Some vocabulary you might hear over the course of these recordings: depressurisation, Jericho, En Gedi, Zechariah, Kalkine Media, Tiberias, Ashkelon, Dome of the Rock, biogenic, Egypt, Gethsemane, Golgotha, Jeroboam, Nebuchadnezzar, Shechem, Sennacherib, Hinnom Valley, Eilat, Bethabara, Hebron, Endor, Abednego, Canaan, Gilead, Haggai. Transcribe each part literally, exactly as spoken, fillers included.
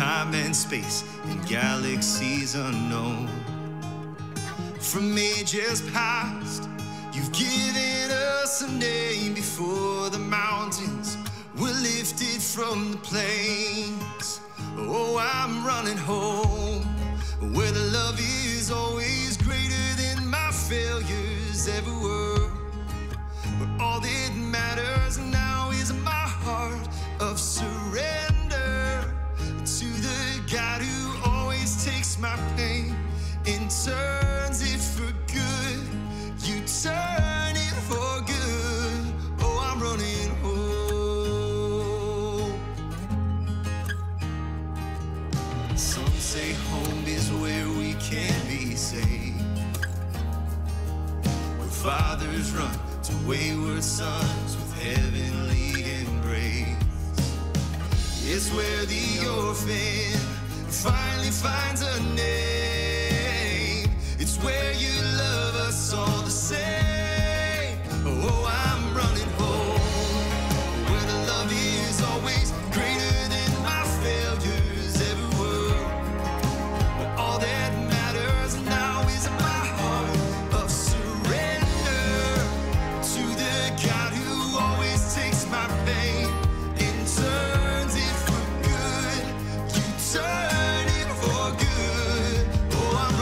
time and space and galaxies unknown. From ages past, you've given us a name before the mountains were lifted from the plains. Oh, I'm running home, where the love is always greater than my failures ever were. Where all that matters now is my heart of surrender to the God who always takes my pain and turns it for good. You turn it for good. Oh, I'm running home. Some say home is where we can be saved, where fathers run to wayward sons with heavenly embrace. It's where the orphan finally finds a name. It's where you love us all the same. Oh, I'm running home, where the love is always greater than my failures ever were. But all that matters now is my heart of surrender to the God who always takes my pain and turns it for good. You turn it for good. Oh, I'm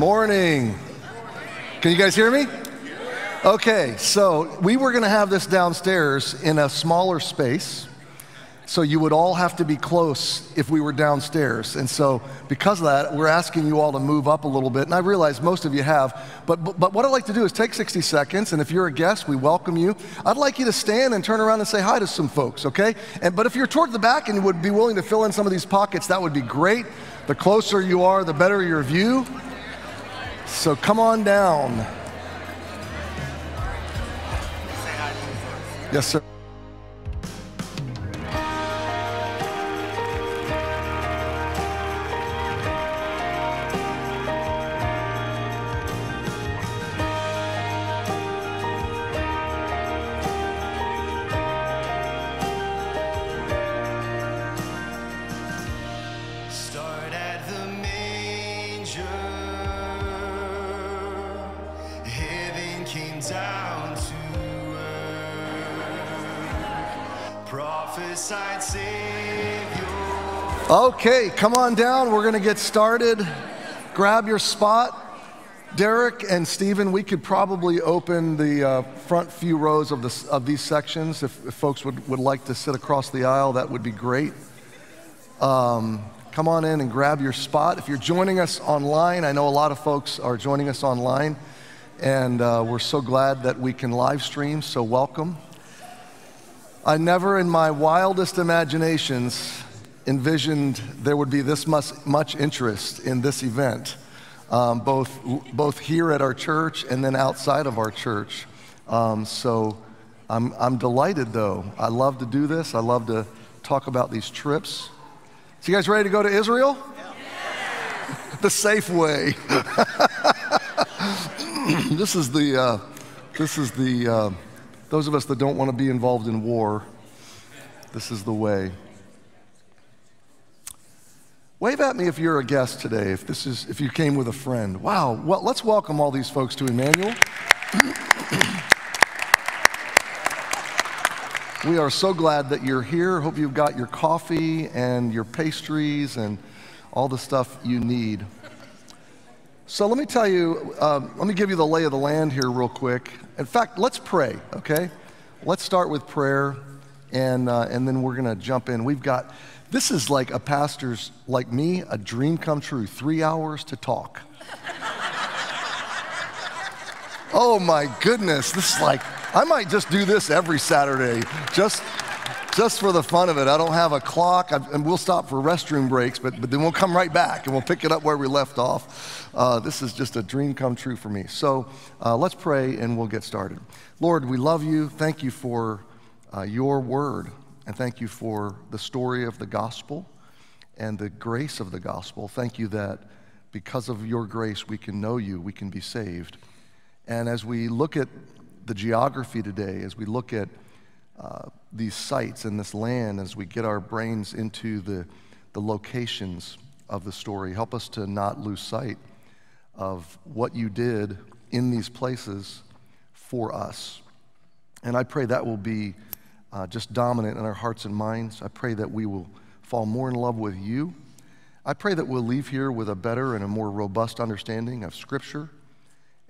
running Can you guys hear me? Okay, so we were going to have this downstairs in a smaller space, so you would all have to be close if we were downstairs. And so because of that, we're asking you all to move up a little bit. And I realize most of you have, but, but, but what I'd like to do is take sixty seconds, and if you're a guest, we welcome you. I'd like you to stand and turn around and say hi to some folks, okay? And, but if you're toward the back and you would be willing to fill in some of these pockets, that would be great. The closer you are, the better your view. So come on down. Yes, sir. Okay, come on down. We're going to get started. Grab your spot. Derek and Stephen, we could probably open the uh, front few rows of, the, of these sections. If, if folks would, would like to sit across the aisle, that would be great. Um, come on in and grab your spot. If you're joining us online, I know a lot of folks are joining us online, and uh, we're so glad that we can live stream, so welcome. I never in my wildest imaginations envisioned there would be this much, much interest in this event, um, both, both here at our church and then outside of our church. Um, so I'm, I'm delighted, though. I love to do this. I love to talk about these trips. So you guys ready to go to Israel? Yeah. The safe way. This is the, uh, this is the uh, those of us that don't want to be involved in war, this is the way. Wave at me if you're a guest today, if this is, if you came with a friend. Wow, well, let's welcome all these folks to Emmanuel. We are so glad that you're here. Hope you've got your coffee and your pastries and all the stuff you need. So let me tell you, um, let me give you the lay of the land here real quick. In fact, let's pray, okay? Let's start with prayer, and, uh, and then we're gonna jump in. We've got... This is like a pastor's, like me, a dream come true, three hours to talk. Oh my goodness, this is like, I might just do this every Saturday, just, just for the fun of it. I don't have a clock, I, and we'll stop for restroom breaks, but, but then we'll come right back and we'll pick it up where we left off. Uh, this is just a dream come true for me. So uh, let's pray and we'll get started. Lord, we love you. Thank you for uh, your word. And thank you for the story of the gospel and the grace of the gospel. Thank you that because of your grace, we can know you, we can be saved. And as we look at the geography today, as we look at uh, these sites and this land, as we get our brains into the, the locations of the story, help us to not lose sight of what you did in these places for us. And I pray that will be Uh, just dominant in our hearts and minds. I pray that we will fall more in love with you. I pray that we'll leave here with a better and a more robust understanding of Scripture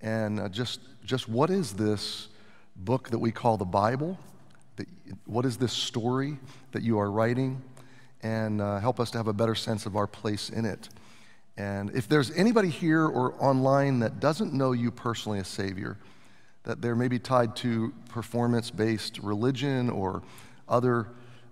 and uh, just, just what is this book that we call the Bible? That, what is this story that you are writing? And uh, help us to have a better sense of our place in it. And if there's anybody here or online that doesn't know you personally as Savior, that they're maybe tied to performance-based religion or other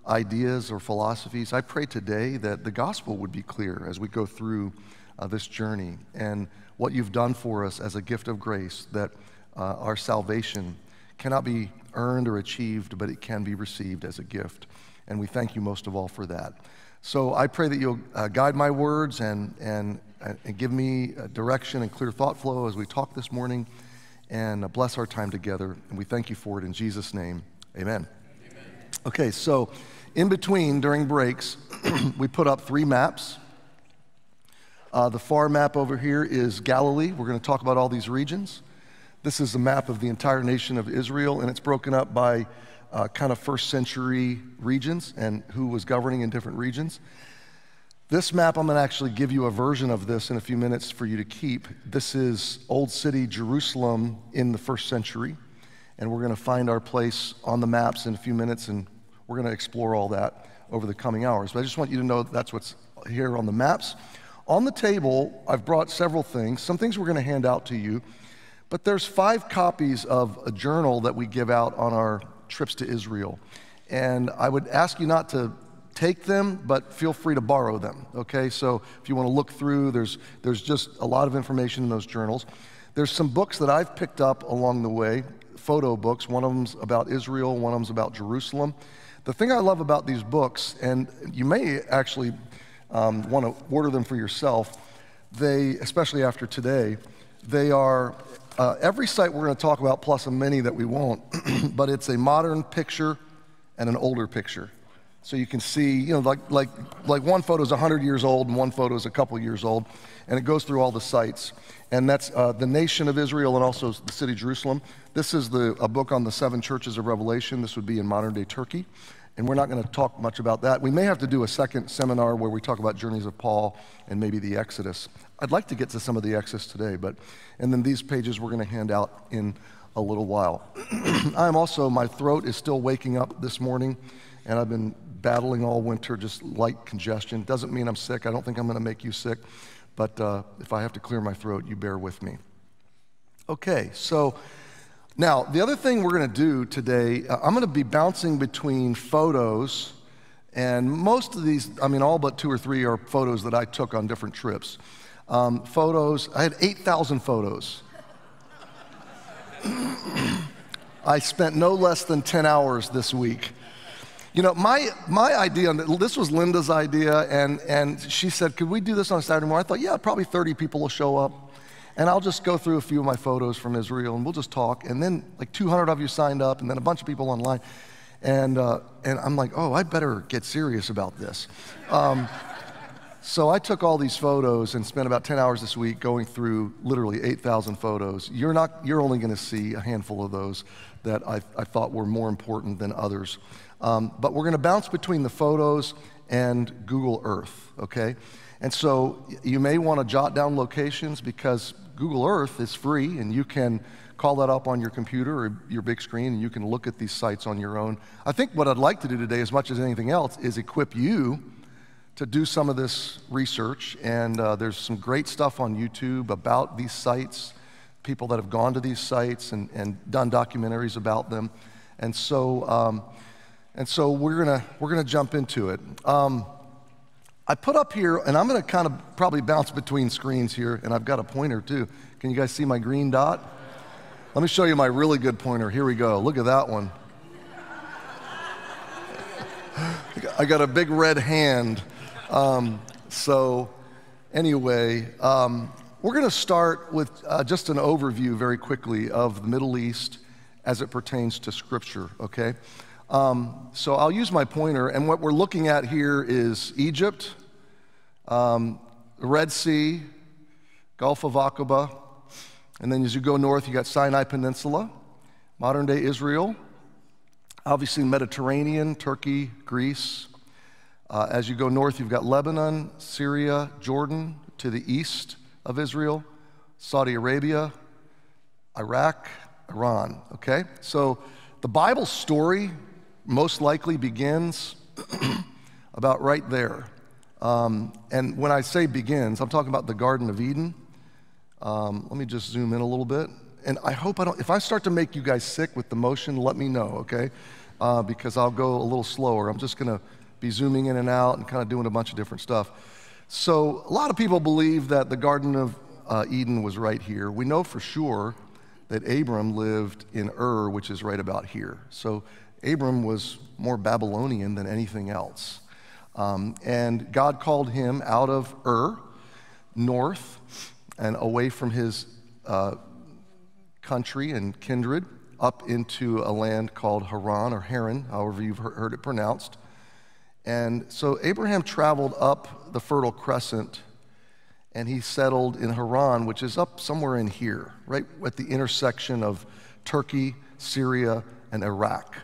ideas or philosophies, I pray today that the gospel would be clear as we go through uh, this journey and what you've done for us as a gift of grace, that uh, our salvation cannot be earned or achieved, but it can be received as a gift. And we thank you most of all for that. So I pray that you'll uh, guide my words and, and, and give me direction and clear thought flow as we talk this morning, and bless our time together, and we thank you for it in Jesus' name, amen. Amen. Okay, so in between, during breaks, we put up three maps. Uh, the far map over here is Galilee. We're gonna talk about all these regions. This is a map of the entire nation of Israel, and it's broken up by uh, kind of first century regions and who was governing in different regions. This map, I'm gonna actually give you a version of this in a few minutes for you to keep. This is Old City Jerusalem in the first century, and we're gonna find our place on the maps in a few minutes, and we're gonna explore all that over the coming hours. But I just want you to know that's what's here on the maps. On the table, I've brought several things. Some things we're gonna hand out to you, but there's five copies of a journal that we give out on our trips to Israel. And I would ask you not to take them, but feel free to borrow them, okay? So if you wanna look through, there's, there's just a lot of information in those journals. There's some books that I've picked up along the way, photo books. One of them's about Israel, one of them's about Jerusalem. The thing I love about these books, and you may actually um, wanna order them for yourself, they, especially after today, they are, uh, every site we're gonna talk about, plus a many that we won't, but it's a modern picture and an older picture. So you can see, you know, like, like, like one photo is one hundred years old and one photo is a couple years old, and it goes through all the sites. And that's uh, the nation of Israel and also the city of Jerusalem. This is the, a book on the seven churches of Revelation. This would be in modern day Turkey. And we're not gonna talk much about that. We may have to do a second seminar where we talk about journeys of Paul and maybe the Exodus. I'd like to get to some of the Exodus today, but, and then these pages we're gonna hand out in a little while. I'm also, my throat is still waking up this morning, and I've been battling all winter, just light congestion. Doesn't mean I'm sick. I don't think I'm gonna make you sick, but uh, if I have to clear my throat, you bear with me. Okay, so now the other thing we're gonna do today, uh, I'm gonna be bouncing between photos, and most of these, I mean, all but two or three are photos that I took on different trips. Um, photos, I had eight thousand photos. I spent no less than ten hours this week. You know, my, my idea, this was Linda's idea, and, and she said, could we do this on Saturday morning? I thought, yeah, probably thirty people will show up, and I'll just go through a few of my photos from Israel, and we'll just talk, and then like two hundred of you signed up, and then a bunch of people online, and, uh, and I'm like, oh, I better get serious about this. Um, So I took all these photos and spent about ten hours this week going through literally eight thousand photos. You're not, you're only gonna see a handful of those that I, I thought were more important than others. Um, but we're gonna bounce between the photos and Google Earth, okay? And so you may wanna jot down locations because Google Earth is free and you can call that up on your computer or your big screen and you can look at these sites on your own. I think what I'd like to do today, as much as anything else, is equip you to do some of this research. And uh, there's some great stuff on YouTube about these sites, people that have gone to these sites and, and done documentaries about them. And so, um, and so we're gonna, we're gonna jump into it. Um, I put up here, and I'm gonna kind of probably bounce between screens here, and I've got a pointer too. Can you guys see my green dot? Let me show you my really good pointer. Here we go. Look at that one. I got a big red hand. Um, so anyway, um, we're going to start with uh, just an overview very quickly of the Middle East as it pertains to Scripture, okay? Um, so I'll use my pointer, and what we're looking at here is Egypt, um, the Red Sea, Gulf of Aqaba. And then as you go north, you got Sinai Peninsula, modern-day Israel, obviously Mediterranean, Turkey, Greece. Uh, as you go north, you've got Lebanon, Syria, Jordan, to the east of Israel, Saudi Arabia, Iraq, Iran, okay? So the Bible story most likely begins about right there. Um, and when I say begins, I'm talking about the Garden of Eden. Um, let me just zoom in a little bit. And I hope I don't, if I start to make you guys sick with the motion, let me know, okay? Uh, because I'll go a little slower. I'm just gonna be zooming in and out and kind of doing a bunch of different stuff. So a lot of people believe that the Garden of uh, Eden was right here. We know for sure that Abram lived in Ur, which is right about here. So Abram was more Babylonian than anything else. Um, and God called him out of Ur, north, and away from his uh, country and kindred, up into a land called Haran, or Haran, however you've heard it pronounced. And so Abraham traveled up the Fertile Crescent, and he settled in Haran, which is up somewhere in here, right at the intersection of Turkey, Syria, and Iraq.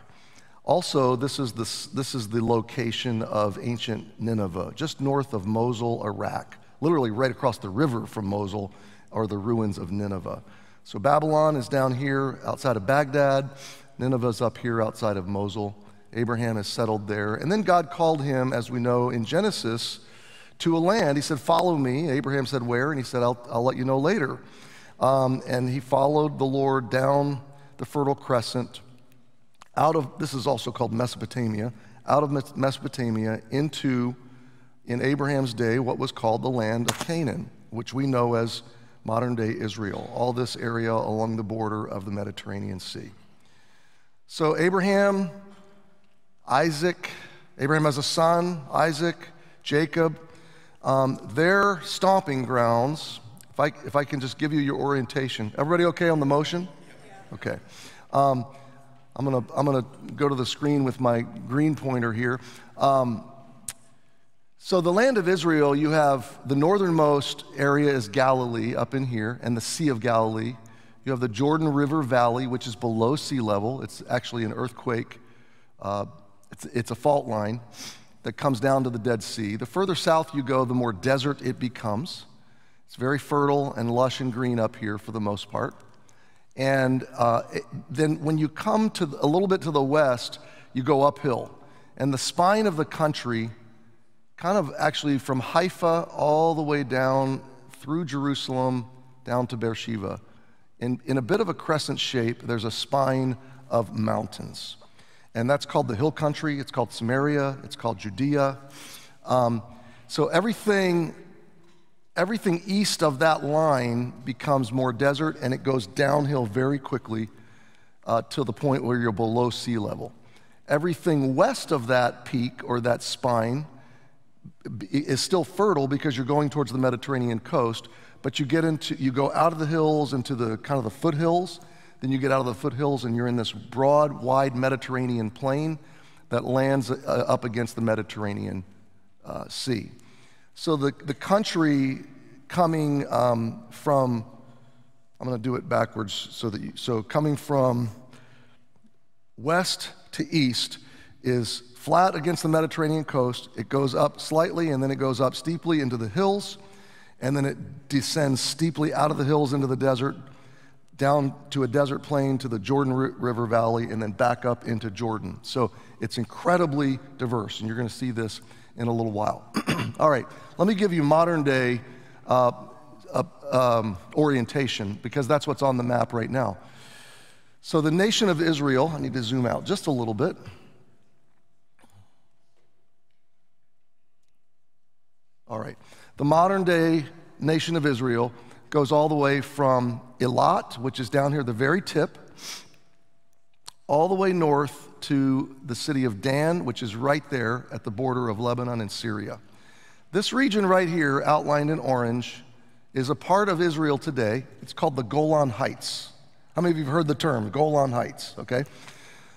Also, this is the, this is the location of ancient Nineveh, just north of Mosul, Iraq. Literally right across the river from Mosul are the ruins of Nineveh. So Babylon is down here outside of Baghdad. Nineveh's up here outside of Mosul. Abraham has settled there. And then God called him, as we know in Genesis, to a land. He said, follow me. Abraham said, where? And he said, I'll, I'll let you know later. Um, and he followed the Lord down the Fertile Crescent, out of, this is also called Mesopotamia, out of Mesopotamia into, in Abraham's day, what was called the land of Canaan, which we know as modern-day Israel, all this area along the border of the Mediterranean Sea. So Abraham, Isaac, Abraham has a son, Isaac, Jacob. Um, their stomping grounds, if I, if I can just give you your orientation. Everybody okay on the motion? Okay. Um, I'm gonna, I'm gonna go to the screen with my green pointer here. Um, So the land of Israel, you have the northernmost area is Galilee up in here and the Sea of Galilee. You have the Jordan River Valley, which is below sea level. It's actually an earthquake. Uh, it's, it's a fault line that comes down to the Dead Sea. The further south you go, the more desert it becomes. It's very fertile and lush and green up here for the most part. And uh, it, then when you come to a little bit to the west, you go uphill. And the spine of the country, kind of actually from Haifa all the way down through Jerusalem, down to Beersheba. In, in a bit of a crescent shape, there's a spine of mountains. And that's called the hill country. It's called Samaria. It's called Judea. Um, so everything, everything east of that line becomes more desert, and it goes downhill very quickly uh, to the point where you're below sea level. Everything west of that peak or that spine is still fertile because you're going towards the Mediterranean coast, but you get into, you go out of the hills into the kind of the foothills, then you get out of the foothills and you're in this broad, wide Mediterranean plain that lands uh, up against the Mediterranean uh, Sea. So the, the country coming um, from, I'm going to do it backwards so that you, so coming from west to east is flat against the Mediterranean coast. It goes up slightly, and then it goes up steeply into the hills, and then it descends steeply out of the hills into the desert, down to a desert plain, to the Jordan River Valley, and then back up into Jordan. So it's incredibly diverse, and you're going to see this in a little while. All right, let me give you modern day uh, uh, um, orientation, because that's what's on the map right now. So the nation of Israel, I need to zoom out just a little bit. All right, the modern day nation of Israel goes all the way from Eilat, which is down here, the very tip, all the way north to the city of Dan, which is right there at the border of Lebanon and Syria. This region right here, outlined in orange, is a part of Israel today. It's called the Golan Heights. How many of you have heard the term, Golan Heights, okay?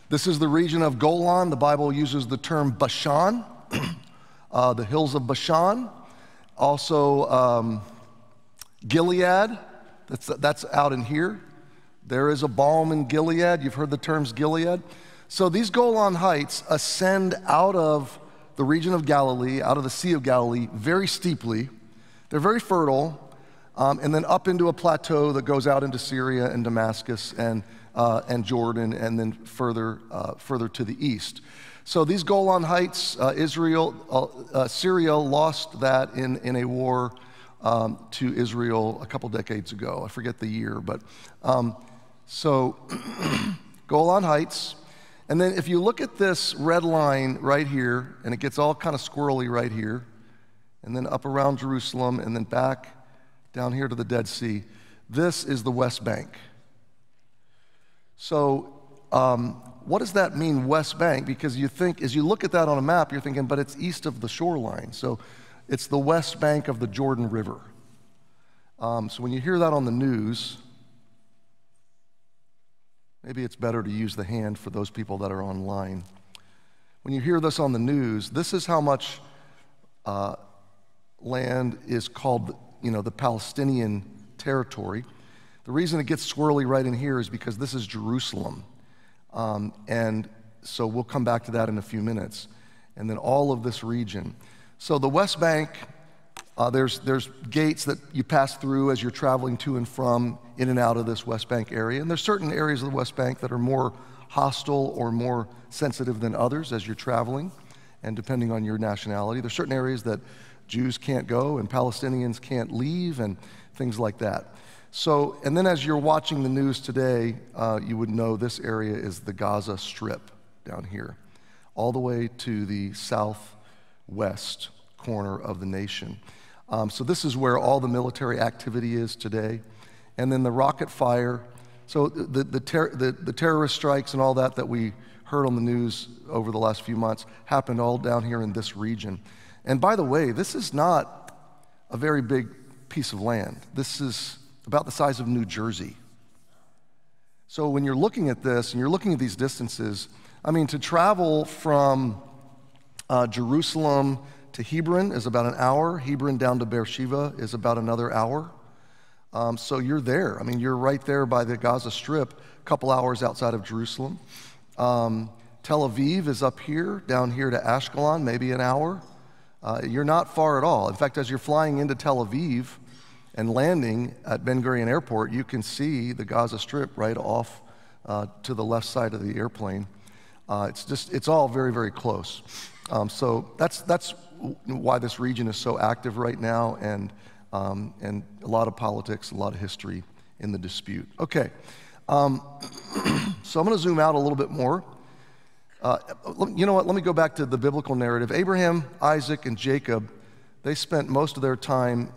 This is the region of Golan. The Bible uses the term Bashan, uh, the hills of Bashan, also um, Gilead, that's, that's out in here. There is a balm in Gilead. You've heard the terms Gilead. So these Golan Heights ascend out of the region of Galilee, out of the Sea of Galilee, very steeply. They're very fertile, um, and then up into a plateau that goes out into Syria and Damascus and, uh, and Jordan, and then further, uh, further to the east. So these Golan Heights, uh, Israel, uh, uh, Syria lost that in, in a war Um, to Israel a couple decades ago. I forget the year, but um, so Golan Heights. And then if you look at this red line right here, and it gets all kind of squirrely right here, and then up around Jerusalem, and then back down here to the Dead Sea, this is the West Bank. So um, what does that mean, West Bank? Because you think, as you look at that on a map, you're thinking, but it's east of the shoreline. So it's the west bank of the Jordan River. Um, so when you hear that on the news, maybe it's better to use the hand for those people that are online. When you hear this on the news, this is how much uh, land is called, you know, the Palestinian territory. The reason it gets swirly right in here is because this is Jerusalem. Um, and so we'll come back to that in a few minutes. And then all of this region. So the West Bank, uh, there's, there's gates that you pass through as you're traveling to and from, in and out of this West Bank area. And there's certain areas of the West Bank that are more hostile or more sensitive than others as you're traveling, and depending on your nationality. There's certain areas that Jews can't go and Palestinians can't leave and things like that. So, and then as you're watching the news today, uh, you would know this area is the Gaza Strip down here, all the way to the south west corner of the nation. Um, so this is where all the military activity is today. And then the rocket fire, so the, the, ter the, the terrorist strikes and all that that we heard on the news over the last few months happened all down here in this region. And by the way, this is not a very big piece of land. This is about the size of New Jersey. So when you're looking at this and you're looking at these distances, I mean, to travel from Uh, Jerusalem to Hebron is about an hour. Hebron down to Beersheba is about another hour. Um, so you're there. I mean, you're right there by the Gaza Strip, a couple hours outside of Jerusalem. Um, Tel Aviv is up here, down here to Ashkelon, maybe an hour. Uh, you're not far at all. In fact, as you're flying into Tel Aviv and landing at Ben Gurion Airport, you can see the Gaza Strip right off uh, to the left side of the airplane. Uh, it's just, it's all very, very close. Um, so that's, that's why this region is so active right now, and, um, and a lot of politics, a lot of history in the dispute. Okay, um, so I'm going to zoom out a little bit more. Uh, you know what, let me go back to the biblical narrative. Abraham, Isaac, and Jacob, they spent most of their time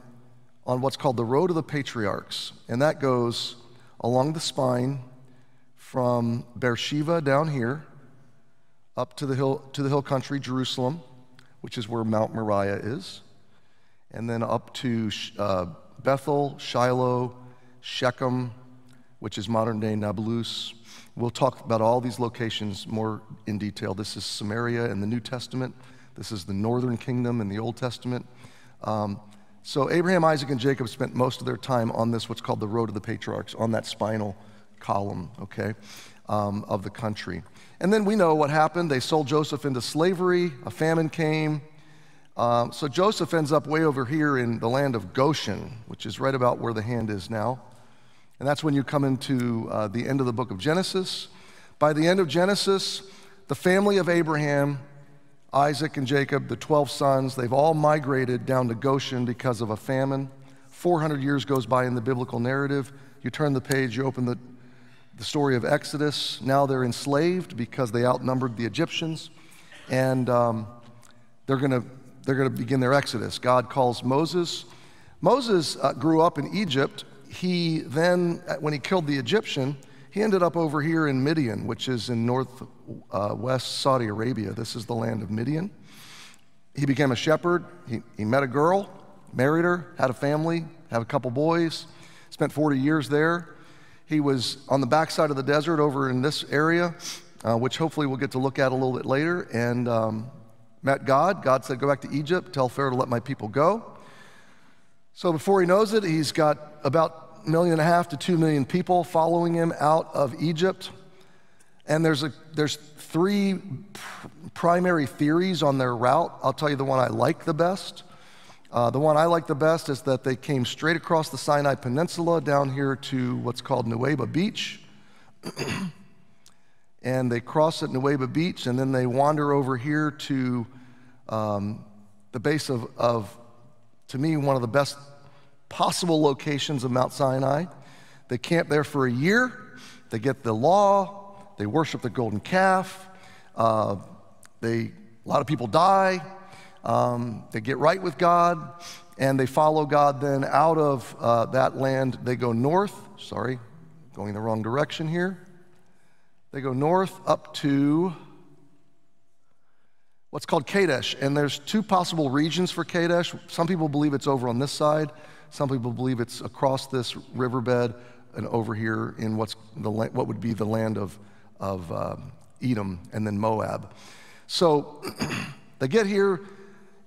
on what's called the Road of the Patriarchs, and that goes along the spine from Beersheba down here, up to the hill, to the hill country, Jerusalem, which is where Mount Moriah is, and then up to uh, Bethel, Shiloh, Shechem, which is modern-day Nablus. We'll talk about all these locations more in detail. This is Samaria in the New Testament. This is the northern kingdom in the Old Testament. Um, so Abraham, Isaac, and Jacob spent most of their time on this, what's called the Road of the Patriarchs, on that spinal column, okay, um, of the country. And then we know what happened. They sold Joseph into slavery. A famine came. Um, so Joseph ends up way over here in the land of Goshen, which is right about where the hand is now. And that's when you come into uh, the end of the book of Genesis. By the end of Genesis, the family of Abraham, Isaac, and Jacob, the twelve sons, they've all migrated down to Goshen because of a famine. four hundred years goes by in the biblical narrative. You turn the page, you open the, the story of Exodus. Now they're enslaved because they outnumbered the Egyptians. And um, they're gonna, they're gonna begin their exodus. God calls Moses. Moses uh, grew up in Egypt. He then, when he killed the Egyptian, he ended up over here in Midian, which is in northwest uh, Saudi Arabia. This is the land of Midian. He became a shepherd. He, he met a girl, married her, had a family, had a couple boys, spent forty years there. He was on the backside of the desert over in this area, uh, which hopefully we'll get to look at a little bit later, and um, met God. God said, go back to Egypt, tell Pharaoh to let my people go. So before he knows it, he's got about a million and a half to two million people following him out of Egypt. And there's, a, there's three primary theories on their route. I'll tell you the one I like the best. Uh, the one I like the best is that they came straight across the Sinai Peninsula down here to what's called Nueva Beach. And they cross at Nueva Beach, and then they wander over here to um, the base of, of to me, one of the best possible locations of Mount Sinai. They camp there for a year. They get the law. They worship the golden calf. Uh, they, a lot of people die. Um, they get right with God, and they follow God then out of uh, that land. They go north. Sorry, going the wrong direction here. They go north up to what's called Kadesh, and there's two possible regions for Kadesh. Some people believe it's over on this side. Some people believe it's across this riverbed and over here in what's the what would be the land of, of uh, Edom and then Moab. So they get here,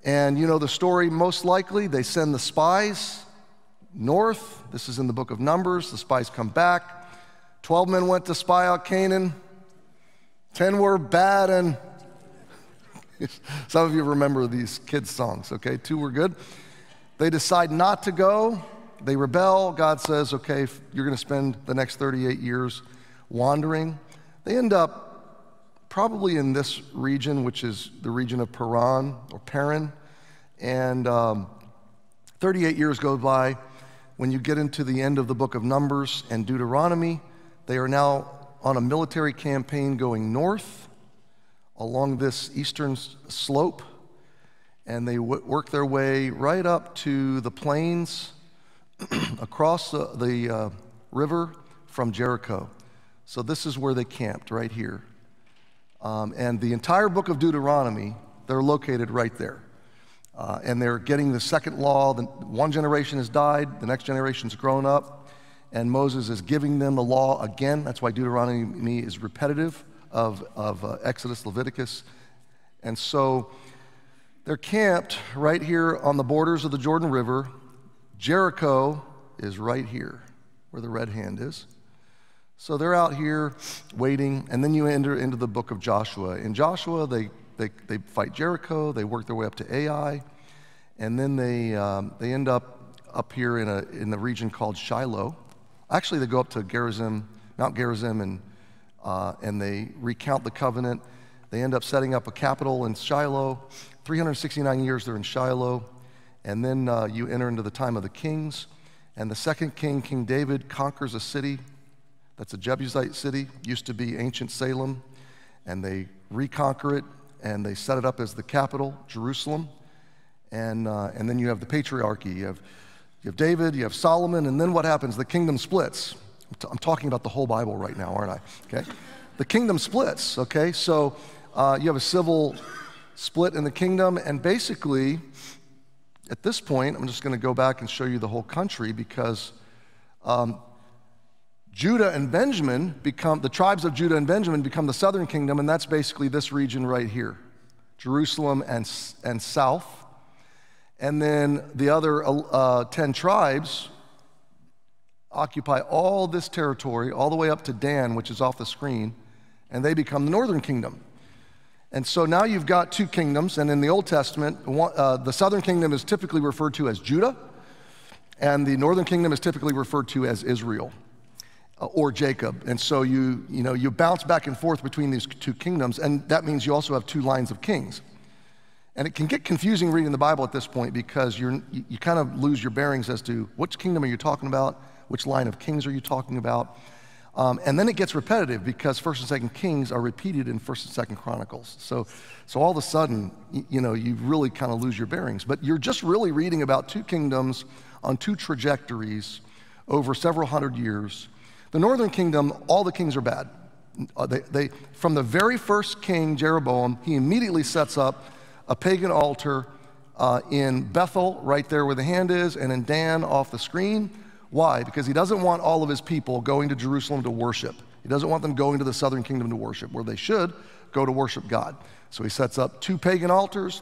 and you know the story most likely. They send the spies north. This is in the book of Numbers. The spies come back. Twelve men went to spy out Canaan. Ten were bad, and some of you remember these kids' songs, okay? Two were good. They decide not to go. They rebel. God says, okay, you're going to spend the next thirty-eight years wandering. They end up probably in this region, which is the region of Paran or Paran. And um, thirty-eight years go by. When you get into the end of the book of Numbers and Deuteronomy, they are now on a military campaign going north along this eastern slope, and they w work their way right up to the plains across the, the uh, river from Jericho. So this is where they camped, right here. Um, and the entire book of Deuteronomy, they're located right there. Uh, and they're getting the second law. The, one generation has died, the next generation's grown up, and Moses is giving them the law again. That's why Deuteronomy is repetitive. of, of uh, Exodus, Leviticus. And so they're camped right here on the borders of the Jordan River. Jericho is right here where the red hand is. So they're out here waiting, and then you enter into the book of Joshua. In Joshua, they, they, they fight Jericho, they work their way up to Ai, and then they, um, they end up up here in, a, in the region called Shiloh. Actually, they go up to Gerizim, Mount Gerizim, and Uh, and they recount the covenant. They end up setting up a capital in Shiloh. three hundred sixty-nine years they're in Shiloh. And then uh, you enter into the time of the kings. And the second king, King David, conquers a city. That's a Jebusite city. Used to be ancient Salem. And they reconquer it, and they set it up as the capital, Jerusalem. And, uh, and then you have the patriarchy. You have, you have David, you have Solomon, and then what happens? The kingdom splits. I'm talking about the whole Bible right now, aren't I? Okay, the kingdom splits. Okay, so uh, you have a civil split in the kingdom, and basically, at this point, I'm just going to go back and show you the whole country because um, Judah and Benjamin become the tribes of Judah and Benjamin become the southern kingdom, and that's basically this region right here, Jerusalem and and south, And then the other uh, ten tribes occupy all this territory, all the way up to Dan, which is off the screen, and they become the northern kingdom. And so now you've got two kingdoms, and in the Old Testament, one, uh, the southern kingdom is typically referred to as Judah, and the northern kingdom is typically referred to as Israel uh, or Jacob. And so you, you, know, you bounce back and forth between these two kingdoms, and that means you also have two lines of kings. And it can get confusing reading the Bible at this point, because you're, you, you kind of lose your bearings as to which kingdom are you talking about, which line of kings are you talking about. Um, and then it gets repetitive, because first and second Kings are repeated in first and second Chronicles. So, so all of a sudden, you, you know, you really kind of lose your bearings. But you're just really reading about two kingdoms on two trajectories over several hundred years. The northern kingdom, all the kings are bad. Uh, they, they, from the very first king, Jeroboam, he immediately sets up a pagan altar uh, in Bethel, right there where the hand is, and in Dan off the screen. Why? Because he doesn't want all of his people going to Jerusalem to worship. He doesn't want them going to the southern kingdom to worship, where they should go to worship God. So he sets up two pagan altars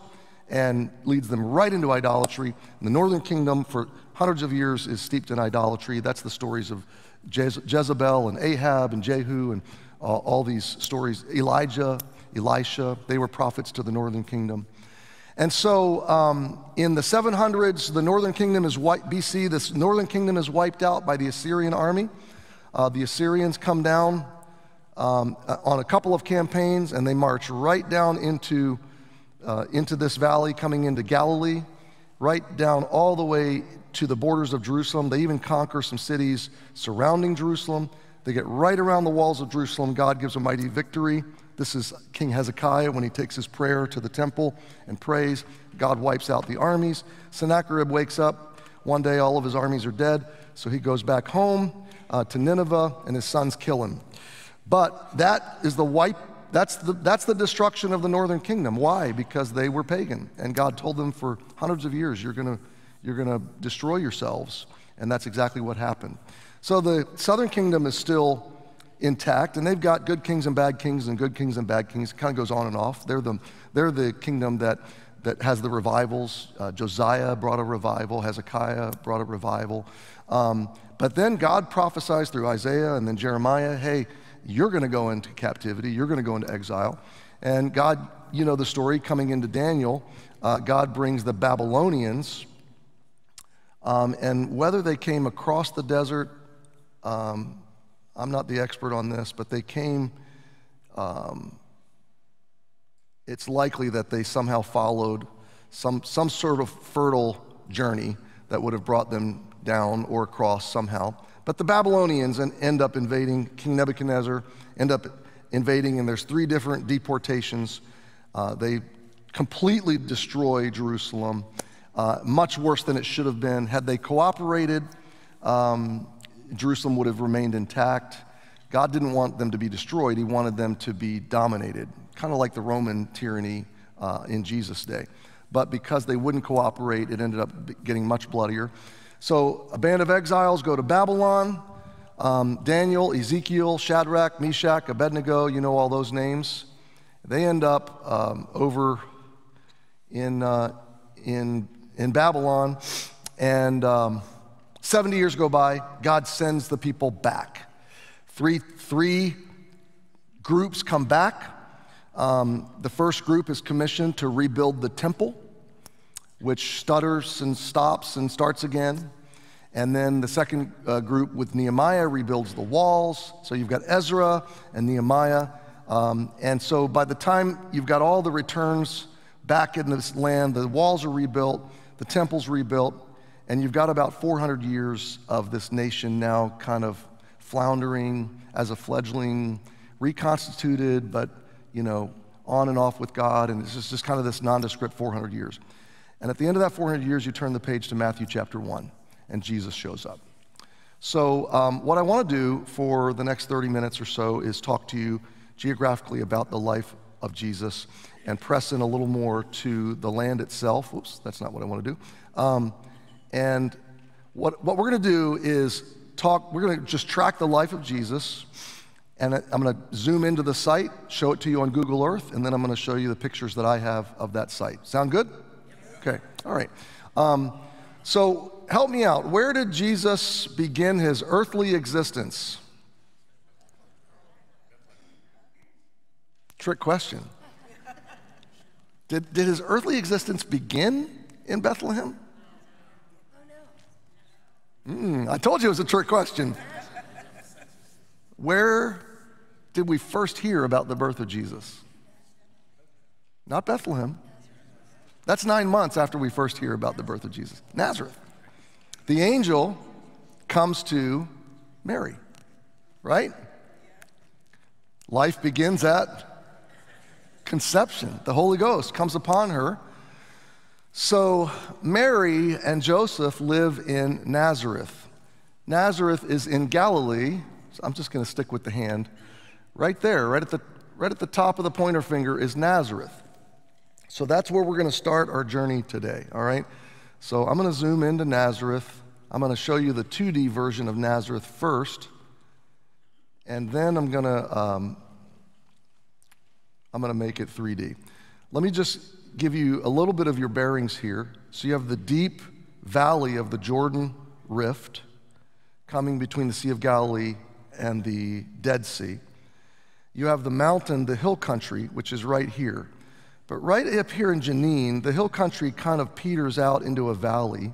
and leads them right into idolatry. And the northern kingdom for hundreds of years is steeped in idolatry. That's the stories of Jez Jezebel and Ahab and Jehu and uh, all these stories. Elijah, Elisha, they were prophets to the northern kingdom. And so um, in the seven hundreds, the northern kingdom is wiped, B C, this northern kingdom is wiped out by the Assyrian army. Uh, the Assyrians come down um, on a couple of campaigns, and they march right down into, uh, into this valley, coming into Galilee, right down all the way to the borders of Jerusalem. They even conquer some cities surrounding Jerusalem. They get right around the walls of Jerusalem. God gives a mighty victory. This is King Hezekiah when he takes his prayer to the temple and prays. God wipes out the armies. Sennacherib wakes up. One day all of his armies are dead. So he goes back home uh, to Nineveh, and his sons kill him. But that is the wipe, that's the, that's the destruction of the northern kingdom. Why? Because they were pagan. And God told them for hundreds of years, you're gonna, you're gonna destroy yourselves. And that's exactly what happened. So the southern kingdom is still intact, and they've got good kings and bad kings and good kings and bad kings. It kind of goes on and off. They're the, they're the kingdom that, that has the revivals. Uh, Josiah brought a revival. Hezekiah brought a revival. Um, but then God prophesies through Isaiah and then Jeremiah, hey, you're going to go into captivity. You're going to go into exile. And God, you know the story coming into Daniel, uh, God brings the Babylonians, um, and whether they came across the desert, um, I'm not the expert on this, but they came, um, it's likely that they somehow followed some, some sort of fertile journey that would have brought them down or across somehow. But the Babylonians end up invading, King Nebuchadnezzar end up invading, and there's three different deportations. Uh, they completely destroy Jerusalem, uh, much worse than it should have been. Had they cooperated, um, Jerusalem would have remained intact. God didn't want them to be destroyed. He wanted them to be dominated, kind of like the Roman tyranny uh, in Jesus' day. But because they wouldn't cooperate, it ended up getting much bloodier. So a band of exiles go to Babylon. Um, Daniel, Ezekiel, Shadrach, Meshach, Abednego, you know all those names. They end up um, over in, uh, in, in Babylon, and um, seventy years go by. God sends the people back. Three, three groups come back. Um, the first group is commissioned to rebuild the temple, which stutters and stops and starts again. And then the second uh, group with Nehemiah rebuilds the walls. So you've got Ezra and Nehemiah. Um, and so by the time you've got all the returns back in this land, the walls are rebuilt, the temple's rebuilt, and you've got about four hundred years of this nation now kind of floundering as a fledgling, reconstituted, but, you know, on and off with God. And it's just, just kind of this nondescript four hundred years. And at the end of that four hundred years, you turn the page to Matthew chapter one, and Jesus shows up. So um, what I want to do for the next thirty minutes or so is talk to you geographically about the life of Jesus and press in a little more to the land itself. Oops, that's not what I want to do. Um, And what, what we're going to do is talk, we're going to just track the life of Jesus, and I'm going to zoom into the site, show it to you on Google Earth, and then I'm going to show you the pictures that I have of that site. Sound good? Yes. Okay, all right. Um, so help me out. Where did Jesus begin his earthly existence? Trick question. Did, did his earthly existence begin in Bethlehem? Oh, no. Mm, I told you it was a trick question. Where did we first hear about the birth of Jesus? Not Bethlehem. That's nine months after we first hear about the birth of Jesus. Nazareth. The angel comes to Mary, right? Life begins at conception. The Holy Ghost comes upon her. So Mary and Joseph live in Nazareth. Nazareth is in Galilee. So I'm just going to stick with the hand. Right there, right at the, right at the top of the pointer finger is Nazareth. So that's where we're going to start our journey today, all right? So I'm going to zoom into Nazareth. I'm going to show you the two D version of Nazareth first, and then I'm going to um, I'm going to make it three D. Let me just give you a little bit of your bearings here. So you have the deep valley of the Jordan Rift coming between the Sea of Galilee and the Dead Sea. You have the mountain, the hill country, which is right here. But right up here in Jenin, the hill country kind of peters out into a valley,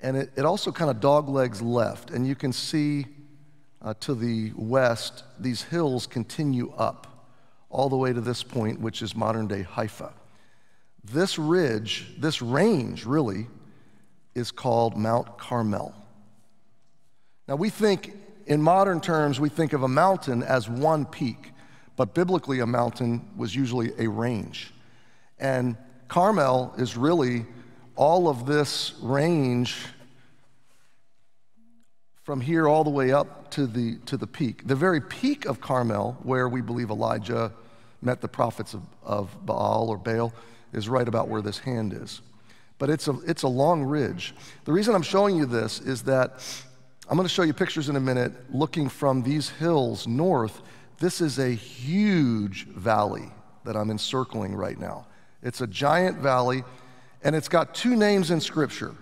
and it, it also kind of doglegs left. And you can see uh, to the west, these hills continue up all the way to this point, which is modern-day Haifa. This ridge, this range, really, is called Mount Carmel. Now, we think, in modern terms, we think of a mountain as one peak, but biblically, a mountain was usually a range. And Carmel is really all of this range from here all the way up to the, to the peak. The very peak of Carmel, where we believe Elijah met the prophets of, of Baal or Baal, is right about where this hand is. But it's a, it's a long ridge. The reason I'm showing you this is that I'm going to show you pictures in a minute looking from these hills north. This is a huge valley that I'm encircling right now. It's a giant valley, and it's got two names in Scripture.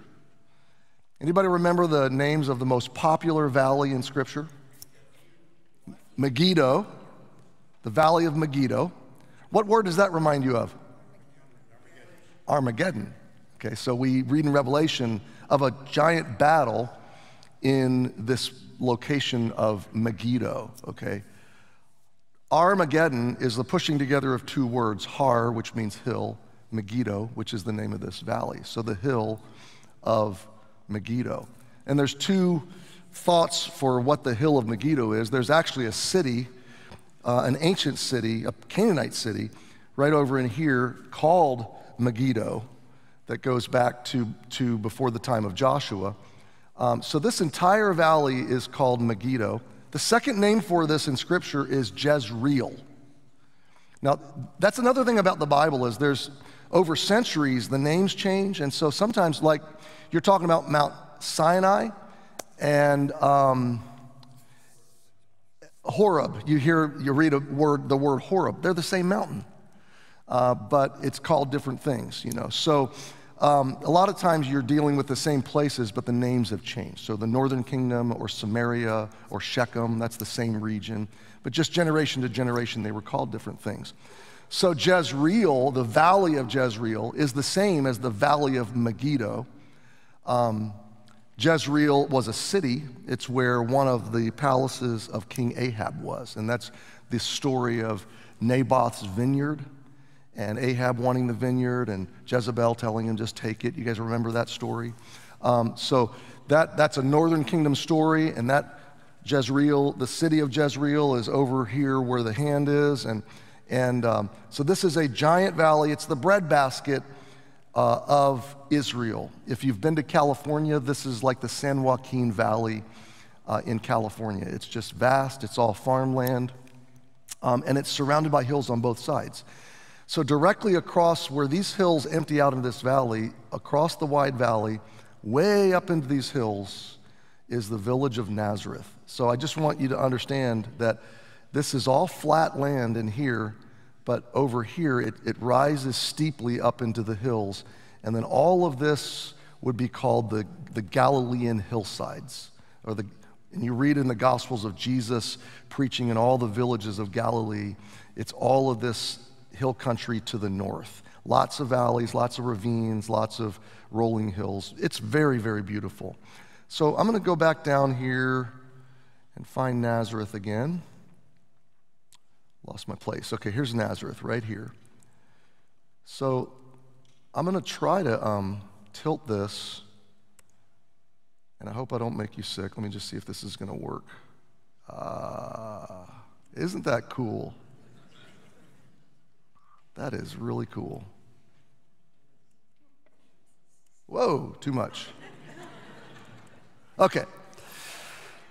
Anybody remember the names of the most popular valley in Scripture? Megiddo, the Valley of Megiddo. What word does that remind you of? Armageddon. Okay, so we read in Revelation of a giant battle in this location of Megiddo, okay? Armageddon is the pushing together of two words, Har, which means hill, Megiddo, which is the name of this valley. So the hill of Megiddo. And there's two thoughts for what the hill of Megiddo is. There's actually a city, uh, an ancient city, a Canaanite city, right over in here called Megiddo that goes back to, to before the time of Joshua. Um, so this entire valley is called Megiddo. The second name for this in Scripture is Jezreel. Now, that's another thing about the Bible is there's, over centuries, the names change, and so sometimes, like, you're talking about Mount Sinai and um, Horeb. You hear, you read a word, the word Horeb. They're the same mountain, uh, but it's called different things, you know. So um, a lot of times you're dealing with the same places, but the names have changed. So the Northern Kingdom or Samaria or Shechem, that's the same region. But just generation to generation, they were called different things. So Jezreel, the valley of Jezreel, is the same as the valley of Megiddo. Um, Jezreel was a city. It's where one of the palaces of King Ahab was. And that's the story of Naboth's vineyard and Ahab wanting the vineyard and Jezebel telling him, just take it. You guys remember that story? Um, so that, that's a northern kingdom story. And that Jezreel, the city of Jezreel, is over here where the hand is. And And um, so this is a giant valley. It's the breadbasket uh, of Israel. If you've been to California, this is like the San Joaquin Valley uh, in California. It's just vast. It's all farmland. Um, and it's surrounded by hills on both sides. So directly across where these hills empty out into this valley, across the wide valley, way up into these hills, is the village of Nazareth. So I just want you to understand that this is all flat land in here, but over here it, it rises steeply up into the hills. And then all of this would be called the, the Galilean hillsides. Or the, and you read in the Gospels of Jesus preaching in all the villages of Galilee, it's all of this hill country to the north. Lots of valleys, lots of ravines, lots of rolling hills. It's very, very beautiful. So I'm going to go back down here and find Nazareth again. Lost my place. Okay, here's Nazareth right here. So I'm going to try to um, tilt this, and I hope I don't make you sick. Let me just see if this is going to work. Uh, isn't that cool? That is really cool. Whoa, too much. Okay.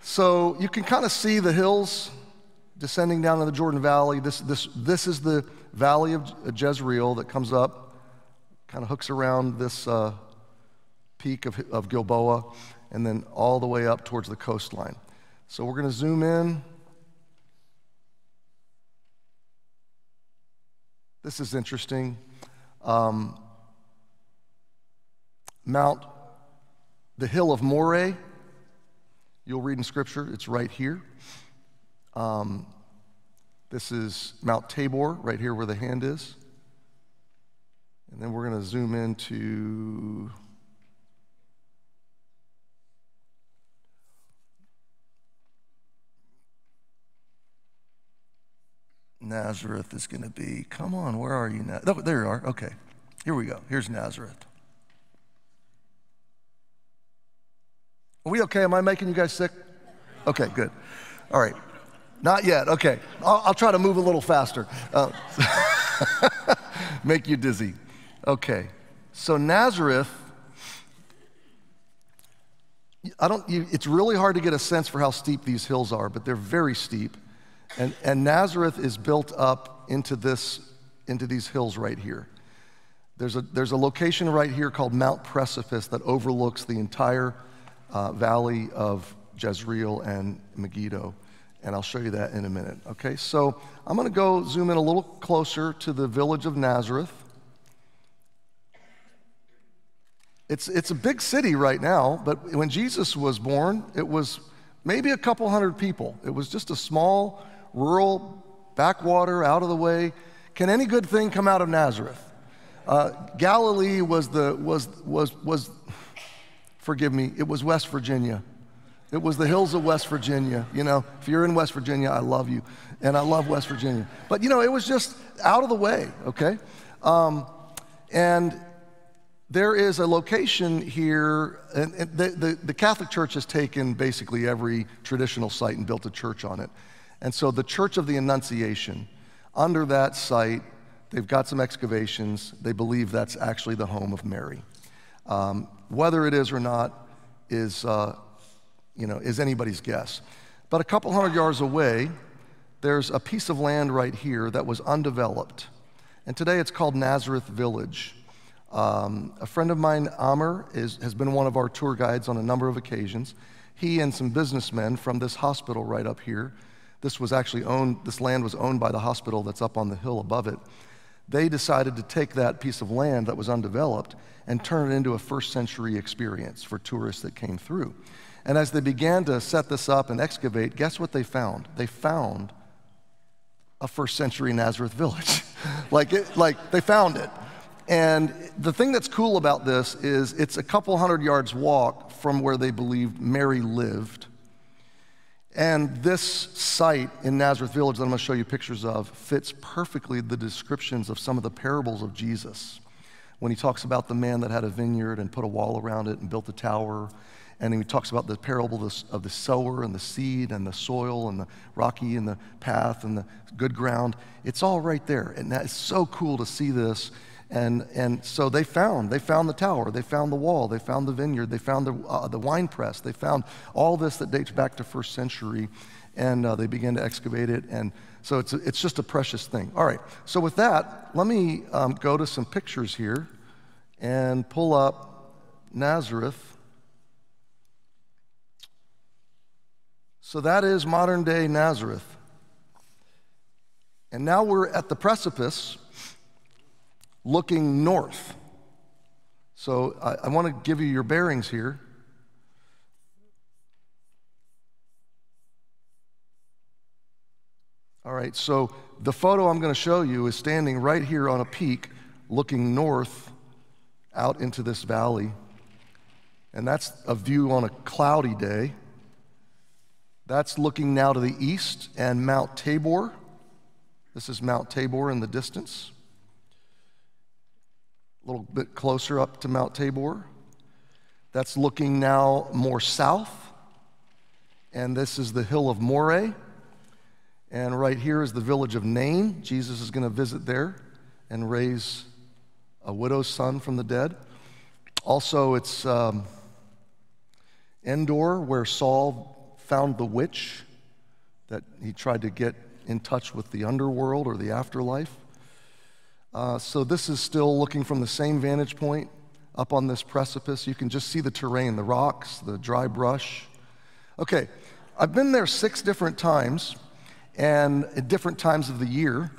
So you can kind of see the hills descending down to the Jordan Valley. This, this, this is the valley of Jezreel that comes up, kind of hooks around this uh, peak of, of Gilboa, and then all the way up towards the coastline. So we're going to zoom in. This is interesting. Um, Mount, the hill of Moreh, you'll read in Scripture, it's right here. Um, this is Mount Tabor, right here where the hand is. And then we're going to zoom into Nazareth is going to be, come on, where are you now? Oh, there you are, okay. Here we go, here's Nazareth. Are we okay? Am I making you guys sick? Okay, good. All right. Not yet. Okay. I'll, I'll try to move a little faster. Uh, make you dizzy. Okay. So Nazareth, I don't, you, it's really hard to get a sense for how steep these hills are, but they're very steep. And, and Nazareth is built up into, this, into these hills right here. There's a, there's a location right here called Mount Precipice that overlooks the entire Uh, valley of Jezreel and Megiddo, and I'll show you that in a minute. Okay, so I'm going to go zoom in a little closer to the village of Nazareth. It's, it's a big city right now, but when Jesus was born, it was maybe a couple hundred people. It was just a small, rural, backwater, out of the way. Can any good thing come out of Nazareth? Uh, Galilee was the, was, was, was, forgive me, it was West Virginia. It was the hills of West Virginia. You know, if you're in West Virginia, I love you, and I love West Virginia. But, you know, it was just out of the way, okay? Um, and there is a location here, and, and the, the, the Catholic Church has taken basically every traditional site and built a church on it. And so the Church of the Annunciation, under that site, they've got some excavations. They believe that's actually the home of Mary. Um, Whether it is or not is, uh, you know, is anybody's guess. But a couple hundred yards away, there's a piece of land right here that was undeveloped. And today it's called Nazareth Village. Um, a friend of mine, Amr, is, has been one of our tour guides on a number of occasions. He and some businessmen from this hospital right up here, this was actually owned, this land was owned by the hospital that's up on the hill above it. They decided to take that piece of land that was undeveloped and turn it into a first century experience for tourists that came through. And as they began to set this up and excavate, guess what they found? They found a first century Nazareth village. like, it, like they found it. And the thing that's cool about this is it's a couple hundred yards walk from where they believed Mary lived. And this site in Nazareth Village that I'm going to show you pictures of fits perfectly the descriptions of some of the parables of Jesus. When he talks about the man that had a vineyard and put a wall around it and built a tower, and he talks about the parable of the sower and the seed and the soil and the rocky and the path and the good ground, it's all right there. And that is so cool to see this. And, and so they found, they found the tower, they found the wall, they found the vineyard, they found the, uh, the wine press, they found all this that dates back to first century, and uh, they began to excavate it, and so it's, a, it's just a precious thing. All right, so with that, let me um, go to some pictures here and pull up Nazareth. So that is modern day Nazareth. And now we're at the precipice, looking north. So I, I want to give you your bearings here. All right, so the photo I'm going to show you is standing right here on a peak looking north out into this valley. And that's a view on a cloudy day. That's looking now to the east and Mount Tabor. This is Mount Tabor in the distance. A little bit closer up to Mount Tabor. That's looking now more south. And this is the hill of Moreh. And right here is the village of Nain. Jesus is going to visit there and raise a widow's son from the dead. Also, it's um, Endor, where Saul found the witch that he tried to get in touch with the underworld or the afterlife. Uh, so this is still looking from the same vantage point up on this precipice. You can just see the terrain, the rocks, the dry brush. Okay, I've been there six different times, and at different times of the year.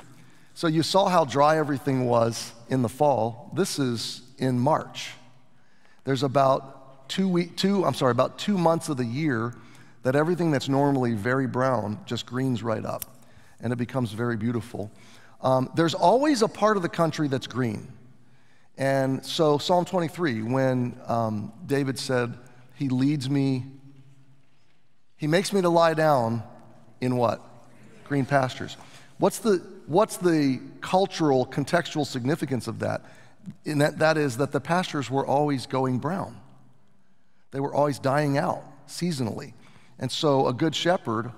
So you saw how dry everything was in the fall. This is in March. There's about two week, two, I'm sorry, about two months of the year that everything that's normally very brown just greens right up, and it becomes very beautiful. Um, there's always a part of the country that's green. And so Psalm twenty-three, when um, David said, he leads me, he makes me to lie down in what? Green pastures. What's the, what's the cultural, contextual significance of that? In that, that is that the pastures were always going brown. They were always dying out seasonally. And so a good shepherd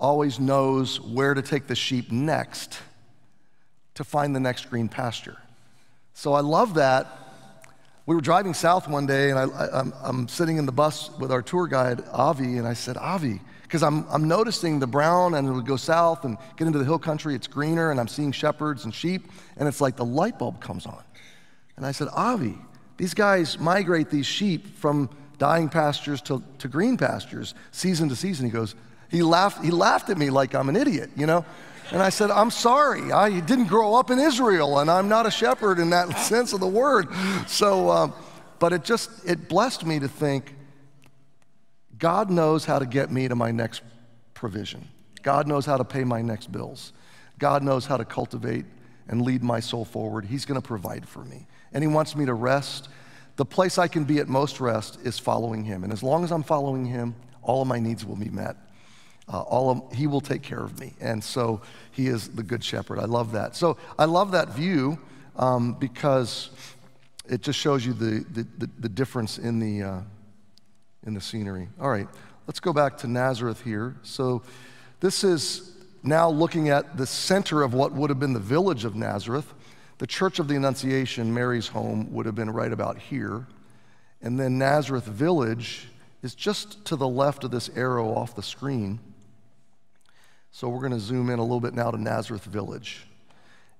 always knows where to take the sheep next to find the next green pasture. So I love that. We were driving south one day, and I, I, I'm, I'm sitting in the bus with our tour guide, Avi, and I said, Avi, because I'm, I'm noticing the brown, and it would go south and get into the hill country, it's greener, and I'm seeing shepherds and sheep, and it's like the light bulb comes on. And I said, Avi, these guys migrate these sheep from dying pastures to, to green pastures, season to season. He goes, he laughed, he laughed at me like I'm an idiot, you know? And I said, I'm sorry, I didn't grow up in Israel, and I'm not a shepherd in that sense of the word. So, um, but it just, it blessed me to think, God knows how to get me to my next provision. God knows how to pay my next bills. God knows how to cultivate and lead my soul forward. He's going to provide for me. And he wants me to rest. The place I can be at most rest is following him. And as long as I'm following him, all of my needs will be met. Uh, all of, he will take care of me. And so he is the good shepherd. I love that. So I love that view um, because it just shows you the, the, the, the difference in the... Uh, in the scenery. All right, let's go back to Nazareth here. So this is now looking at the center of what would have been the village of Nazareth. The Church of the Annunciation, Mary's home, would have been right about here. And then Nazareth Village is just to the left of this arrow off the screen. So we're gonna zoom in a little bit now to Nazareth Village.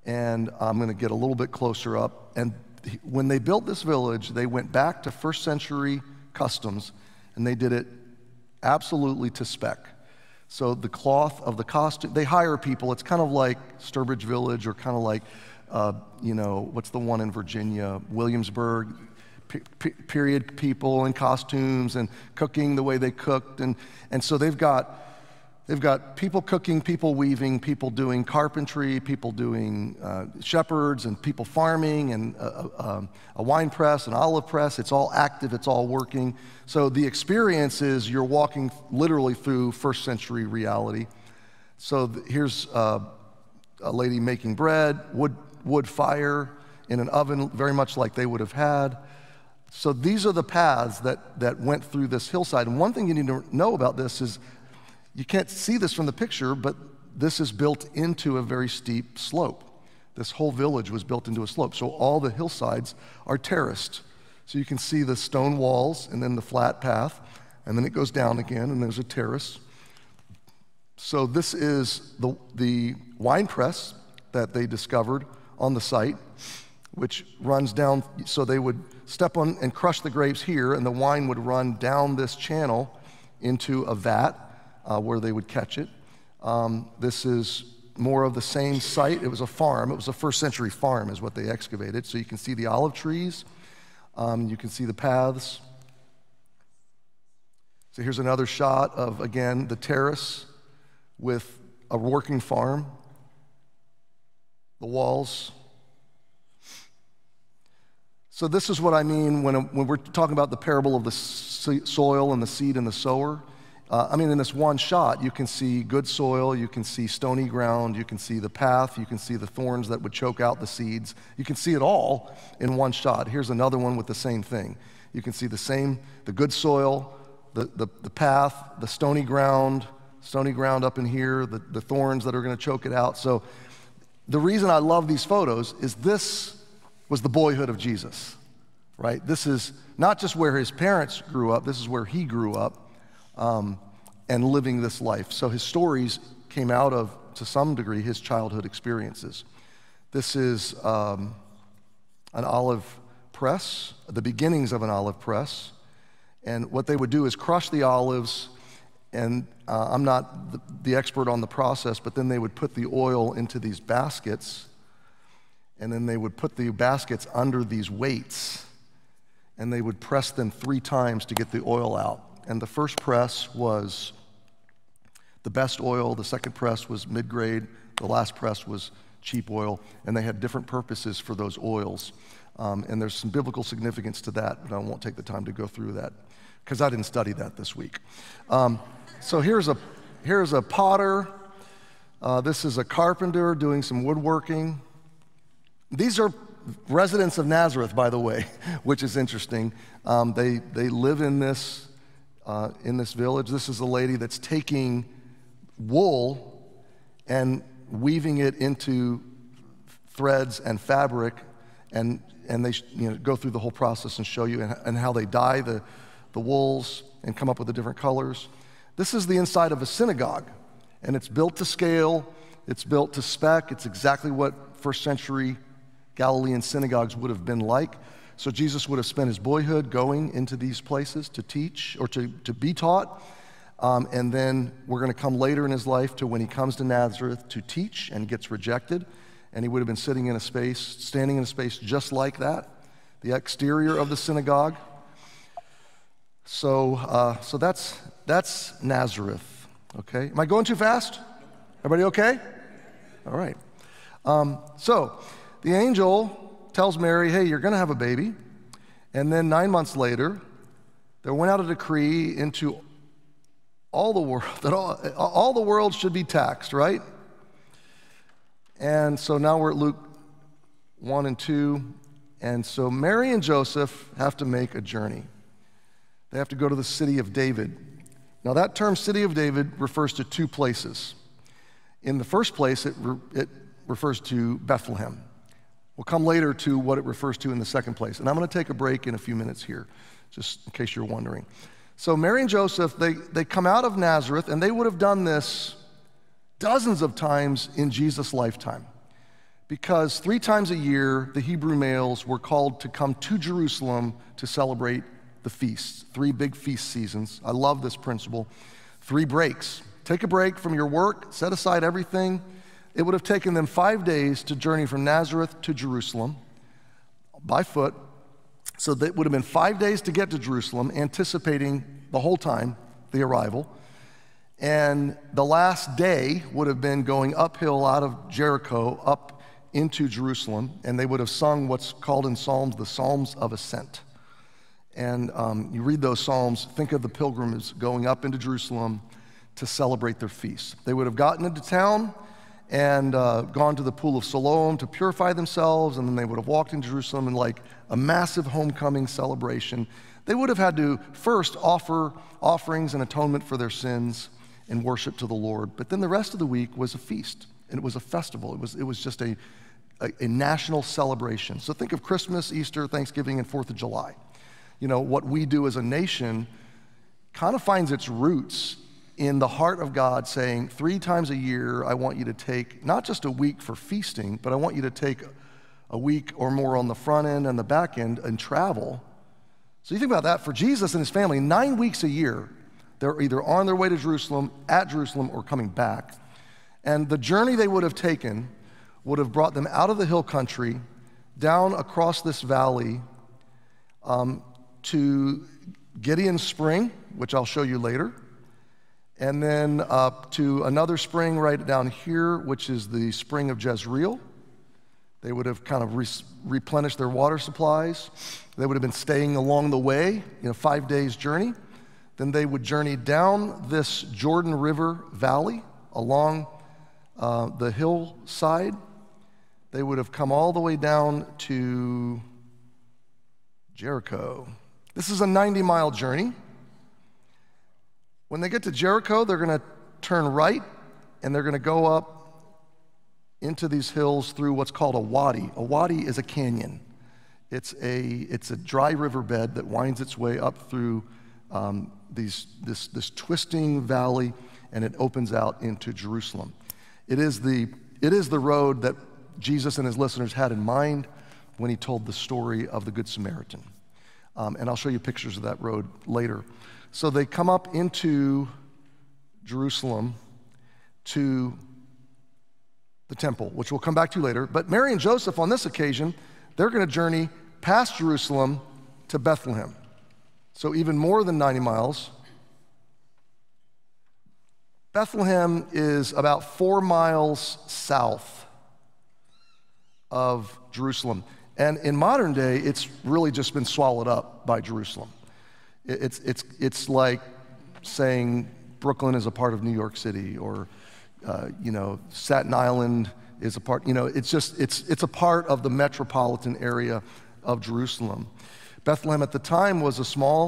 And I'm gonna get a little bit closer up. And when they built this village, they went back to first century customs, and they did it absolutely to spec. So the cloth of the costume, they hire people. It's kind of like Sturbridge Village or kind of like, uh, you know, what's the one in Virginia? Williamsburg, pe period people in costumes and cooking the way they cooked. And, and so they've got, they've got people cooking, people weaving, people doing carpentry, people doing uh, shepherds, and people farming, and a, a, a wine press, an olive press. It's all active, it's all working. So the experience is you're walking literally through first century reality. So here's uh, a lady making bread, wood, wood fire in an oven, very much like they would have had. So these are the paths that, that went through this hillside. And one thing you need to know about this is you can't see this from the picture, but this is built into a very steep slope. This whole village was built into a slope, so all the hillsides are terraced. So you can see the stone walls and then the flat path, and then it goes down again, and there's a terrace. So this is the, the wine press that they discovered on the site, which runs down, so they would step on and crush the grapes here, and the wine would run down this channel into a vat, Uh, where they would catch it. Um, this is more of the same site. It was a farm. It was a first century farm is what they excavated. So you can see the olive trees. Um, you can see the paths. So here's another shot of, again, the terrace with a working farm, the walls. So this is what I mean when, when we're talking about the parable of the soil and the seed and the sower. Uh, I mean, in this one shot, you can see good soil, you can see stony ground, you can see the path, you can see the thorns that would choke out the seeds. You can see it all in one shot. Here's another one with the same thing. You can see the same, the good soil, the, the, the path, the stony ground, stony ground up in here, the, the thorns that are gonna choke it out. So the reason I love these photos is this was the boyhood of Jesus, right? This is not just where his parents grew up, this is where he grew up um, and living this life. So his stories came out of, to some degree, his childhood experiences. This is um, an olive press, the beginnings of an olive press. And what they would do is crush the olives, and uh, I'm not the, the expert on the process, but then they would put the oil into these baskets, and then they would put the baskets under these weights, and they would press them three times to get the oil out. And the first press was the best oil, the second press was mid-grade, the last press was cheap oil, and they had different purposes for those oils. Um, and there's some biblical significance to that, but I won't take the time to go through that, because I didn't study that this week. Um, so here's a, here's a potter. Uh, this is a carpenter doing some woodworking. These are residents of Nazareth, by the way, which is interesting. Um, they, they live in this, uh, in this village. This is a lady that's taking wool and weaving it into threads and fabric, and, and they you know, go through the whole process and show you and, and how they dye the, the wools and come up with the different colors. This is the inside of a synagogue, and it's built to scale. It's built to spec. It's exactly what first century Galilean synagogues would have been like. So Jesus would have spent his boyhood going into these places to teach or to, to be taught. Um, and then we're gonna come later in his life to when he comes to Nazareth to teach and gets rejected. And he would have been sitting in a space, standing in a space just like that, the exterior of the synagogue. So, uh, so that's, that's Nazareth, okay? Am I going too fast? Everybody okay? All right. Um, so, the angel tells Mary, hey, you're gonna have a baby. And then nine months later, there went out a decree into all the world, that all, all the world should be taxed, right? And so now we're at Luke one and two. And so Mary and Joseph have to make a journey. They have to go to the city of David. Now that term city of David refers to two places. In the first place, it, it refers to Bethlehem. We'll come later to what it refers to in the second place. And I'm gonna take a break in a few minutes here, just in case you're wondering. So Mary and Joseph, they, they come out of Nazareth, and they would have done this dozens of times in Jesus' lifetime, because three times a year, the Hebrew males were called to come to Jerusalem to celebrate the feasts, three big feast seasons. I love this principle. Three breaks. Take a break from your work, set aside everything. It would have taken them five days to journey from Nazareth to Jerusalem by foot. So that would have been five days to get to Jerusalem, anticipating the whole time the arrival. And the last day would have been going uphill out of Jericho up into Jerusalem, and they would have sung what's called in Psalms the Psalms of Ascent. And um, you read those Psalms, think of the pilgrims going up into Jerusalem to celebrate their feast. They would have gotten into town and uh, gone to the Pool of Siloam to purify themselves, and then they would have walked into Jerusalem in like a massive homecoming celebration. They would have had to first offer offerings and atonement for their sins and worship to the Lord, but then the rest of the week was a feast, and it was a festival. It was, it was just a, a, a national celebration. So think of Christmas, Easter, Thanksgiving, and Fourth of July. You know, what we do as a nation kind of finds its roots in the heart of God saying, three times a year, I want you to take not just a week for feasting, but I want you to take a week or more on the front end and the back end and travel. So you think about that, for Jesus and his family, nine weeks a year, they're either on their way to Jerusalem, at Jerusalem, or coming back. And the journey they would have taken would have brought them out of the hill country, down across this valley, um, to Gideon Spring, which I'll show you later, and then up to another spring right down here, which is the spring of Jezreel. They would have kind of re replenished their water supplies. They would have been staying along the way, you know, five days journey. Then they would journey down this Jordan River valley along uh, the hillside. They would have come all the way down to Jericho. This is a ninety mile journey. When they get to Jericho, they're gonna turn right and they're gonna go up into these hills through what's called a wadi. A wadi is a canyon. It's a, it's a dry riverbed that winds its way up through um, these, this, this twisting valley, and it opens out into Jerusalem. It is the, it is the road that Jesus and his listeners had in mind when he told the story of the Good Samaritan. Um, and I'll show you pictures of that road later. So they come up into Jerusalem to the temple, which we'll come back to later. But Mary and Joseph, on this occasion, they're gonna journey past Jerusalem to Bethlehem. So even more than ninety miles. Bethlehem is about four miles south of Jerusalem. And in modern day, it's really just been swallowed up by Jerusalem. It's, it's, it's like saying Brooklyn is a part of New York City, or Uh, you know, Staten Island is a part, you know, it's just, it's, it's a part of the metropolitan area of Jerusalem. Bethlehem at the time was a small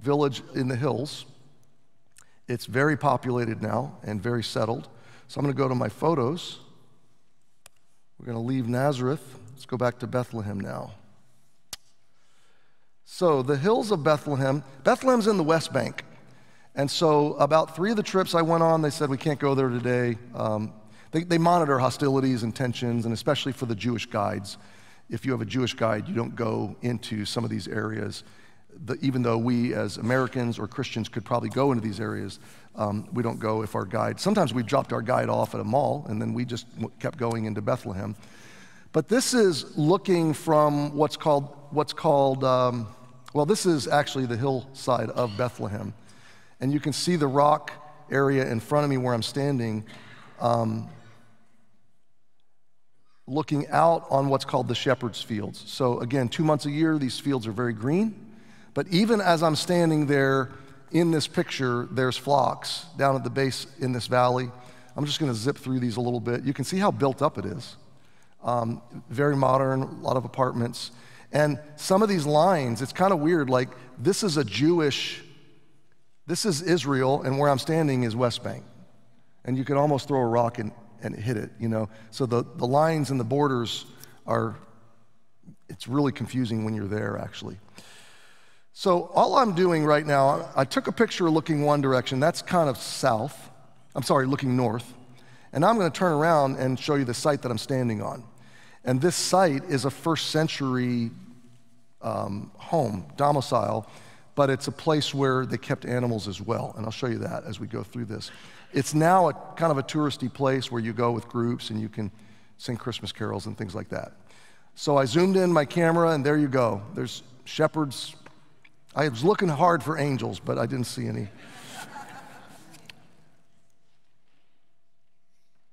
village in the hills. It's very populated now and very settled. So I'm gonna go to my photos. We're gonna leave Nazareth. Let's go back to Bethlehem now. So the hills of Bethlehem, Bethlehem's in the West Bank. And so about three of the trips I went on, they said, we can't go there today. Um, they, they monitor hostilities and tensions, and especially for the Jewish guides. If you have a Jewish guide, you don't go into some of these areas. The, even though we as Americans or Christians could probably go into these areas, um, we don't go if our guide, sometimes we dropped our guide off at a mall, and then we just kept going into Bethlehem. But this is looking from what's called, what's called um, well, this is actually the hillside of Bethlehem. And you can see the rock area in front of me where I'm standing, um, looking out on what's called the shepherd's fields. So again, two months a year, these fields are very green. But even as I'm standing there in this picture, there's flocks down at the base in this valley. I'm just gonna zip through these a little bit. You can see how built up it is. Um, very modern, a lot of apartments. And some of these lines, it's kind of weird, like this is a Jewish, this is Israel, and where I'm standing is West Bank. And you can almost throw a rock and, and hit it, you know? So the, the lines and the borders are, it's really confusing when you're there, actually. So all I'm doing right now, I took a picture looking one direction, that's kind of south, I'm sorry, looking north. And I'm gonna turn around and show you the site that I'm standing on. And this site is a first century um, home, domicile, but it's a place where they kept animals as well, and I'll show you that as we go through this. It's now a kind of a touristy place where you go with groups and you can sing Christmas carols and things like that. So I zoomed in my camera, and there you go. There's shepherds. I was looking hard for angels, but I didn't see any.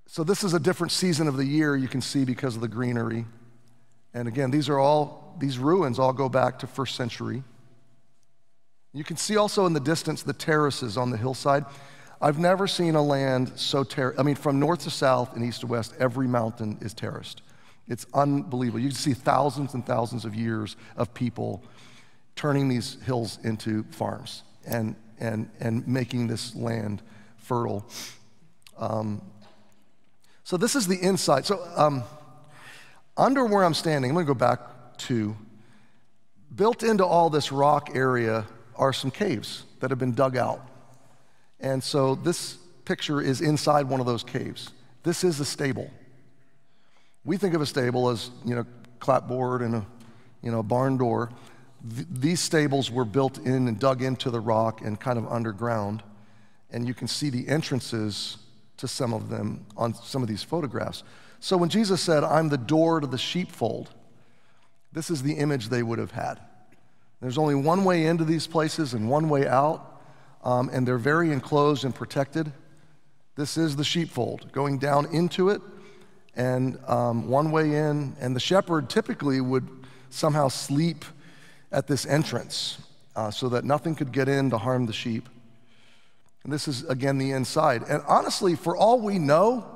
So this is a different season of the year, you can see, because of the greenery. And again, these are all, these ruins all go back to first century. You can see also in the distance the terraces on the hillside. I've never seen a land so terraced. I mean, from north to south and east to west, every mountain is terraced. It's unbelievable. You can see thousands and thousands of years of people turning these hills into farms and, and, and making this land fertile. Um, so this is the inside. So um, under where I'm standing, I'm gonna go back to, built into all this rock area are some caves that have been dug out. And so this picture is inside one of those caves. This is a stable. We think of a stable as, you know, clapboard and a, you know, barn door. Th these stables were built in and dug into the rock and kind of underground. And you can see the entrances to some of them on some of these photographs. So when Jesus said, I'm the door to the sheepfold, this is the image they would have had. There's only one way into these places and one way out, um, and they're very enclosed and protected. This is the sheepfold, going down into it, and um, one way in, and the shepherd typically would somehow sleep at this entrance uh, so that nothing could get in to harm the sheep. And this is, again, the inside. And honestly, for all we know,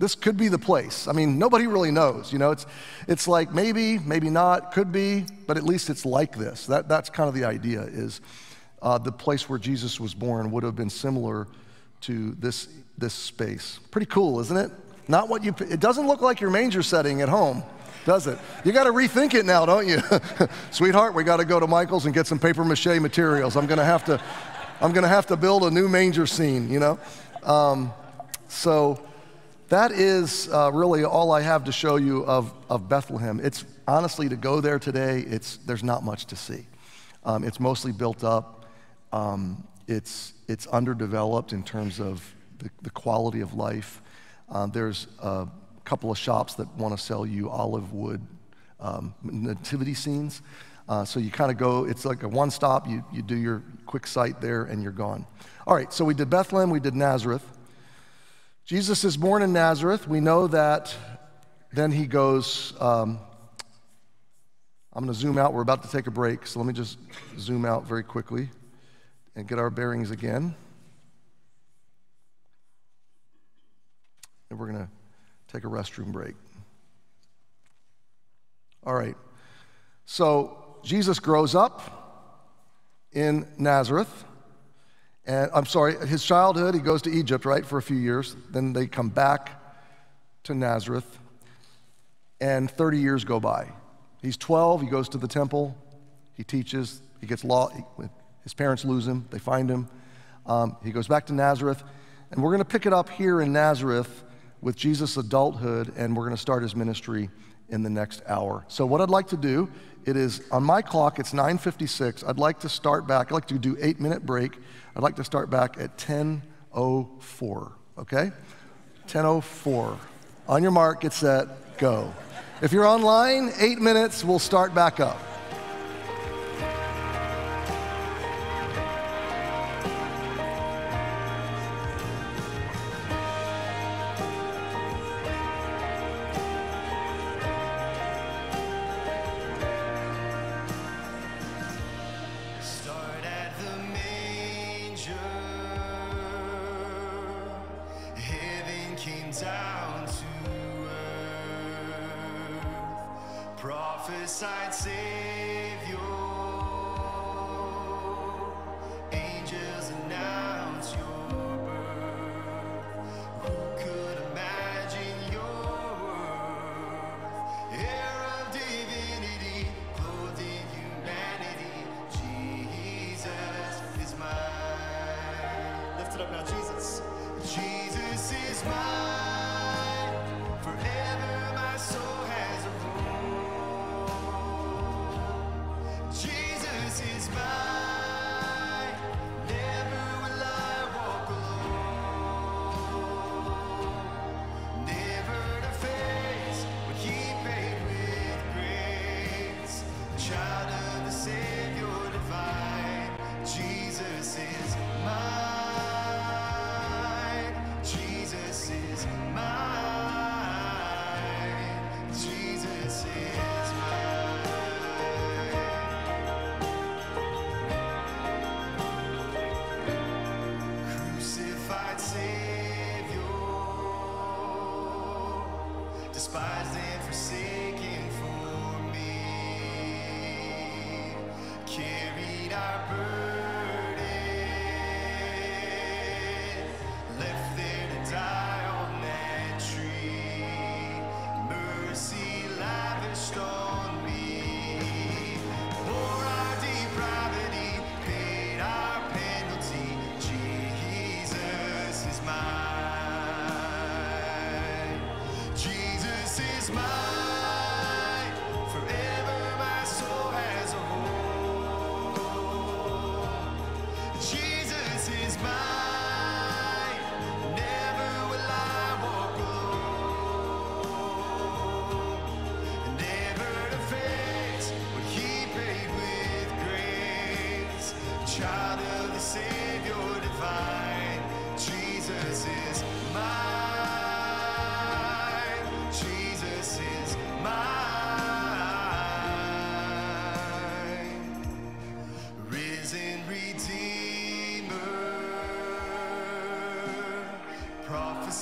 this could be the place. I mean, nobody really knows, you know. It's, it's like maybe, maybe not, could be, but at least it's like this. That, that's kind of the idea, is uh, the place where Jesus was born would have been similar to this, this space. Pretty cool, isn't it? Not what you, it doesn't look like your manger setting at home, does it? You gotta rethink it now, don't you? Sweetheart, we gotta go to Michael's and get some paper mache materials. I'm gonna have to, I'm gonna have to build a new manger scene, you know? Um, so that is uh, really all I have to show you of, of Bethlehem. It's honestly, to go there today, it's, there's not much to see. Um, it's mostly built up. Um, it's, it's underdeveloped in terms of the, the quality of life. Um, there's a couple of shops that want to sell you olive wood um, nativity scenes. Uh, so you kind of go, it's like a one stop, you, you do your quick sight there and you're gone. All right, so we did Bethlehem, we did Nazareth. Jesus is born in Nazareth. We know that. Then he goes, um, I'm gonna zoom out, we're about to take a break, so let me just zoom out very quickly and get our bearings again. And we're gonna take a restroom break. All right, so Jesus grows up in Nazareth, and I'm sorry, his childhood, he goes to Egypt, right, for a few years, then they come back to Nazareth, and thirty years go by. He's twelve, he goes to the temple, he teaches, he gets law, his parents lose him, they find him, um, he goes back to Nazareth, and we're gonna pick it up here in Nazareth with Jesus' adulthood, and we're gonna start his ministry in the next hour. So what I'd like to do, it is, on my clock, it's nine fifty-six, I'd like to start back, I'd like to do eight minute break, I'd like to start back at ten oh four, okay? ten oh four, on your mark, get set, go. If you're online, eight minutes, we'll start back up. Prophesied Savior, angels announce your birth. Who could imagine your worth? Heir of divinity, clothed in humanity, Jesus is mine. Lift it up now, Jesus. Jesus is mine. Despised and forsaken for me, carried our burden, left there to die on that tree, mercy lavished on me, bore our depravity, paid our penalty, Jesus is mine. Is mine, forever my soul has a hold.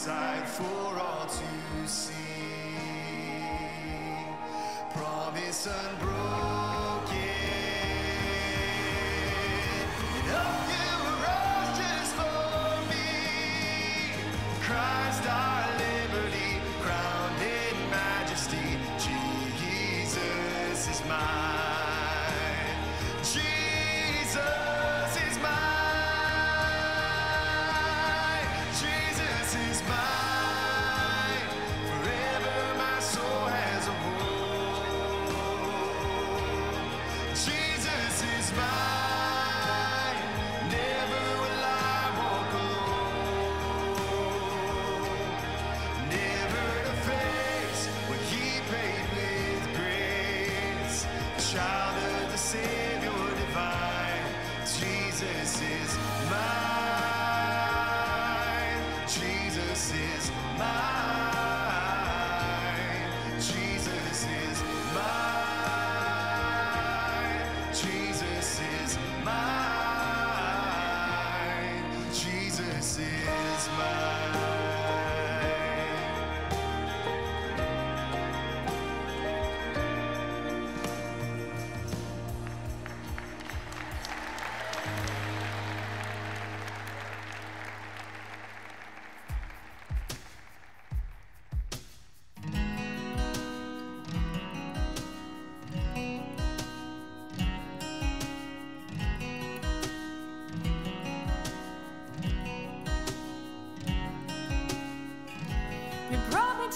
sight for all to see. Promise unbroken. Oh, you rose just for me. Christ our liberty, crowned in majesty. Jesus is mine.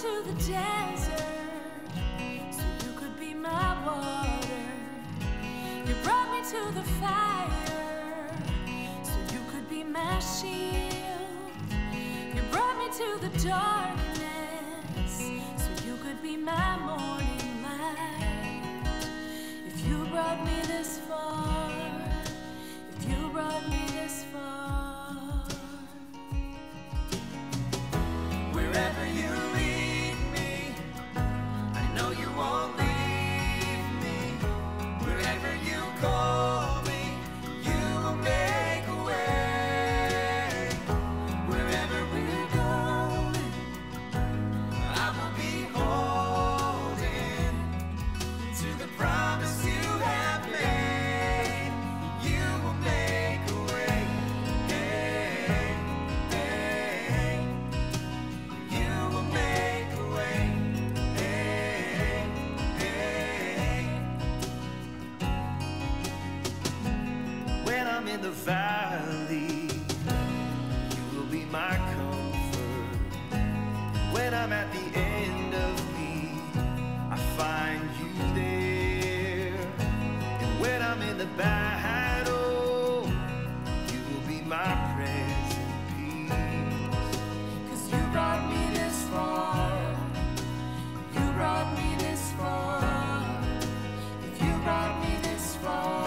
To the desert, so you could be my water. You brought me to the fire, so you could be my shield. You brought me to the darkness, so you could be my morning light. If you brought me this far, if you brought me this far, wherever you won't leave me. Wherever you call me, you will make a way. Wherever we're going, I will be holding to the promise you have made. You will make a way. Hey, hey. You will make a way. In the valley, you will be my comfort. When I'm at the end of me, I find you there. And when I'm in the battle, you will be my present peace. 'Cause you brought me this far. You brought me this far. If you brought me this far.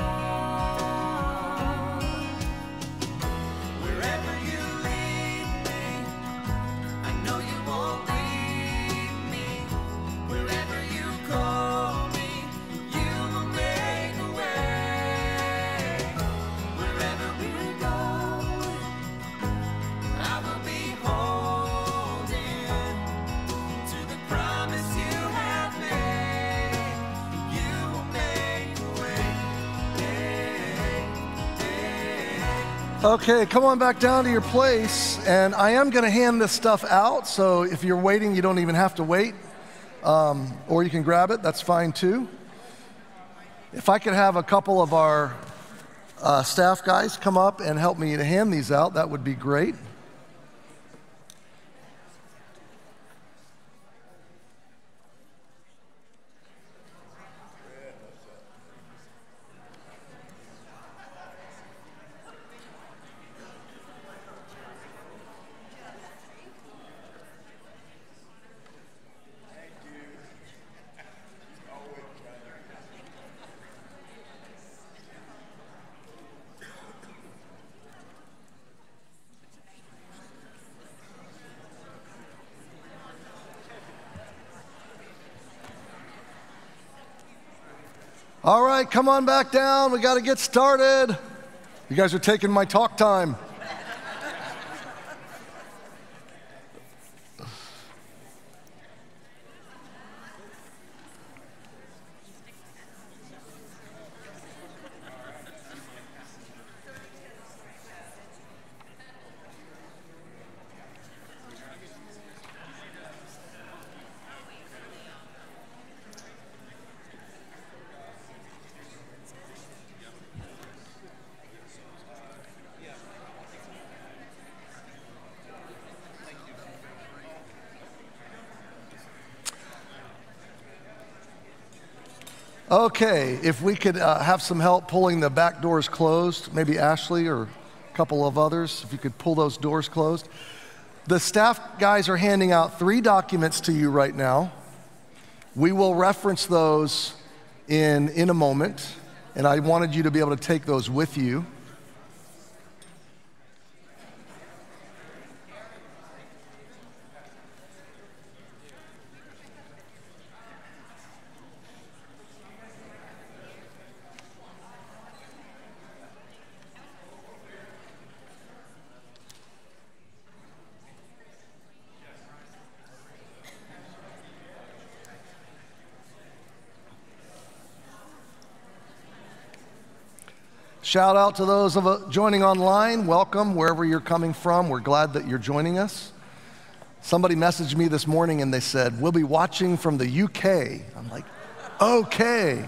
Okay, come on back down to your place, and I am going to hand this stuff out, so if you're waiting, you don't even have to wait, um, or you can grab it, that's fine too. If I could have a couple of our uh, staff guys come up and help me to hand these out, that would be great. All right, come on back down. We got to get started. You guys are taking my talk time. Okay, if we could uh, have some help pulling the back doors closed, maybe Ashley or a couple of others, if you could pull those doors closed. The staff guys are handing out three documents to you right now. We will reference those in, in a moment, and I wanted you to be able to take those with you. Shout out to those of uh, joining online. Welcome wherever you're coming from. We're glad that you're joining us. Somebody messaged me this morning and they said, "We'll be watching from the U K." I'm like, okay.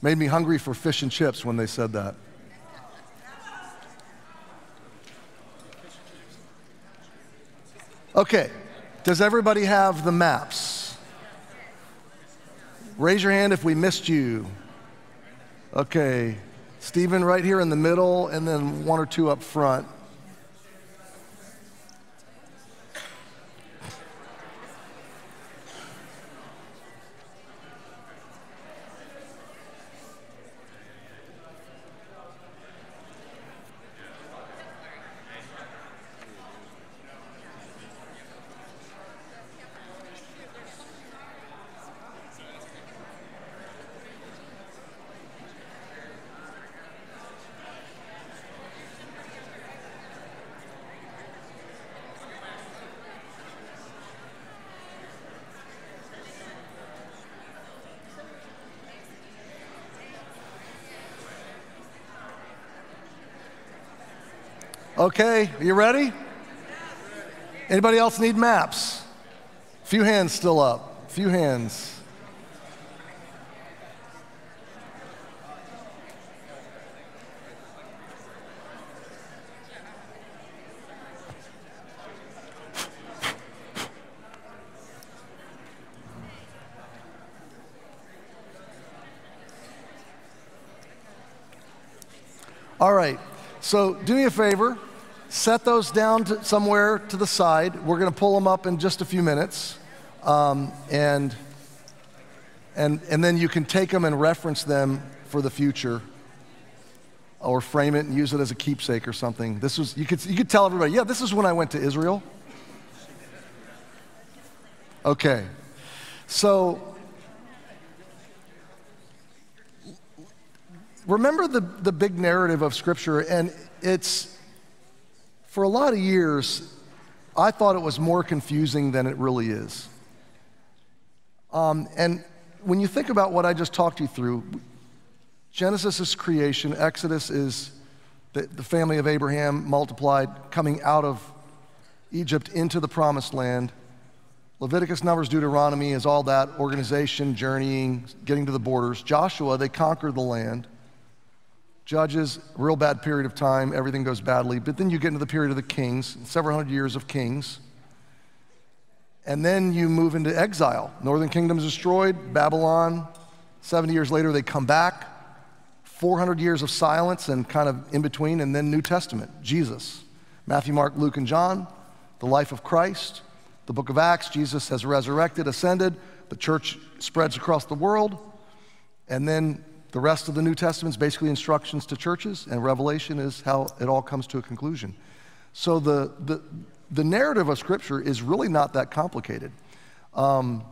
Made me hungry for fish and chips when they said that. Okay, does everybody have the maps? Raise your hand if we missed you. Okay, Stephen right here in the middle, and then one or two up front. Okay, are you ready? Anybody else need maps? A few hands still up, a few hands. All right, so do me a favor. Set those down to somewhere to the side. We're going to pull them up in just a few minutes. Um, and, and, and then you can take them and reference them for the future, or frame it and use it as a keepsake or something. This was, you could, you could tell everybody, yeah, this is when I went to Israel. Okay. So remember the, the big narrative of Scripture, and it's, for a lot of years, I thought it was more confusing than it really is. Um, and when you think about what I just talked you through, Genesis is creation, Exodus is the, the family of Abraham multiplied, coming out of Egypt into the promised land. Leviticus, Numbers, Deuteronomy is all that, organization, journeying, getting to the borders. Joshua, they conquer the land. Judges, real bad period of time, everything goes badly. But then you get into the period of the kings, several hundred years of kings. And then you move into exile. Northern kingdom is destroyed, Babylon. seventy years later, they come back. four hundred years of silence and kind of in between, and then New Testament, Jesus. Matthew, Mark, Luke, and John, the life of Christ. The book of Acts, Jesus has resurrected, ascended. The church spreads across the world. And then the rest of the New Testament is basically instructions to churches, and Revelation is how it all comes to a conclusion. So the, the, the narrative of Scripture is really not that complicated. Um,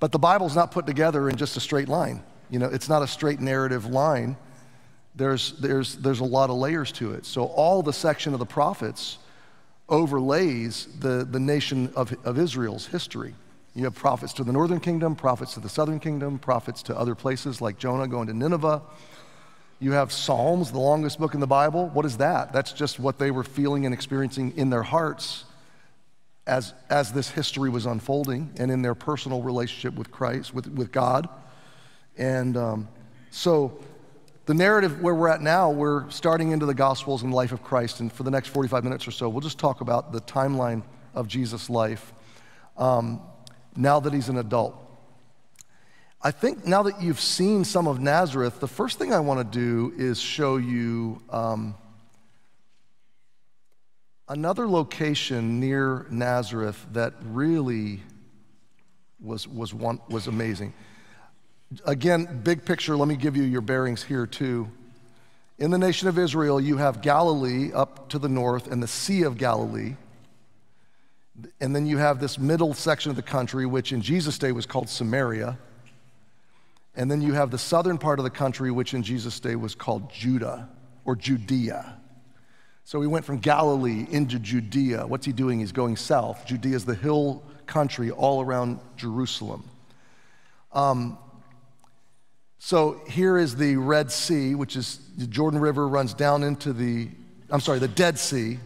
but the Bible's not put together in just a straight line. You know, it's not a straight narrative line. There's, there's, there's a lot of layers to it. So all the section of the prophets overlays the, the nation of, of Israel's history. You have prophets to the northern kingdom, prophets to the southern kingdom, prophets to other places like Jonah going to Nineveh. You have Psalms, the longest book in the Bible. What is that? That's just what they were feeling and experiencing in their hearts as, as this history was unfolding, and in their personal relationship with Christ, with, with God. And um, so the narrative where we're at now, we're starting into the Gospels and life of Christ. And for the next forty-five minutes or so, we'll just talk about the timeline of Jesus' life. Um, now that he's an adult. I think now that you've seen some of Nazareth, the first thing I want to do is show you um, another location near Nazareth that really was, was, one, was amazing. Again, big picture, let me give you your bearings here too. In the nation of Israel, you have Galilee up to the north and the Sea of Galilee. And then you have this middle section of the country, which in Jesus' day was called Samaria. And then you have the southern part of the country, which in Jesus' day was called Judah or Judea. So he went from Galilee into Judea. What's he doing? He's going south. Judea is the hill country all around Jerusalem. Um, So here is the Red Sea, which is the Jordan River runs down into the, I'm sorry, the Dead Sea.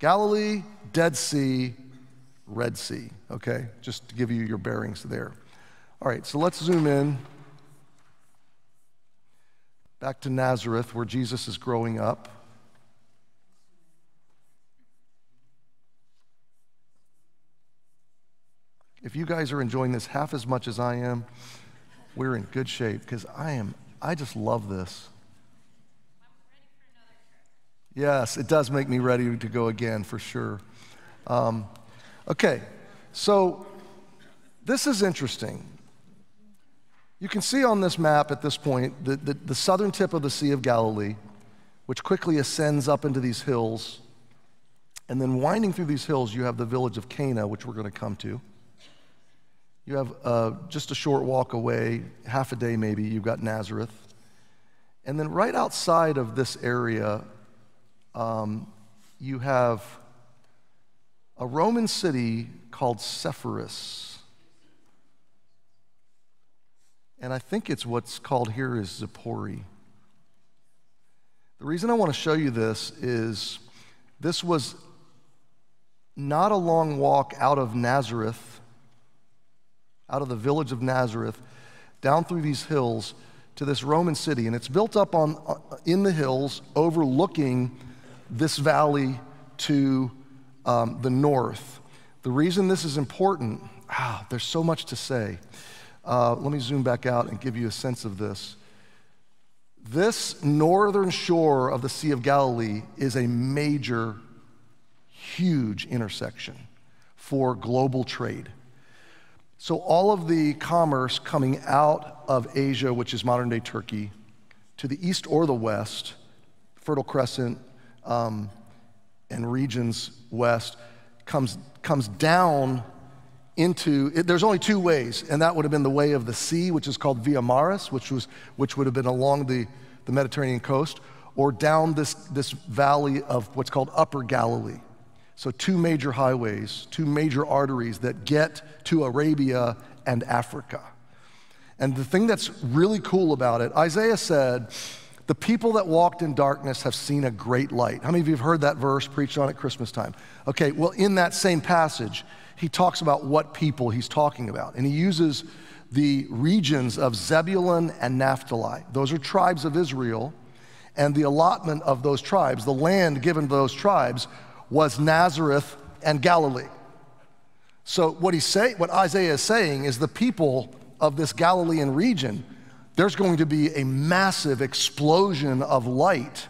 Galilee, Dead Sea, Red Sea, okay? Just to give you your bearings there. All right, so let's zoom in. Back to Nazareth, where Jesus is growing up. If you guys are enjoying this half as much as I am, we're in good shape, because I am, I just love this. I'm ready for another trip. Yes, it does make me ready to go again, for sure. Um, okay, so this is interesting. You can see on this map at this point, the, the, the southern tip of the Sea of Galilee, which quickly ascends up into these hills, and then winding through these hills, you have the village of Cana, which we're gonna come to. You have uh, just a short walk away, half a day maybe, you've got Nazareth. And then right outside of this area, um, you have a Roman city called Sepphoris. And I think it's what's called here is Zippori. The reason I want to show you this is this was not a long walk out of Nazareth, out of the village of Nazareth, down through these hills to this Roman city. And it's built up on in the hills overlooking this valley to um, the north. The reason this is important, ah, there's so much to say. Uh, let me zoom back out and give you a sense of this. This northern shore of the Sea of Galilee is a major, huge intersection for global trade. So all of the commerce coming out of Asia, which is modern-day Turkey, to the east or the west, Fertile Crescent um, and regions west, comes, comes down into, it, there's only two ways, and that would have been the way of the sea, which is called Via Maris, which, was, which would have been along the, the Mediterranean coast, or down this, this valley of what's called Upper Galilee. So two major highways, two major arteries that get to Arabia and Africa. And the thing that's really cool about it, Isaiah said, the people that walked in darkness have seen a great light. How many of you have heard that verse preached on at Christmas time? Okay, well, in that same passage, he talks about what people he's talking about. And he uses the regions of Zebulun and Naphtali. Those are tribes of Israel. And the allotment of those tribes, the land given to those tribes, was Nazareth and Galilee. So what he's saying, what Isaiah is saying is the people of this Galilean region, there's going to be a massive explosion of light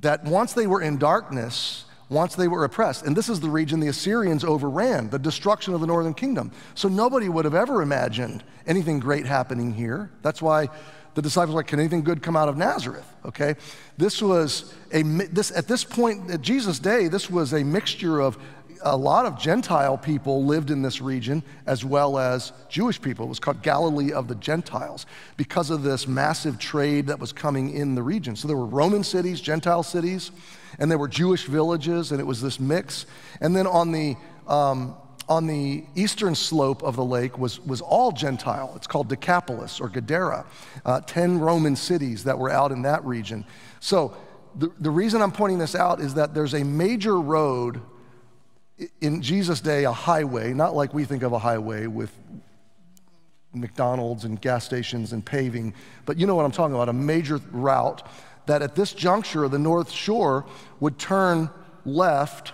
that once they were in darkness, once they were oppressed, and this is the region the Assyrians overran, the destruction of the northern kingdom. So nobody would have ever imagined anything great happening here. That's why the disciples were like, can anything good come out of Nazareth, okay? This was, a this at this point, at Jesus' day, this was a mixture of a lot of Gentile people lived in this region as well as Jewish people. It was called Galilee of the Gentiles because of this massive trade that was coming in the region. So there were Roman cities, Gentile cities, and there were Jewish villages, and it was this mix. And then on the, um, on the eastern slope of the lake was, was all Gentile. It's called Decapolis or Gadara, uh, ten Roman cities that were out in that region. So the, the reason I'm pointing this out is that there's a major road in Jesus' day, a highway, not like we think of a highway with McDonald's and gas stations and paving, but you know what I'm talking about, a major route that at this juncture of the North Shore would turn left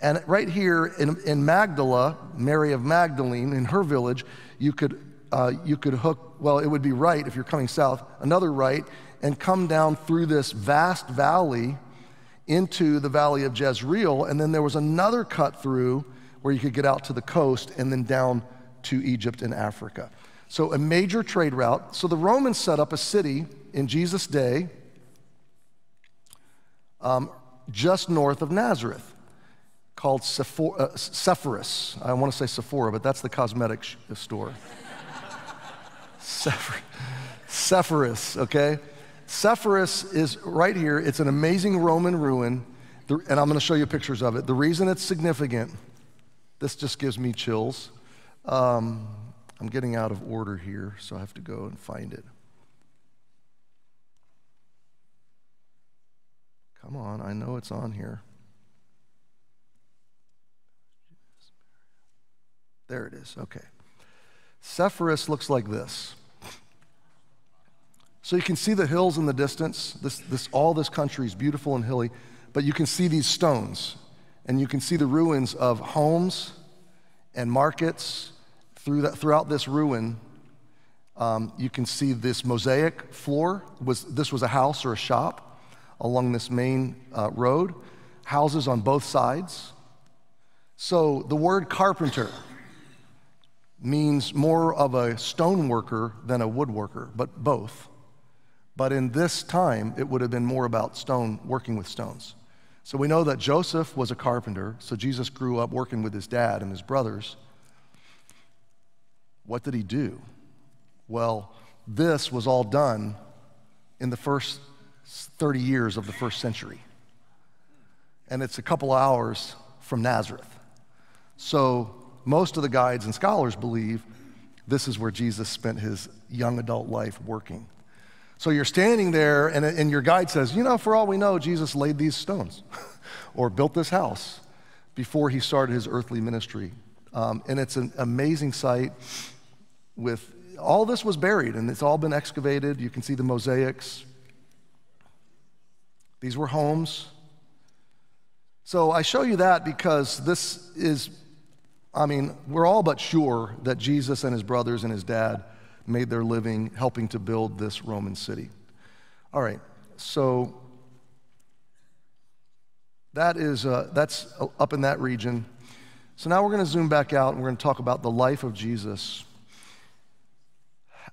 And right here in, in Magdala, Mary of Magdalene, in her village, you could, uh, you could hook, well, it would be right if you're coming south, another right, and come down through this vast valley into the valley of Jezreel. And then there was another cut through where you could get out to the coast and then down to Egypt and Africa. So a major trade route. So the Romans set up a city in Jesus' day um, just north of Nazareth, called Sephor uh, Sepphoris. I want to say Sephora, but that's the cosmetic sh store. Sephor Sepphoris, okay? Sepphoris is right here. It's an amazing Roman ruin, the, and I'm going to show you pictures of it. The reason it's significant, this just gives me chills. Um, I'm getting out of order here, so I have to go and find it. Come on, I know it's on here. There it is, okay. Sepphoris looks like this. So you can see the hills in the distance. This, this, all this country is beautiful and hilly, but you can see these stones, and you can see the ruins of homes and markets. Through that, throughout this ruin, um, you can see this mosaic floor. Was, this was a house or a shop along this main uh, road, houses on both sides. So the word carpenter means more of a stone worker than a woodworker, but both. But in this time, it would have been more about stone, working with stones. So we know that Joseph was a carpenter, so Jesus grew up working with his dad and his brothers. What did he do? Well, this was all done in the first thirty years of the first century. And it's a couple hours from Nazareth. So most of the guides and scholars believe this is where Jesus spent his young adult life working. So you're standing there and, and your guide says, you know, for all we know, Jesus laid these stones or built this house before he started his earthly ministry. Um, and it's an amazing site with, all this was buried and it's all been excavated. You can see the mosaics. These were homes. So I show you that because this is, I mean, we're all but sure that Jesus and his brothers and his dad made their living helping to build this Roman city. All right, so that is, uh, that's up in that region. So now we're going to zoom back out and we're going to talk about the life of Jesus.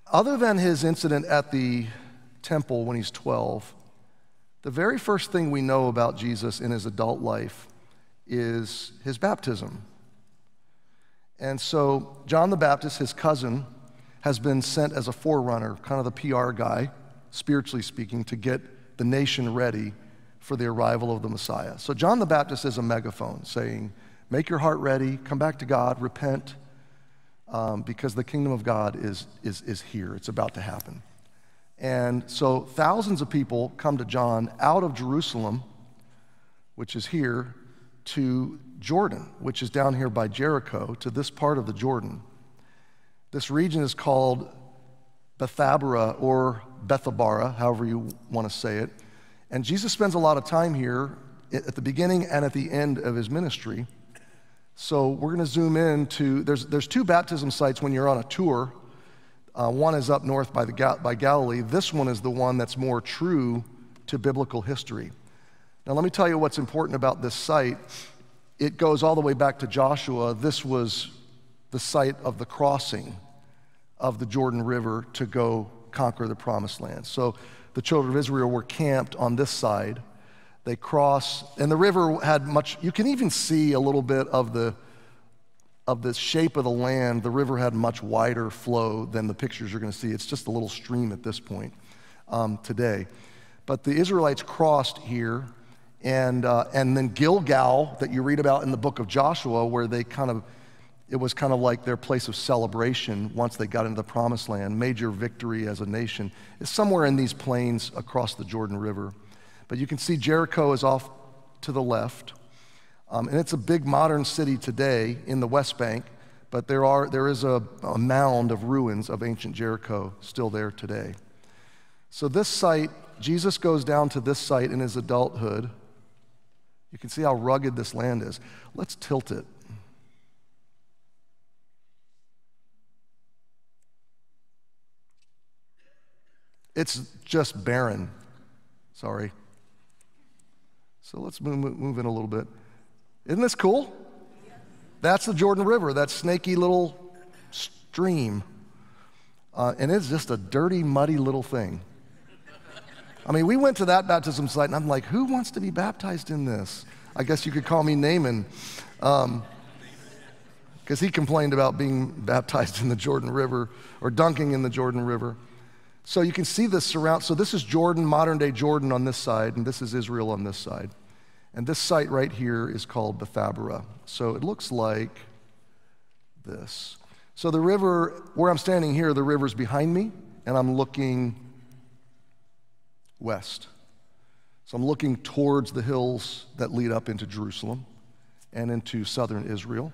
Other than his incident at the temple when he's twelve, the very first thing we know about Jesus in his adult life is his baptism. And so John the Baptist, his cousin, has been sent as a forerunner, kind of the P R guy, spiritually speaking, to get the nation ready for the arrival of the Messiah. So John the Baptist is a megaphone saying, make your heart ready, come back to God, repent, um, because the kingdom of God is, is, is here. It's about to happen. And so thousands of people come to John out of Jerusalem, which is here, to Jordan, which is down here by Jericho, to this part of the Jordan. This region is called Bethabara or Bethabara, however you want to say it. And Jesus spends a lot of time here at the beginning and at the end of his ministry. So we're going to zoom in to, there's, there's two baptism sites when you're on a tour. Uh, one is up north by, the Gal by Galilee. This one is the one that's more true to biblical history. Now let me tell you what's important about this site. It goes all the way back to Joshua. This was the site of the crossing of the Jordan River to go conquer the promised land. So the children of Israel were camped on this side. They crossed, and the river had much, you can even see a little bit of the, of the shape of the land. The river had much wider flow than the pictures you're gonna see. It's just a little stream at this point um, today. But the Israelites crossed here. And, uh, and then Gilgal, that you read about in the book of Joshua, where they kind of, it was kind of like their place of celebration once they got into the promised land, major victory as a nation, is somewhere in these plains across the Jordan River. But you can see Jericho is off to the left. Um, and it's a big modern city today in the West Bank, but there, are, there is a, a mound of ruins of ancient Jericho still there today. So this site, Jesus goes down to this site in his adulthood, You can see how rugged this land is. Let's tilt it. It's just barren. Sorry. So let's move, move in a little bit. Isn't this cool? That's the Jordan River, that snaky little stream. Uh, and it's just a dirty, muddy little thing. I mean, we went to that baptism site, and I'm like, who wants to be baptized in this? I guess you could call me Naaman. Um, because he complained about being baptized in the Jordan River, or dunking in the Jordan River. So you can see the surround, so this is Jordan, modern-day Jordan on this side, and this is Israel on this side. And this site right here is called Bethabara. So it looks like this. So the river, where I'm standing here, the river's behind me, and I'm looking west. So I'm looking towards the hills that lead up into Jerusalem and into southern Israel.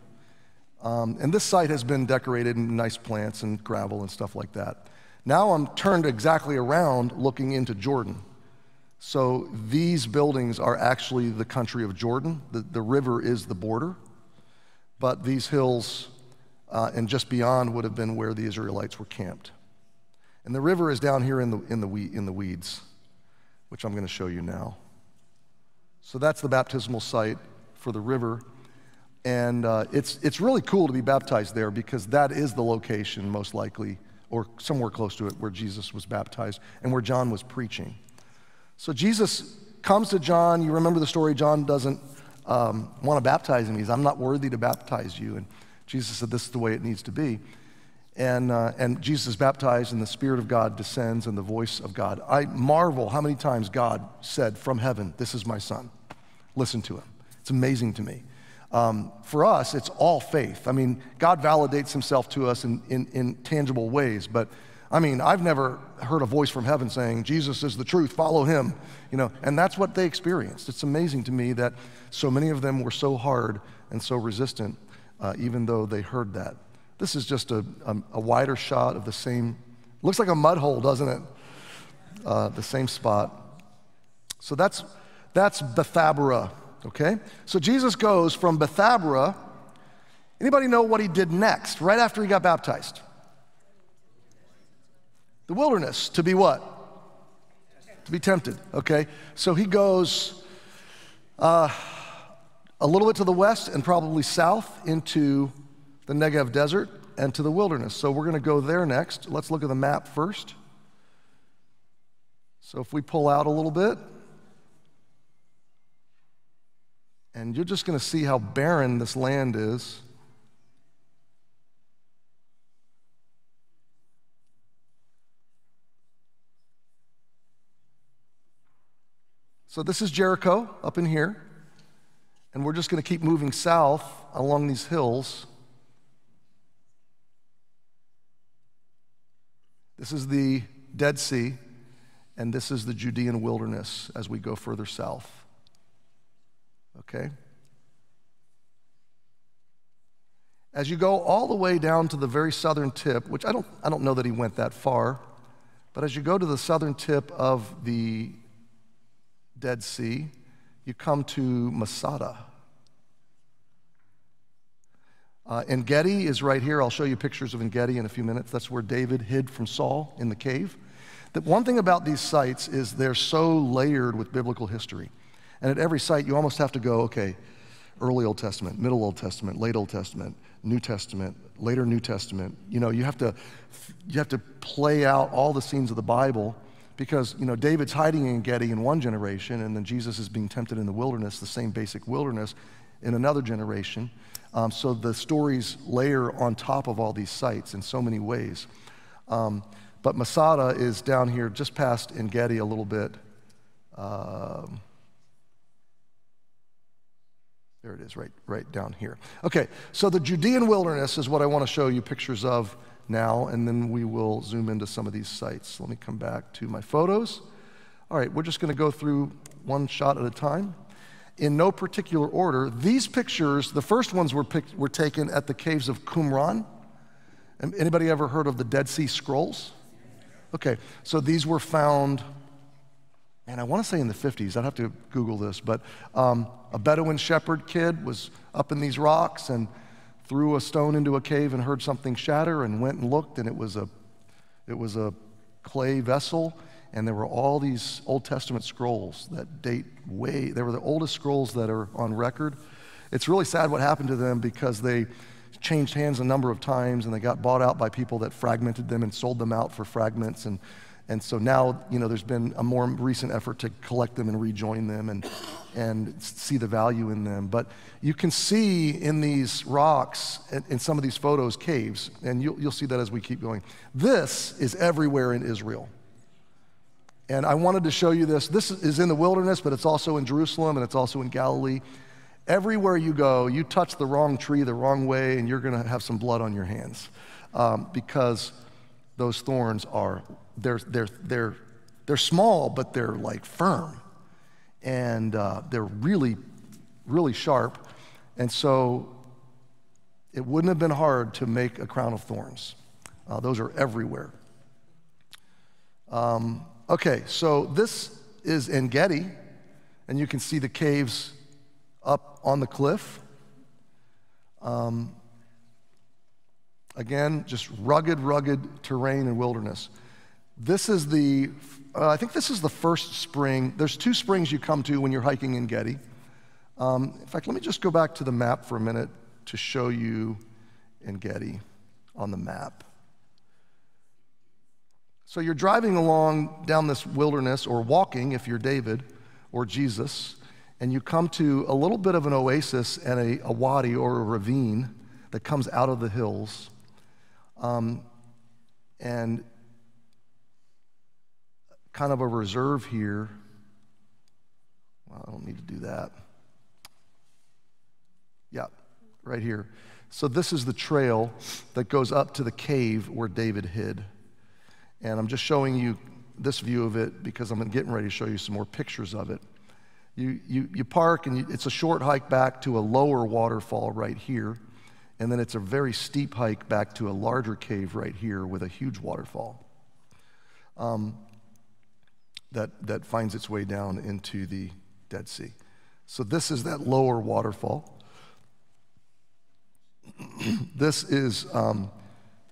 Um, and this site has been decorated in nice plants and gravel and stuff like that. Now I'm turned exactly around looking into Jordan. So these buildings are actually the country of Jordan. The, the river is the border, but these hills uh, and just beyond would have been where the Israelites were camped. And the river is down here in the, in the, we, in the weeds, which I'm gonna show you now. So that's the baptismal site for the river. And uh, it's, it's really cool to be baptized there because that is the location most likely, or somewhere close to it, where Jesus was baptized and where John was preaching. So Jesus comes to John. You remember the story. John doesn't um, want to baptize him. He says, I'm not worthy to baptize you. And Jesus said, this is the way it needs to be. And, uh, and Jesus is baptized, and the Spirit of God descends, and the voice of God. I marvel how many times God said from heaven, this is my son. Listen to him. It's amazing to me. Um, for us, it's all faith. I mean, God validates himself to us in, in, in tangible ways, but I mean, I've never heard a voice from heaven saying, Jesus is the truth, follow him, you know, and that's what they experienced. It's amazing to me that so many of them were so hard and so resistant, uh, even though they heard that. This is just a, a, a wider shot of the same, looks like a mud hole, doesn't it? Uh, the same spot. So that's, that's Bethabara, okay? So Jesus goes from Bethabara. Anybody know what he did next, right after he got baptized? The wilderness, to be what? To be tempted, okay? So he goes uh, a little bit to the west and probably south into the Negev desert and to the wilderness. So we're gonna go there next. Let's look at the map first. So if we pull out a little bit, and you're just gonna see how barren this land is. So this is Jericho up in here, and we're just going to keep moving south along these hills. This is the Dead Sea, and this is the Judean wilderness as we go further south, okay? As you go all the way down to the very southern tip, which I don't, I don't know that he went that far, but as you go to the southern tip of the Dead Sea, you come to Masada. Uh, En Gedi is right here. I'll show you pictures of En Gedi in a few minutes. That's where David hid from Saul in the cave. The one thing about these sites is they're so layered with biblical history. And at every site, you almost have to go, okay, early Old Testament, middle Old Testament, late Old Testament, New Testament, later New Testament. You know, you have to, you have to play out all the scenes of the Bible. Because, you know, David's hiding in En Gedi in one generation, and then Jesus is being tempted in the wilderness, the same basic wilderness, in another generation. Um, so the stories layer on top of all these sites in so many ways. Um, but Masada is down here just past En Gedi a little bit. Um, there it is, right, right down here. Okay, so the Judean wilderness is what I want to show you pictures of now, and then we will zoom into some of these sites. Let me come back to my photos. All right, we're just gonna go through one shot at a time. In no particular order, these pictures, the first ones were, picked, were taken at the caves of Qumran. Anybody ever heard of the Dead Sea Scrolls? Okay, so these were found and I want to say in the fifties, I'd have to Google this, but um, a Bedouin shepherd kid was up in these rocks and threw a stone into a cave and heard something shatter and went and looked, and it was a, it was a clay vessel, and there were all these Old Testament scrolls that date way, they were the oldest scrolls that are on record. It's really sad what happened to them because they changed hands a number of times and they got bought out by people that fragmented them and sold them out for fragments. And, and so now, you know, there's been a more recent effort to collect them and rejoin them and, and see the value in them. But you can see in these rocks, in some of these photos, caves, and you'll, you'll see that as we keep going. This is everywhere in Israel. And I wanted to show you this. This is in the wilderness, but it's also in Jerusalem and it's also in Galilee. Everywhere you go, you touch the wrong tree the wrong way and you're gonna have some blood on your hands um, because those thorns are, they're, they're, they're, they're small, but they're like firm and uh, they're really, really sharp. And so it wouldn't have been hard to make a crown of thorns. Uh, those are everywhere. Um, okay, so this is En Gedi and you can see the caves up on the cliff. Um, again, just rugged, rugged terrain and wilderness. This is the, uh, I think this is the first spring. There's two springs you come to when you're hiking in En Gedi. Um, in fact, let me just go back to the map for a minute to show you En Gedi on the map. So you're driving along down this wilderness or walking if you're David or Jesus, and you come to a little bit of an oasis and a, a wadi or a ravine that comes out of the hills. Um, and kind of a reserve here. Well, I don't need to do that. Yeah, right here. So this is the trail that goes up to the cave where David hid. And I'm just showing you this view of it because I'm getting ready to show you some more pictures of it. You, you, you park, and you, it's a short hike back to a lower waterfall right here, and then it's a very steep hike back to a larger cave right here with a huge waterfall um, that, that finds its way down into the Dead Sea. So this is that lower waterfall. This is um,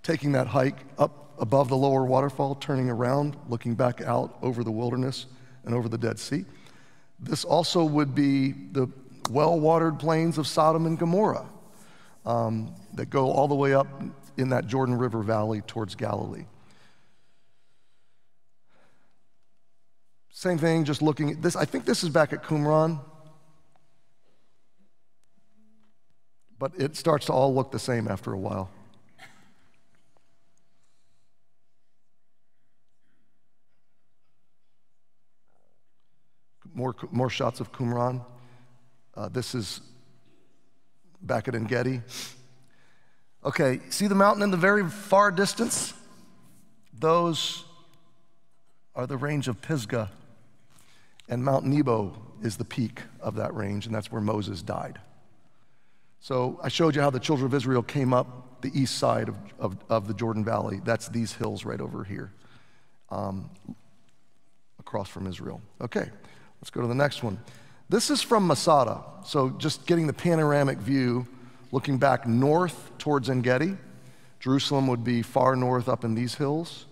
taking that hike up above the lower waterfall, turning around, looking back out over the wilderness and over the Dead Sea. This also would be the well-watered plains of Sodom and Gomorrah um, that go all the way up in that Jordan River valley towards Galilee. Same thing, just looking at this. I think this is back at Qumran, but it starts to all look the same after a while. More, more shots of Qumran. Uh, this is back at En Gedi. Okay, see the mountain in the very far distance? Those are the range of Pisgah, and Mount Nebo is the peak of that range, and that's where Moses died. So I showed you how the children of Israel came up the east side of, of, of the Jordan Valley. That's these hills right over here, um, across from Israel. Okay. Let's go to the next one. This is from Masada. So just getting the panoramic view, looking back north towards En Gedi. Jerusalem would be far north up in these hills.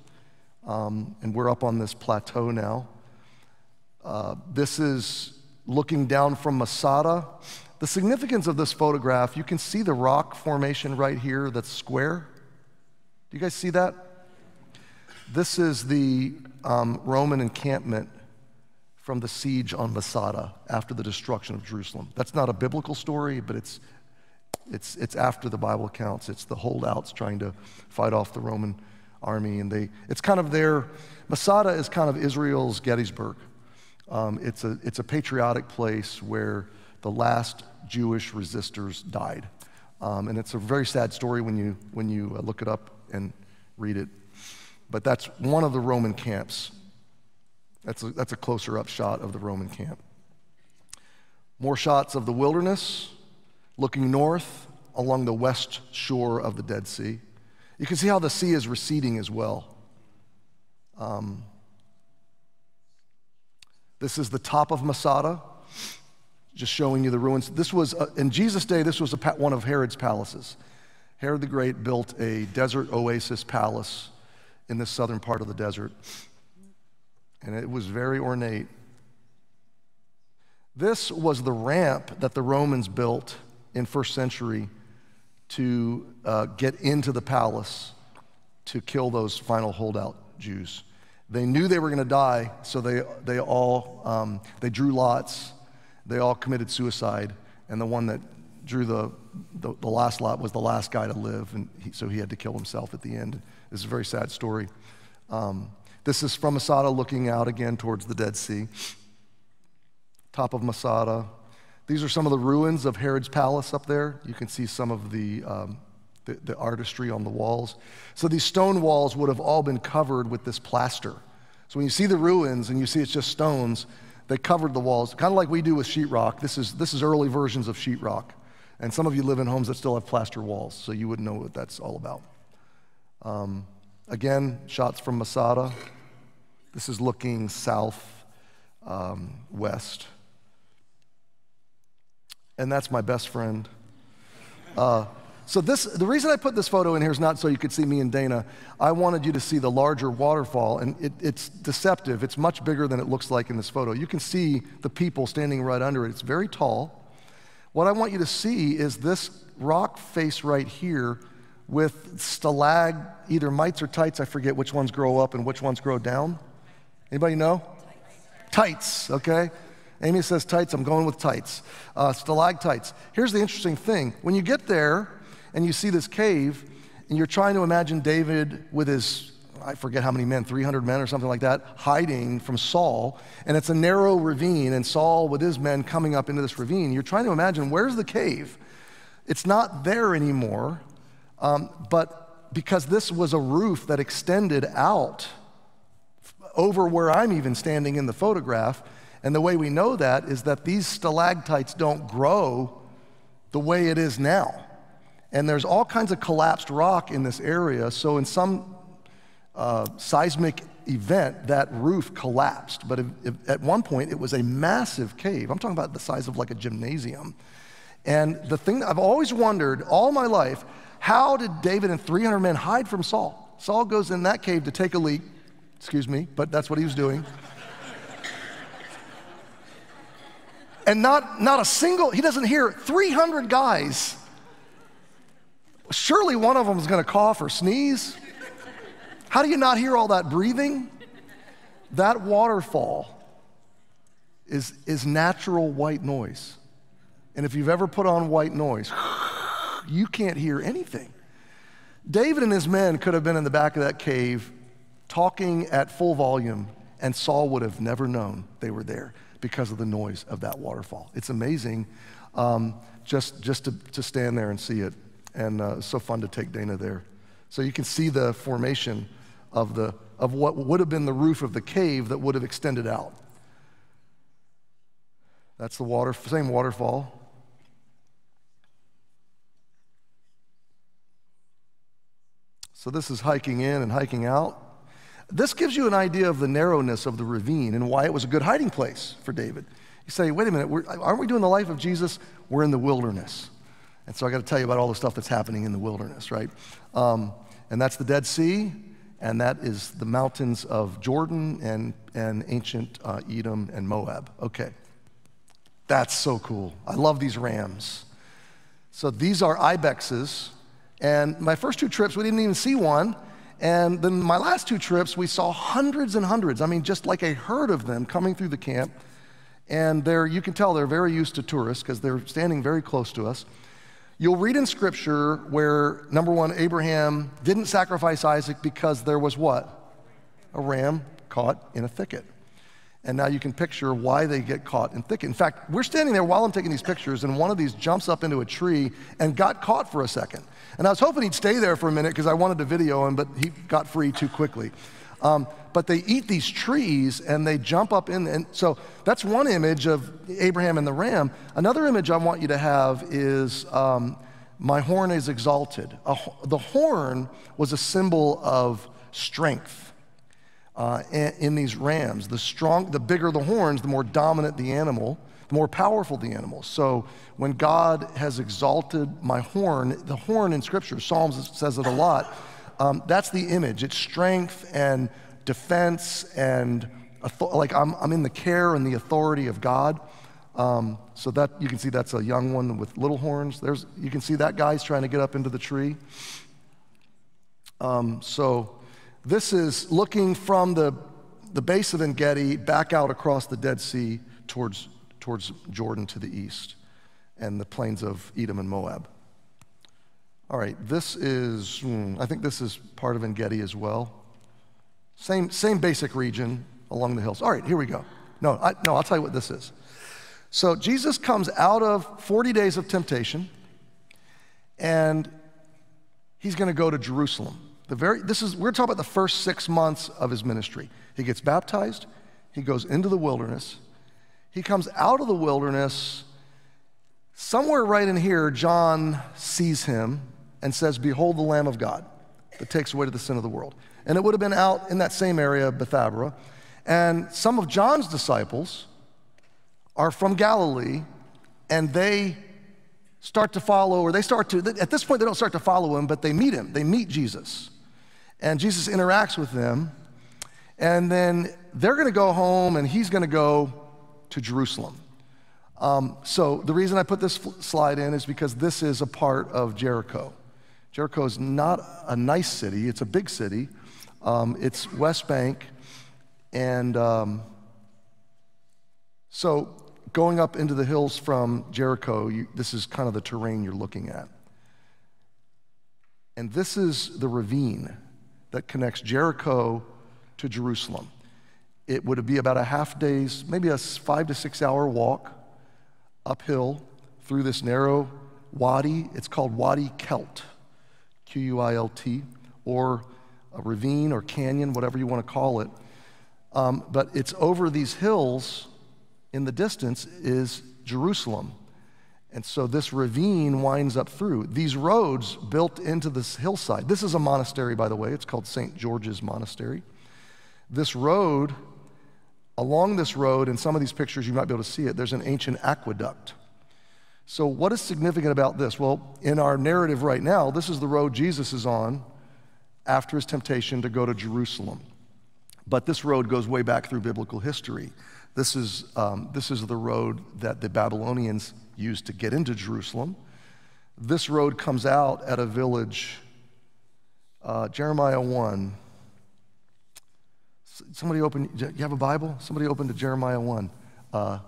Um, and we're up on this plateau now. Uh, this is looking down from Masada. The significance of this photograph, you can see the rock formation right here that's square. Do you guys see that? This is the um, Roman encampment from the siege on Masada after the destruction of Jerusalem. That's not a biblical story, but it's, it's, it's after the Bible accounts. It's the holdouts trying to fight off the Roman army. And they, it's kind of their, Masada is kind of Israel's Gettysburg. Um, it's, a, it's a patriotic place where the last Jewish resistors died. Um, and it's a very sad story when you, when you look it up and read it. But that's one of the Roman camps. That's a, that's a closer up shot of the Roman camp. More shots of the wilderness, looking north along the west shore of the Dead Sea. You can see how the sea is receding as well. Um, This is the top of Masada, just showing you the ruins. This was, a, in Jesus' day, this was a, one of Herod's palaces. Herod the Great built a desert oasis palace in the southern part of the desert, and it was very ornate. This was the ramp that the Romans built in first century to uh, get into the palace to kill those final holdout Jews. They knew they were gonna die, so they, they all, um, they drew lots, they all committed suicide, and the one that drew the, the, the last lot was the last guy to live, and he, so he had to kill himself at the end. This is a very sad story. Um, this is from Masada looking out again towards the Dead Sea. Top of Masada. These are some of the ruins of Herod's palace up there. You can see some of the, um, the, the artistry on the walls. So these stone walls would have all been covered with this plaster. So when you see the ruins and you see it's just stones, they covered the walls, kind of like we do with sheetrock. This is, this is early versions of sheetrock. And some of you live in homes that still have plaster walls, so you wouldn't know what that's all about. Um, again, shots from Masada. This is looking south, um, west. And that's my best friend. Uh, so this, the reason I put this photo in here is not so you could see me and Dana. I wanted you to see the larger waterfall, and it, it's deceptive. It's much bigger than it looks like in this photo. You can see the people standing right under it. It's very tall. What I want you to see is this rock face right here with stalag, either mites or tights. I forget which ones grow up and which ones grow down. Anybody know? Tights, tights, okay. Amy says tights, I'm going with tights. Uh, stalactites. Here's the interesting thing. When you get there and you see this cave and you're trying to imagine David with his, I forget how many men, three hundred men or something like that, hiding from Saul, and it's a narrow ravine and Saul with his men coming up into this ravine, you're trying to imagine, where's the cave? It's not there anymore, um, but because this was a roof that extended out over where I'm even standing in the photograph. And the way we know that is that these stalactites don't grow the way it is now. And there's all kinds of collapsed rock in this area, so in some uh, seismic event, that roof collapsed. But if, if, at one point, it was a massive cave. I'm talking about the size of like a gymnasium. And the thing that I've always wondered all my life, how did David and three hundred men hide from Saul? Saul goes in that cave to take a leak, excuse me, but that's what he was doing. And not, not a single, he doesn't hear three hundred guys. Surely one of them is gonna cough or sneeze. How do you not hear all that breathing? That waterfall is, is natural white noise. And if you've ever put on white noise, you can't hear anything. David and his men could have been in the back of that cave talking at full volume, and Saul would have never known they were there, because of the noise of that waterfall. It's amazing um, just, just to, to stand there and see it. And uh, it's so fun to take Dana there. So you can see the formation of, the, of what would have been the roof of the cave that would have extended out. That's the water, same waterfall. So this is hiking in and hiking out. This gives you an idea of the narrowness of the ravine and why it was a good hiding place for David. You say, wait a minute, we're, aren't we doing the life of Jesus? We're in the wilderness. And so I gotta tell you about all the stuff that's happening in the wilderness, right? Um, and that's the Dead Sea, and that is the mountains of Jordan and, and ancient uh, Edom and Moab. Okay, that's so cool. I love these rams. So these are ibexes, and my first two trips, we didn't even see one. And then my last two trips, we saw hundreds and hundreds. I mean, just like a herd of them coming through the camp. And they're, you can tell they're very used to tourists because they're standing very close to us. You'll read in Scripture where, number one, Abraham didn't sacrifice Isaac because there was what? A ram caught in a thicket. And now you can picture why they get caught in thicket. In fact, we're standing there while I'm taking these pictures, and one of these jumps up into a tree and got caught for a second. And I was hoping he'd stay there for a minute because I wanted to video him, but he got free too quickly. Um, but they eat these trees and they jump up in, and so that's one image of Abraham and the ram. Another image I want you to have is um, my horn is exalted. A, the horn was a symbol of strength. uh, in, in these rams. The strong, the bigger the horns, the more dominant the animal, the more powerful the animal. So when God has exalted my horn, the horn in Scripture, Psalms says it a lot, um, that's the image. It's strength and defense and like I'm, I'm in the care and the authority of God. Um, so that, you can see that's a young one with little horns. There's, you can see that guy's trying to get up into the tree. Um, so this is looking from the, the base of En Gedi back out across the Dead Sea towards, towards Jordan to the east and the plains of Edom and Moab. All right, this is, hmm, I think this is part of En Gedi as well. Same, same basic region along the hills. All right, here we go. No, I, no, I'll tell you what this is. So Jesus comes out of forty days of temptation, and he's gonna go to Jerusalem. The very, this is, we're talking about the first six months of his ministry. He gets baptized, he goes into the wilderness, he comes out of the wilderness, somewhere right in here, John sees him and says, "Behold the Lamb of God that takes away the sin of the world." And it would have been out in that same area, Bethabara, and some of John's disciples are from Galilee, and they start to follow, or they start to, at this point they don't start to follow him, but they meet him, they meet Jesus. And Jesus interacts with them, and then they're gonna go home, and he's gonna go to Jerusalem. Um, so the reason I put this slide in is because this is a part of Jericho. Jericho is not a nice city, it's a big city. Um, it's West Bank, and um, so, going up into the hills from Jericho, you, this is kind of the terrain you're looking at. And this is the ravine that connects Jericho to Jerusalem. It would be about a half day's, maybe a five to six hour walk uphill through this narrow wadi. It's called Wadi Kelt, Q U I L T, or a ravine or canyon, whatever you want to call it. Um, but it's over these hills. In the distance is Jerusalem. And so this ravine winds up through. These roads built into this hillside. This is a monastery, by the way. It's called Saint George's Monastery. This road, along this road, in some of these pictures you might be able to see it, there's an ancient aqueduct. So what is significant about this? Well, in our narrative right now, this is the road Jesus is on after his temptation to go to Jerusalem. But this road goes way back through biblical history. This is, um, this is the road that the Babylonians used to get into Jerusalem. This road comes out at a village, uh, Jeremiah one. Somebody open, do you have a Bible? Somebody open to Jeremiah one. Uh,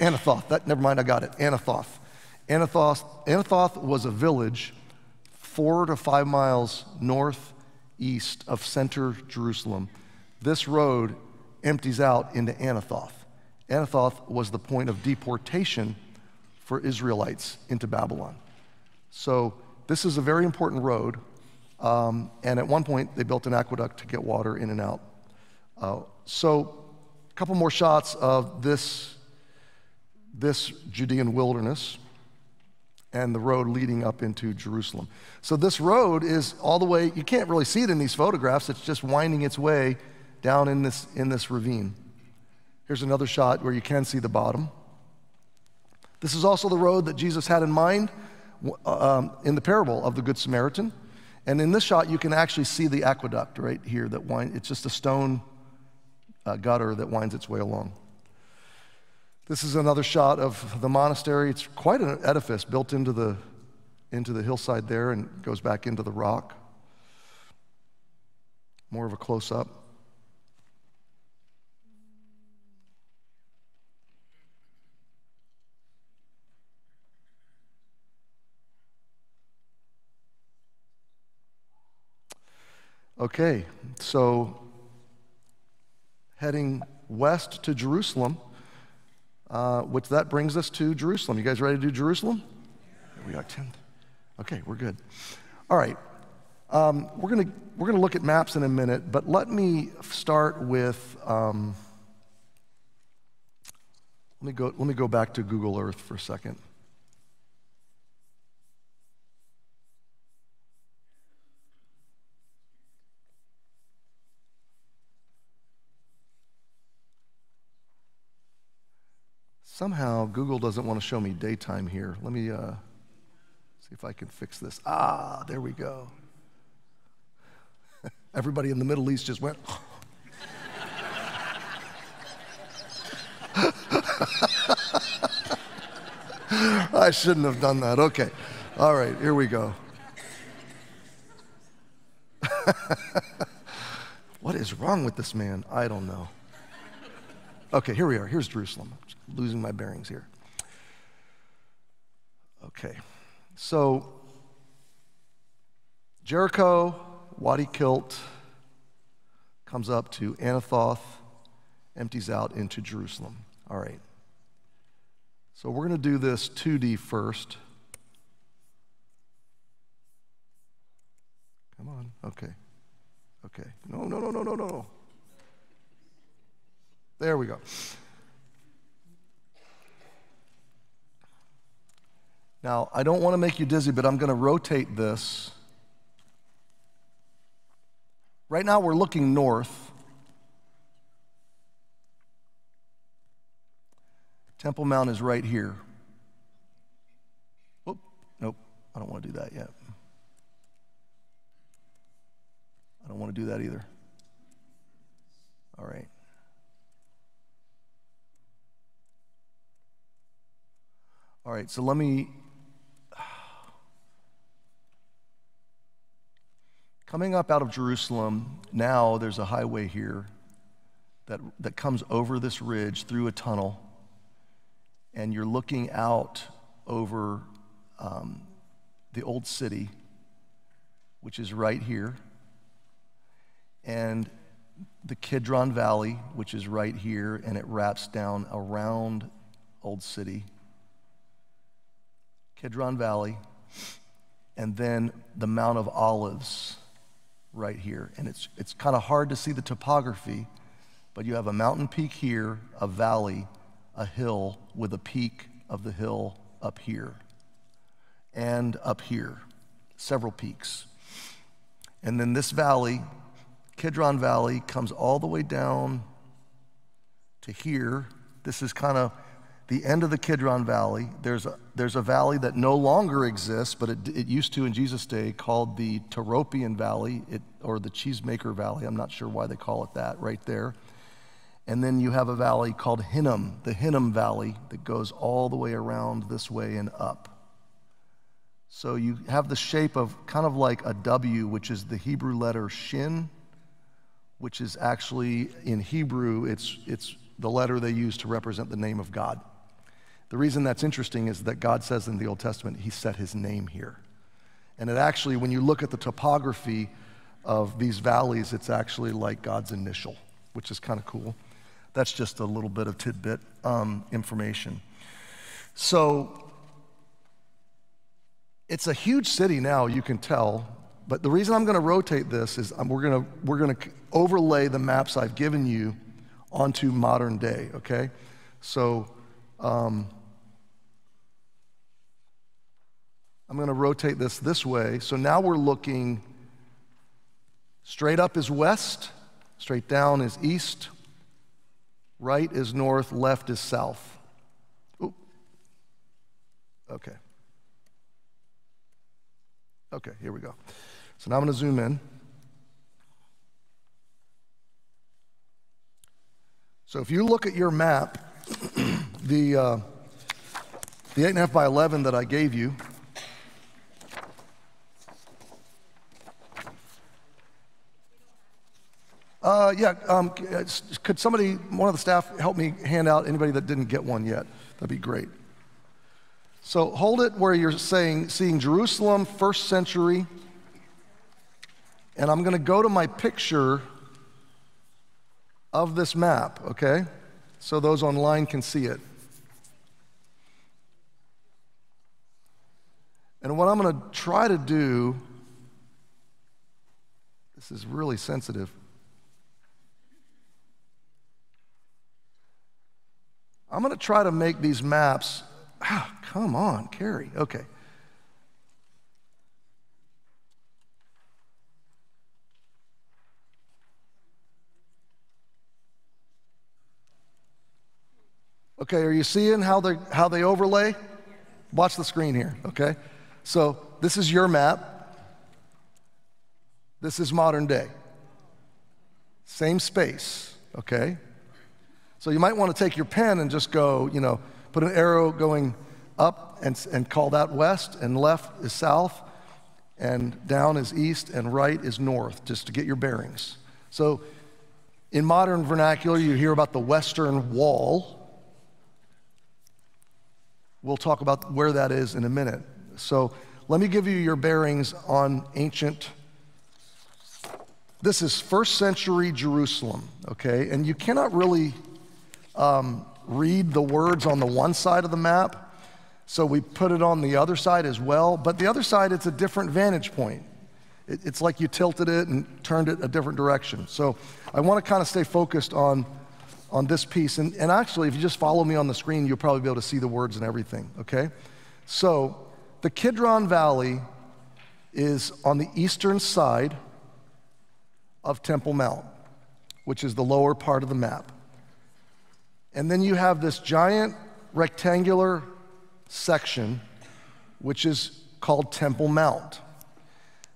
Anathoth, that, never mind, I got it, Anathoth. Anathoth. Anathoth was a village four to five miles northeast of center Jerusalem. This road empties out into Anathoth. Anathoth was the point of deportation for Israelites into Babylon. So this is a very important road, um, and at one point they built an aqueduct to get water in and out. Uh, so a couple more shots of this, this Judean wilderness and the road leading up into Jerusalem. So this road is all the way, you can't really see it in these photographs, it's just winding its way down in this, in this ravine. Here's another shot where you can see the bottom. This is also the road that Jesus had in mind um, in the parable of the Good Samaritan. And in this shot, you can actually see the aqueduct right here that winds, it's just a stone uh, gutter that winds its way along. This is another shot of the monastery. It's quite an edifice built into the, into the hillside there and goes back into the rock. More of a close-up. Okay, so heading west to Jerusalem, uh, which that brings us to Jerusalem. You guys ready to do Jerusalem? Here we are, ten. Okay, we're good. All right, um, we're gonna we're gonna look at maps in a minute, but let me start with um, let me go let me go back to Google Earth for a second. Somehow Google doesn't want to show me daytime here. Let me uh, see if I can fix this. Ah, there we go. Everybody in the Middle East just went. I shouldn't have done that. Okay. All right, here we go. What is wrong with this man? I don't know. Okay, here we are. Here's Jerusalem. I'm just losing my bearings here. Okay. So, Jericho, Wadi Kilt, comes up to Anathoth, empties out into Jerusalem. All right. So we're going to do this two D first. Come on. Okay. Okay. No, no, no, no, no, no. There we go. Now, I don't want to make you dizzy, but I'm going to rotate this. Right now, we're looking north. Temple Mount is right here. Oop, nope, I don't want to do that yet. I don't want to do that either. All right. All right, so let me... Coming up out of Jerusalem, now there's a highway here that, that comes over this ridge through a tunnel, and you're looking out over um, the old city, which is right here, and the Kidron Valley, which is right here, and it wraps down around old city, Kidron Valley, and then the Mount of Olives right here. And it's, it's kind of hard to see the topography, but you have a mountain peak here, a valley, a hill with a peak of the hill up here and up here, several peaks. And then this valley, Kidron Valley, comes all the way down to here. This is kind of the end of the Kidron Valley. There's a, there's a valley that no longer exists, but it, it used to in Jesus' day, called the Teropian Valley, it, or the Cheesemaker Valley. I'm not sure why they call it that right there. And then you have a valley called Hinnom, the Hinnom Valley, that goes all the way around this way and up. So you have the shape of kind of like a W, which is the Hebrew letter Shin, which is actually, in Hebrew, it's, it's the letter they use to represent the name of God. The reason that's interesting is that God says in the Old Testament, he set his name here. And it actually, when you look at the topography of these valleys, it's actually like God's initial, which is kind of cool. That's just a little bit of tidbit um, information. So it's a huge city now, you can tell, but the reason I'm gonna rotate this is we're gonna, we're gonna overlay the maps I've given you onto modern day, okay? So um, I'm gonna rotate this this way. So now we're looking straight up is west, straight down is east, right is north, left is south. Ooh. Okay. Okay, here we go. So now I'm going to zoom in. So if you look at your map, the uh, the eight and a half by eleven that I gave you, Uh, yeah, um, could somebody, one of the staff, help me hand out anybody that didn't get one yet? That'd be great. So hold it where you're saying, seeing Jerusalem, first century. And I'm going to go to my picture of this map, okay? So those online can see it. And what I'm going to try to do, this is really sensitive. I'm going to try to make these maps, ah, come on, Carrie, okay. Okay, are you seeing how they how they overlay? Watch the screen here, okay? So this is your map. This is modern day. Same space, okay? So you might want to take your pen and just go, you know, put an arrow going up and, and call that west, and left is south, and down is east, and right is north, just to get your bearings. So in modern vernacular, you hear about the Western Wall. We'll talk about where that is in a minute. So let me give you your bearings on ancient. This is first century Jerusalem, okay? And you cannot really um, read the words on the one side of the map, so we put it on the other side as well. But the other side, it's a different vantage point. It, it's like you tilted it and turned it a different direction. So I want to kind of stay focused on on this piece. And, and actually, if you just follow me on the screen, you'll probably be able to see the words and everything, okay? So the Kidron Valley is on the eastern side of Temple Mount, which is the lower part of the map. And then you have this giant rectangular section, which is called Temple Mount.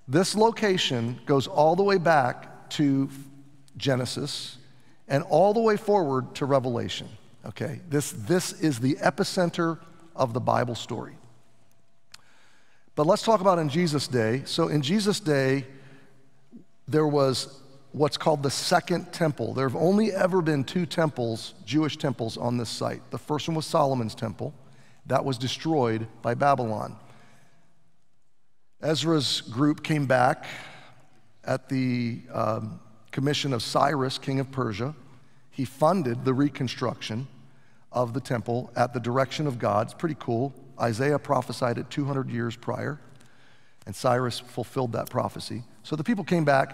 This location goes all the way back to Genesis and all the way forward to Revelation, okay? This, this is the epicenter of the Bible story. But let's talk about in Jesus' day. So in Jesus' day, there was what's called the Second Temple. There have only ever been two temples, Jewish temples, on this site. The first one was Solomon's temple. That was destroyed by Babylon. Ezra's group came back at the um, commission of Cyrus, king of Persia. He funded the reconstruction of the temple at the direction of God. It's pretty cool. Isaiah prophesied it two hundred years prior, and Cyrus fulfilled that prophecy. So the people came back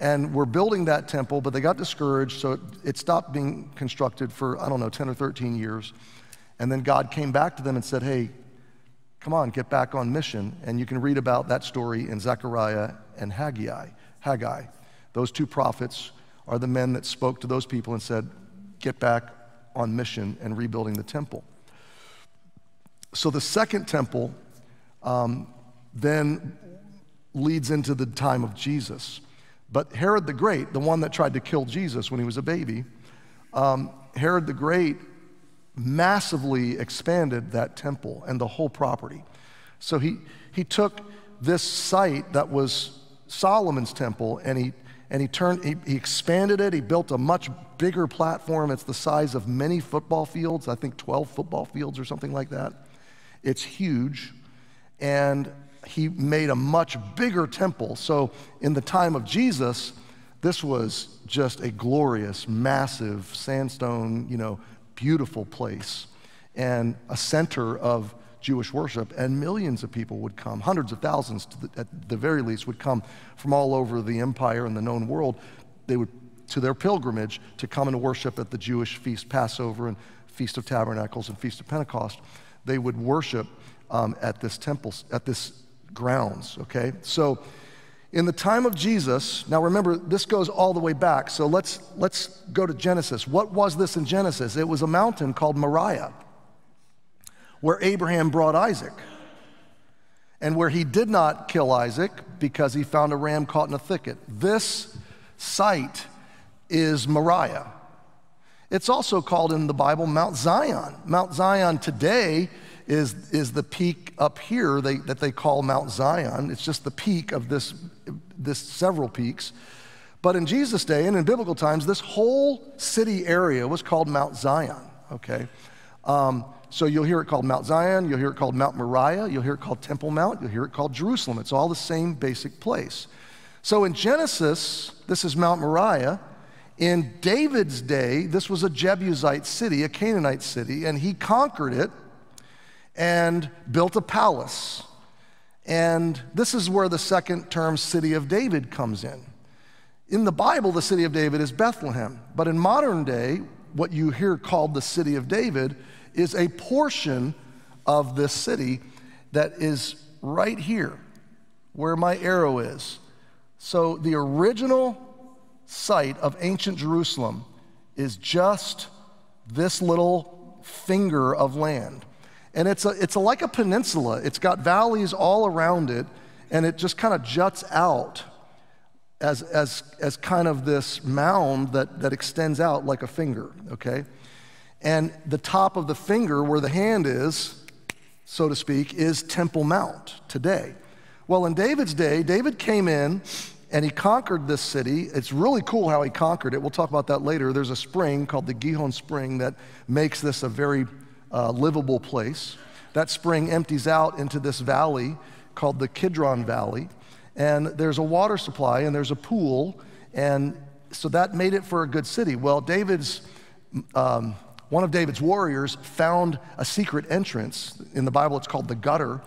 and were building that temple, but they got discouraged, so it stopped being constructed for, I don't know, ten or thirteen years. And then God came back to them and said, hey, come on, get back on mission. And you can read about that story in Zechariah and Haggai. Haggai. Those two prophets are the men that spoke to those people and said, get back on mission and rebuilding the temple. So the second temple um, then leads into the time of Jesus. But Herod the Great, the one that tried to kill Jesus when he was a baby, um, Herod the Great massively expanded that temple and the whole property. So he, he took this site that was Solomon's temple, and he And he turned, he, he expanded it. He built a much bigger platform. It's the size of many football fields, I think twelve football fields or something like that. It's huge. And he made a much bigger temple. So in the time of Jesus, this was just a glorious, massive sandstone, you know, beautiful place and a center of Jewish worship, and millions of people would come, hundreds of thousands to the, at the very least, would come from all over the empire and the known world. They would, to their pilgrimage, to come and worship at the Jewish feast, Passover and Feast of Tabernacles and Feast of Pentecost. They would worship um, at this temple, at this grounds, okay? So in the time of Jesus, now remember, this goes all the way back, so let's, let's go to Genesis. What was this in Genesis? It was a mountain called Moriah, where Abraham brought Isaac, and where he did not kill Isaac because he found a ram caught in a thicket. This site is Moriah. It's also called in the Bible Mount Zion. Mount Zion today is, is the peak up here they, that they call Mount Zion. It's just the peak of this, this several peaks. But in Jesus' day and in biblical times, this whole city area was called Mount Zion, okay? Um, So you'll hear it called Mount Zion, you'll hear it called Mount Moriah, you'll hear it called Temple Mount, you'll hear it called Jerusalem. It's all the same basic place. So in Genesis, this is Mount Moriah. In David's day, this was a Jebusite city, a Canaanite city, and he conquered it and built a palace. And this is where the second term city of David comes in. In the Bible, the city of David is Bethlehem. But in modern day, what you hear called the city of David is a portion of this city that is right here where my arrow is. So the original site of ancient Jerusalem is just this little finger of land. And it's, a, it's a, like a peninsula. It's got valleys all around it, and it just kind of juts out as, as, as kind of this mound that, that extends out like a finger, okay? And the top of the finger where the hand is, so to speak, is Temple Mount today. Well, in David's day, David came in and he conquered this city. It's really cool how he conquered it. We'll talk about that later. There's a spring called the Gihon Spring that makes this a very uh, livable place. That spring empties out into this valley called the Kidron Valley, and there's a water supply and there's a pool, and so that made it for a good city. Well, David's um, one of David's warriors found a secret entrance. In the Bible, it's called the gutter.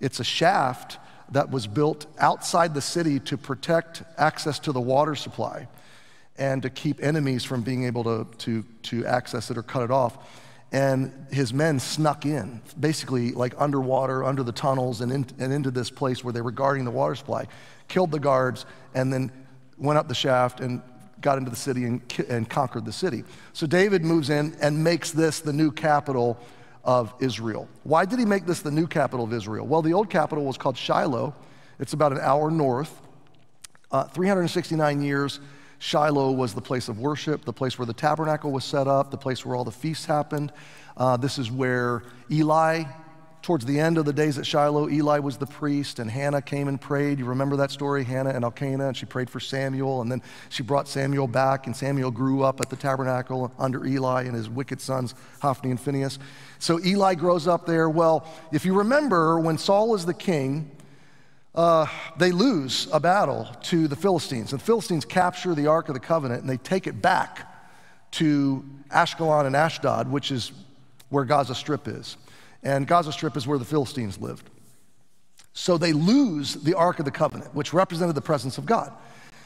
It's a shaft that was built outside the city to protect access to the water supply and to keep enemies from being able to, to, to access it or cut it off. And his men snuck in, basically like underwater, under the tunnels, and, in, and into this place where they were guarding the water supply, killed the guards, and then went up the shaft and got into the city and, and conquered the city. So David moves in and makes this the new capital of Israel. Why did he make this the new capital of Israel? Well, the old capital was called Shiloh. It's about an hour north. Uh, three hundred sixty-nine years, Shiloh was the place of worship, the place where the tabernacle was set up, the place where all the feasts happened. Uh, this is where Eli, towards the end of the days at Shiloh, Eli was the priest, and Hannah came and prayed. You remember that story, Hannah and Elkanah, and she prayed for Samuel, and then she brought Samuel back, and Samuel grew up at the tabernacle under Eli and his wicked sons, Hophni and Phinehas. So Eli grows up there. Well, if you remember, when Saul is the king, uh, they lose a battle to the Philistines. And the Philistines capture the Ark of the Covenant, and they take it back to Ashkelon and Ashdod, which is where Gaza Strip is. And Gaza Strip is where the Philistines lived. So they lose the Ark of the Covenant, which represented the presence of God.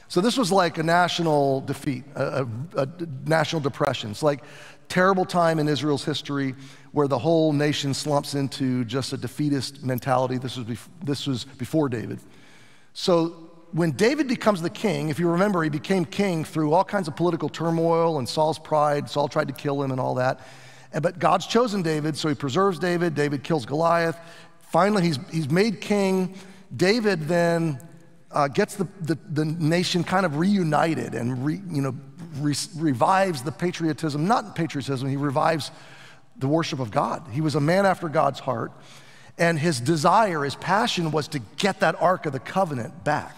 So this was like a national defeat, a, a, a national depression. It's like terrible time in Israel's history where the whole nation slumps into just a defeatist mentality. This was, bef this was before David. So when David becomes the king, if you remember, he became king through all kinds of political turmoil and Saul's pride. Saul tried to kill him and all that. But God's chosen David, so he preserves David. David kills Goliath. Finally, he's, he's made king. David then uh, gets the, the, the nation kind of reunited and re, you know, Re revives the patriotism, not patriotism, he revives the worship of God. He was a man after God's heart, and his desire, his passion was to get that Ark of the Covenant back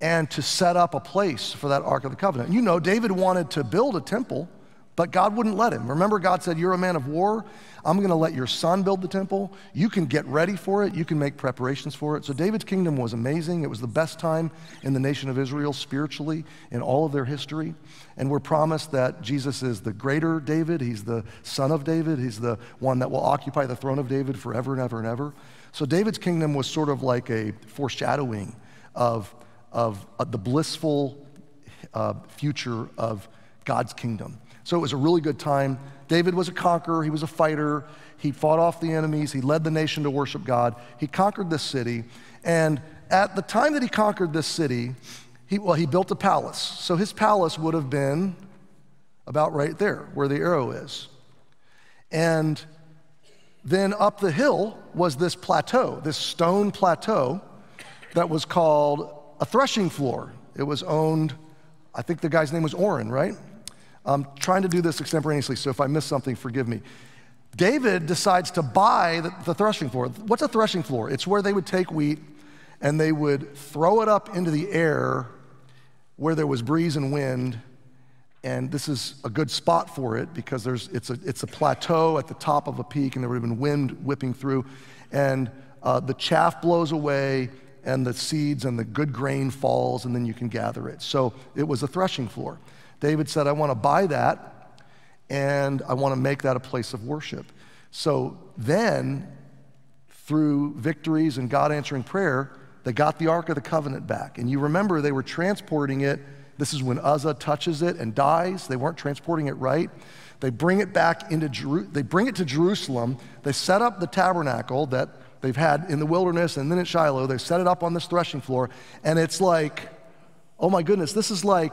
and to set up a place for that Ark of the Covenant. You know, David wanted to build a temple, but God wouldn't let him. Remember, God said, "You're a man of war. I'm gonna let your son build the temple. You can get ready for it. You can make preparations for it." So David's kingdom was amazing. It was the best time in the nation of Israel spiritually in all of their history. And we're promised that Jesus is the greater David. He's the son of David. He's the one that will occupy the throne of David forever and ever and ever. So David's kingdom was sort of like a foreshadowing of, of uh, the blissful uh, future of God's kingdom. So it was a really good time. David was a conqueror, he was a fighter, he fought off the enemies, he led the nation to worship God, he conquered this city, and at the time that he conquered this city, he, well, he built a palace. So his palace would have been about right there, where the arrow is. And then up the hill was this plateau, this stone plateau that was called a threshing floor. It was owned, I think the guy's name was Oren, right? I'm trying to do this extemporaneously, so if I miss something, forgive me. David decides to buy the, the threshing floor. What's a threshing floor? It's where they would take wheat and they would throw it up into the air where there was breeze and wind, and this is a good spot for it because there's, it's, a, it's a plateau at the top of a peak, and there would have been wind whipping through, and uh, the chaff blows away, and the seeds and the good grain falls, and then you can gather it. So it was a threshing floor. David said, "I want to buy that, and I want to make that a place of worship." So then, through victories and God answering prayer, they got the Ark of the Covenant back. And you remember they were transporting it. This is when Uzzah touches it and dies. They weren't transporting it right. They bring it back into Jeru- they bring it to Jerusalem. They set up the tabernacle that they've had in the wilderness and then at Shiloh. They set it up on this threshing floor, and it's like, oh my goodness, this is like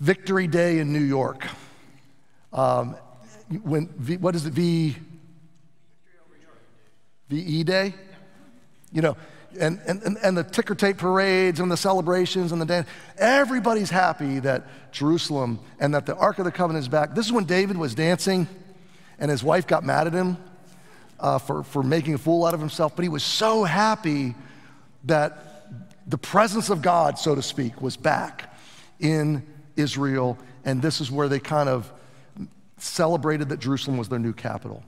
Victory Day in New York. Um, when v, what is it, V? V E Day? You know, and, and, and the ticker tape parades and the celebrations and the dance. Everybody's happy that Jerusalem and that the Ark of the Covenant is back. This is when David was dancing and his wife got mad at him uh, for, for making a fool out of himself. But he was so happy that the presence of God, so to speak, was back in Israel. And this is where they kind of celebrated that Jerusalem was their new capital.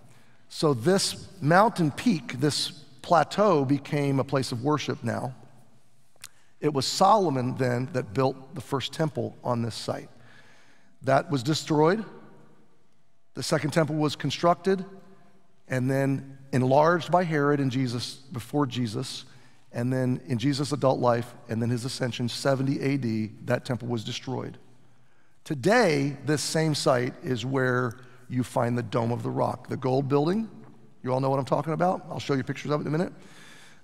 So this mountain peak, this plateau, became a place of worship now. It was Solomon then that built the first temple on this site. That was destroyed. The second temple was constructed and then enlarged by Herod and Jesus, before Jesus, and then in Jesus' adult life, and then his ascension, seventy A D, that temple was destroyed. Today, this same site is where you find the Dome of the Rock, the gold building. You all know what I'm talking about. I'll show you pictures of it in a minute.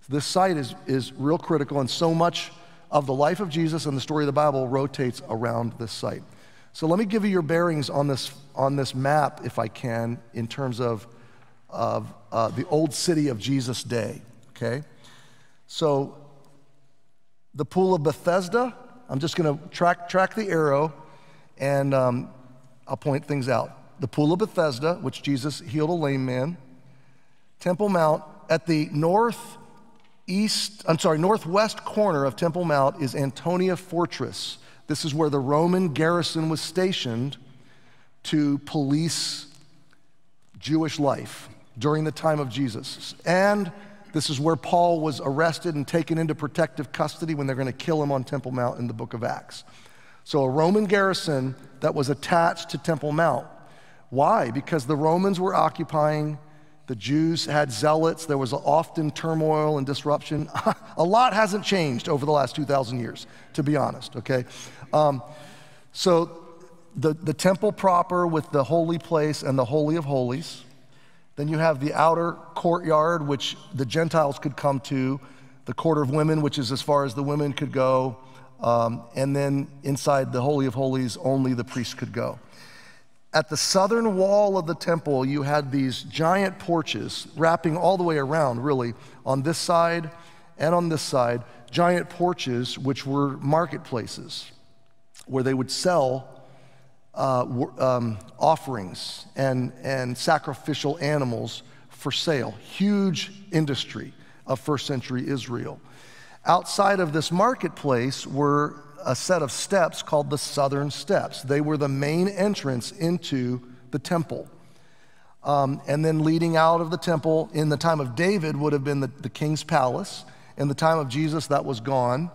This site is, is real critical, and so much of the life of Jesus and the story of the Bible rotates around this site. So let me give you your bearings on this, on this map, if I can, in terms of, of uh, the old city of Jesus' day, okay? So the Pool of Bethesda, I'm just gonna track, track the arrow, and um, I'll point things out. The Pool of Bethesda, which Jesus healed a lame man. Temple Mount, at the northeast, I'm sorry, northwest corner of Temple Mount is Antonia Fortress. This is where the Roman garrison was stationed to police Jewish life during the time of Jesus. And this is where Paul was arrested and taken into protective custody when they're gonna kill him on Temple Mount in the book of Acts. So a Roman garrison that was attached to Temple Mount. Why? Because the Romans were occupying, the Jews had zealots, there was often turmoil and disruption. A lot hasn't changed over the last two thousand years, to be honest, okay? Um, so the, the temple proper with the holy place and the Holy of Holies. Then you have the outer courtyard, which the Gentiles could come to, the quarter of women, which is as far as the women could go, Um, and then inside the Holy of Holies, only the priest could go. At the southern wall of the temple, you had these giant porches wrapping all the way around, really, on this side and on this side, giant porches which were marketplaces where they would sell uh, um, offerings and, and sacrificial animals for sale. Huge industry of first century Israel. Outside of this marketplace were a set of steps called the Southern Steps. They were the main entrance into the temple. Um, and then leading out of the temple in the time of David would have been the, the king's palace. In the time of Jesus, that was gone.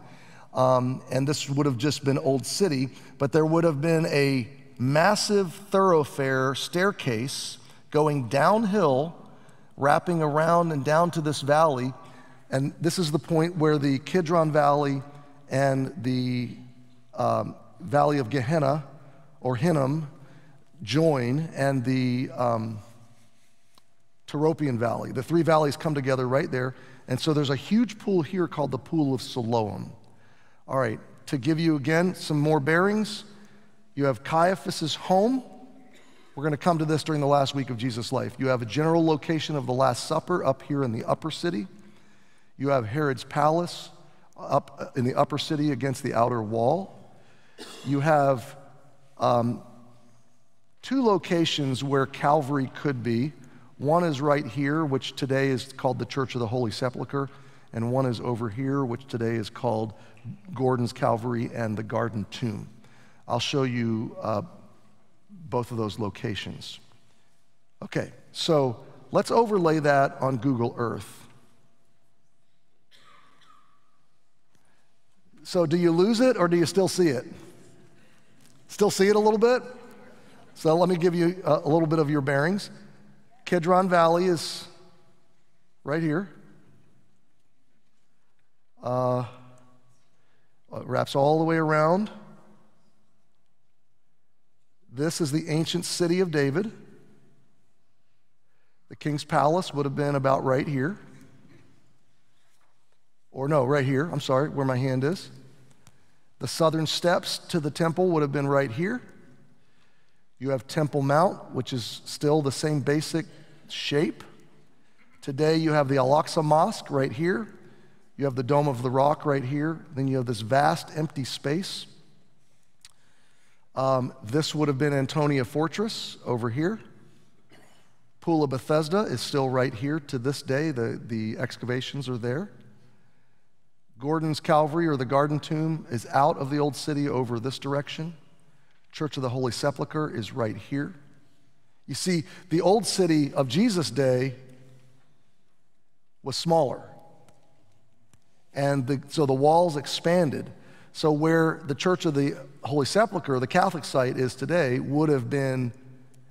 Um, and this would have just been Old City, but there would have been a massive thoroughfare staircase going downhill, wrapping around and down to this valley. And this is the point where the Kidron Valley and the um, Valley of Gehenna, or Hinnom, join, and the um, Teropian Valley. The three valleys come together right there. And so there's a huge pool here called the Pool of Siloam. All right, to give you again some more bearings, you have Caiaphas's home. We're gonna come to this during the last week of Jesus' life. You have a general location of the Last Supper up here in the upper city. You have Herod's palace up in the upper city against the outer wall. You have um, two locations where Calvary could be. One is right here, which today is called the Church of the Holy Sepulchre, and one is over here, which today is called Gordon's Calvary and the Garden Tomb. I'll show you uh, both of those locations. Okay, so let's overlay that on Google Earth. So do you lose it or do you still see it? Still see it a little bit? So let me give you a, a little bit of your bearings. Kidron Valley is right here. Uh, it wraps all the way around. This is the ancient city of David. The king's palace would have been about right here. Or no, right here, I'm sorry, where my hand is. The southern steps to the temple would have been right here. You have Temple Mount, which is still the same basic shape. Today you have the Al-Aqsa Mosque right here. You have the Dome of the Rock right here. Then you have this vast empty space. Um, this would have been Antonia Fortress over here. Pool of Bethesda is still right here to this day. The, the excavations are there. Gordon's Calvary, or the Garden Tomb, is out of the old city over this direction. Church of the Holy Sepulchre is right here. You see, the old city of Jesus' day was smaller. And the, so the walls expanded. So where the Church of the Holy Sepulchre, the Catholic site, is today would have been,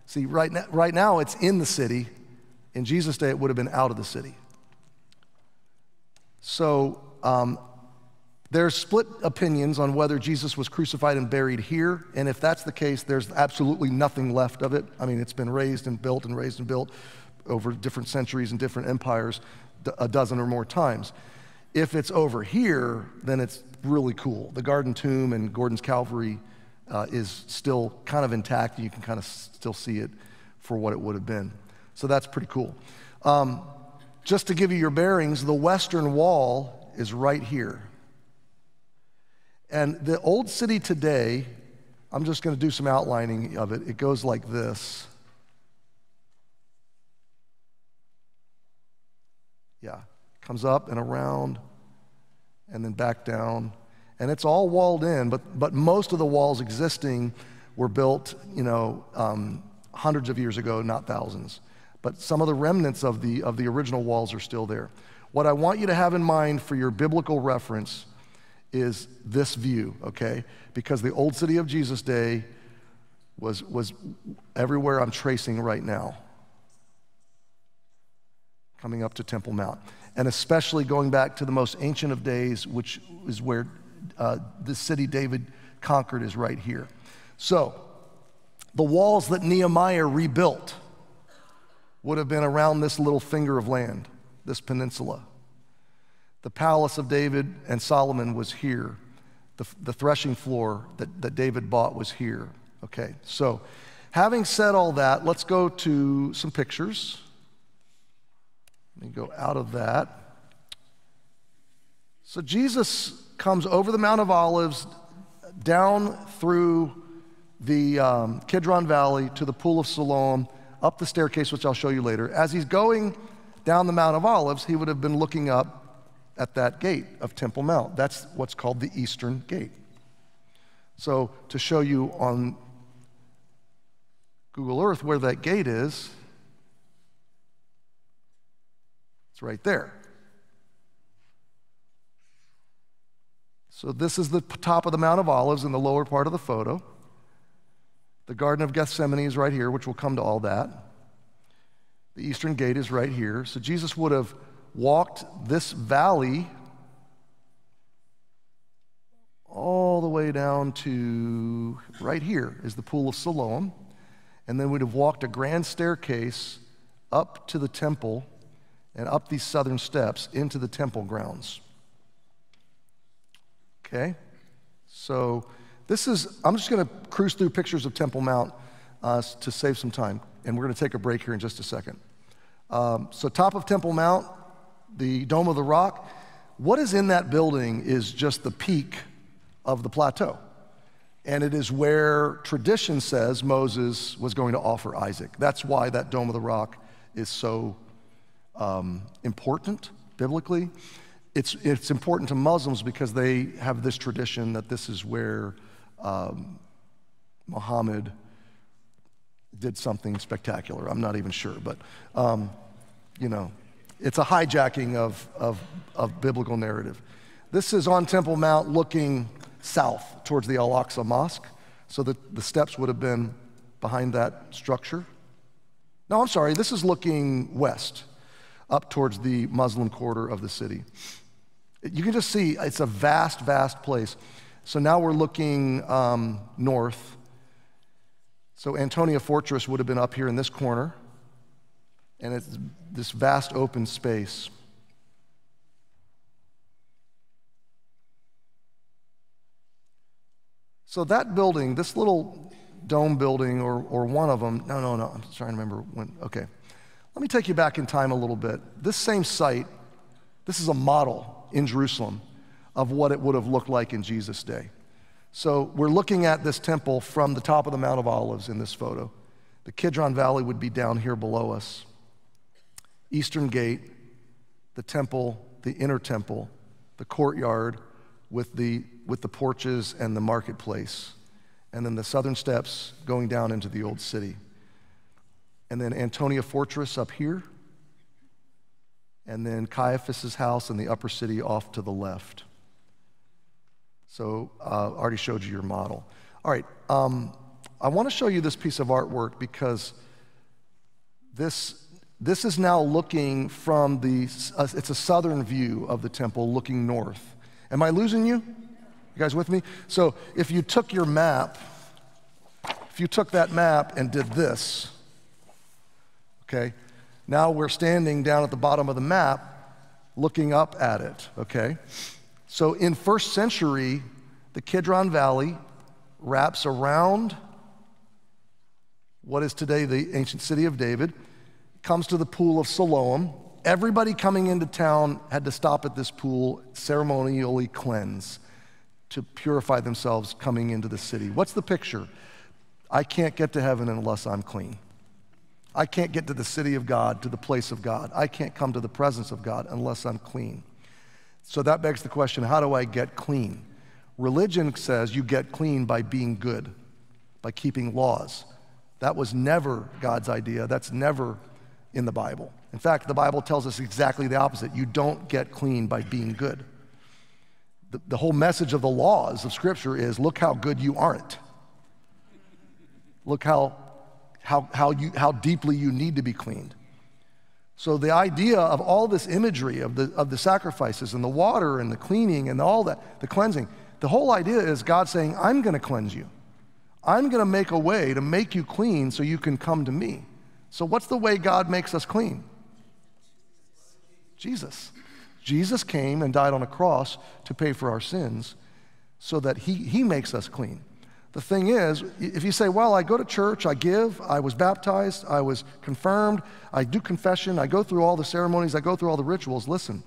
see, right now, right now it's in the city. In Jesus' day, it would have been out of the city. So um, there's split opinions on whether Jesus was crucified and buried here. And if that's the case, there's absolutely nothing left of it. I mean, it's been raised and built and raised and built over different centuries and different empires a dozen or more times. If it's over here, then it's really cool. The Garden Tomb and Gordon's Calvary uh, is still kind of intact. You can kind of still see it for what it would have been. So that's pretty cool. Um, just to give you your bearings, the western wall is right here. And the old city today, I'm just going to do some outlining of it. It goes like this. Yeah, comes up and around and then back down. And it's all walled in, but, but most of the walls existing were built, you know, um, hundreds of years ago, not thousands. But some of the remnants of the, of the original walls are still there. What I want you to have in mind for your biblical reference is this view, okay? Because the old city of Jesus' day was, was everywhere I'm tracing right now, coming up to Temple Mount. And especially going back to the most ancient of days, which is where uh, the city David conquered, is right here. So the walls that Nehemiah rebuilt would have been around this little finger of land, this peninsula. The palace of David and Solomon was here. The, the threshing floor that, that David bought was here. Okay, so having said all that, let's go to some pictures. Let me go out of that. So Jesus comes over the Mount of Olives, down through the um, Kidron Valley to the Pool of Siloam, up the staircase, which I'll show you later. As he's going down the Mount of Olives, he would have been looking up at that gate of Temple Mount. That's what's called the Eastern Gate. So to show you on Google Earth where that gate is, it's right there. So this is the top of the Mount of Olives in the lower part of the photo. The Garden of Gethsemane is right here, which will come to all that. The Eastern Gate is right here. So Jesus would have walked this valley all the way down to right here is the Pool of Siloam. And then we'd have walked a grand staircase up to the temple and up these southern steps into the temple grounds. Okay, so this is, I'm just gonna cruise through pictures of Temple Mount uh, to save some time, and we're gonna take a break here in just a second. Um, so top of Temple Mount, the Dome of the Rock. What is in that building is just the peak of the plateau. And it is where tradition says Moses was going to offer Isaac. That's why that Dome of the Rock is so Um, important biblically. It's, it's important to Muslims because they have this tradition that this is where um, Muhammad did something spectacular. I'm not even sure, but um, you know, it's a hijacking of, of, of biblical narrative. This is on Temple Mount looking south towards the Al-Aqsa Mosque, so that the steps would have been behind that structure. No, I'm sorry, this is looking west, up towards the Muslim quarter of the city. You can just see it's a vast, vast place. So now we're looking um, north. So Antonia Fortress would have been up here in this corner, and it's this vast open space. So that building, this little dome building or, or one of them. No, no, no, I'm trying to remember when, okay. Let me take you back in time a little bit. This same site, this is a model in Jerusalem of what it would have looked like in Jesus' day. So we're looking at this temple from the top of the Mount of Olives in this photo. The Kidron Valley would be down here below us. Eastern Gate, the temple, the inner temple, the courtyard with the, with the porches and the marketplace, and then the southern steps going down into the old city. And then Antonia Fortress up here, and then Caiaphas's house in the upper city off to the left. So I uh, already showed you your model. All right, um, I wanna show you this piece of artwork because this, this is now looking from the, uh, it's a southern view of the temple looking north. Am I losing you? You guys with me? So if you took your map, if you took that map and did this, okay, now we're standing down at the bottom of the map looking up at it, okay? So in first century, the Kidron Valley wraps around what is today the ancient city of David, comes to the Pool of Siloam. Everybody coming into town had to stop at this pool, ceremonially cleanse, to purify themselves coming into the city. What's the picture? I can't get to heaven unless I'm clean. I can't get to the city of God, to the place of God. I can't come to the presence of God unless I'm clean. So that begs the question, how do I get clean? Religion says you get clean by being good, by keeping laws. That was never God's idea. That's never in the Bible. In fact, the Bible tells us exactly the opposite. You don't get clean by being good. The, the whole message of the laws of Scripture is, look how good you aren't. Look how... How, how, you, how deeply you need to be cleaned. So the idea of all this imagery of the, of the sacrifices and the water and the cleaning and all that, the cleansing, the whole idea is God saying, I'm gonna cleanse you. I'm gonna make a way to make you clean so you can come to me. So what's the way God makes us clean? Jesus. Jesus came and died on a cross to pay for our sins so that he, he makes us clean. The thing is, if you say, well, I go to church, I give, I was baptized, I was confirmed, I do confession, I go through all the ceremonies, I go through all the rituals. Listen,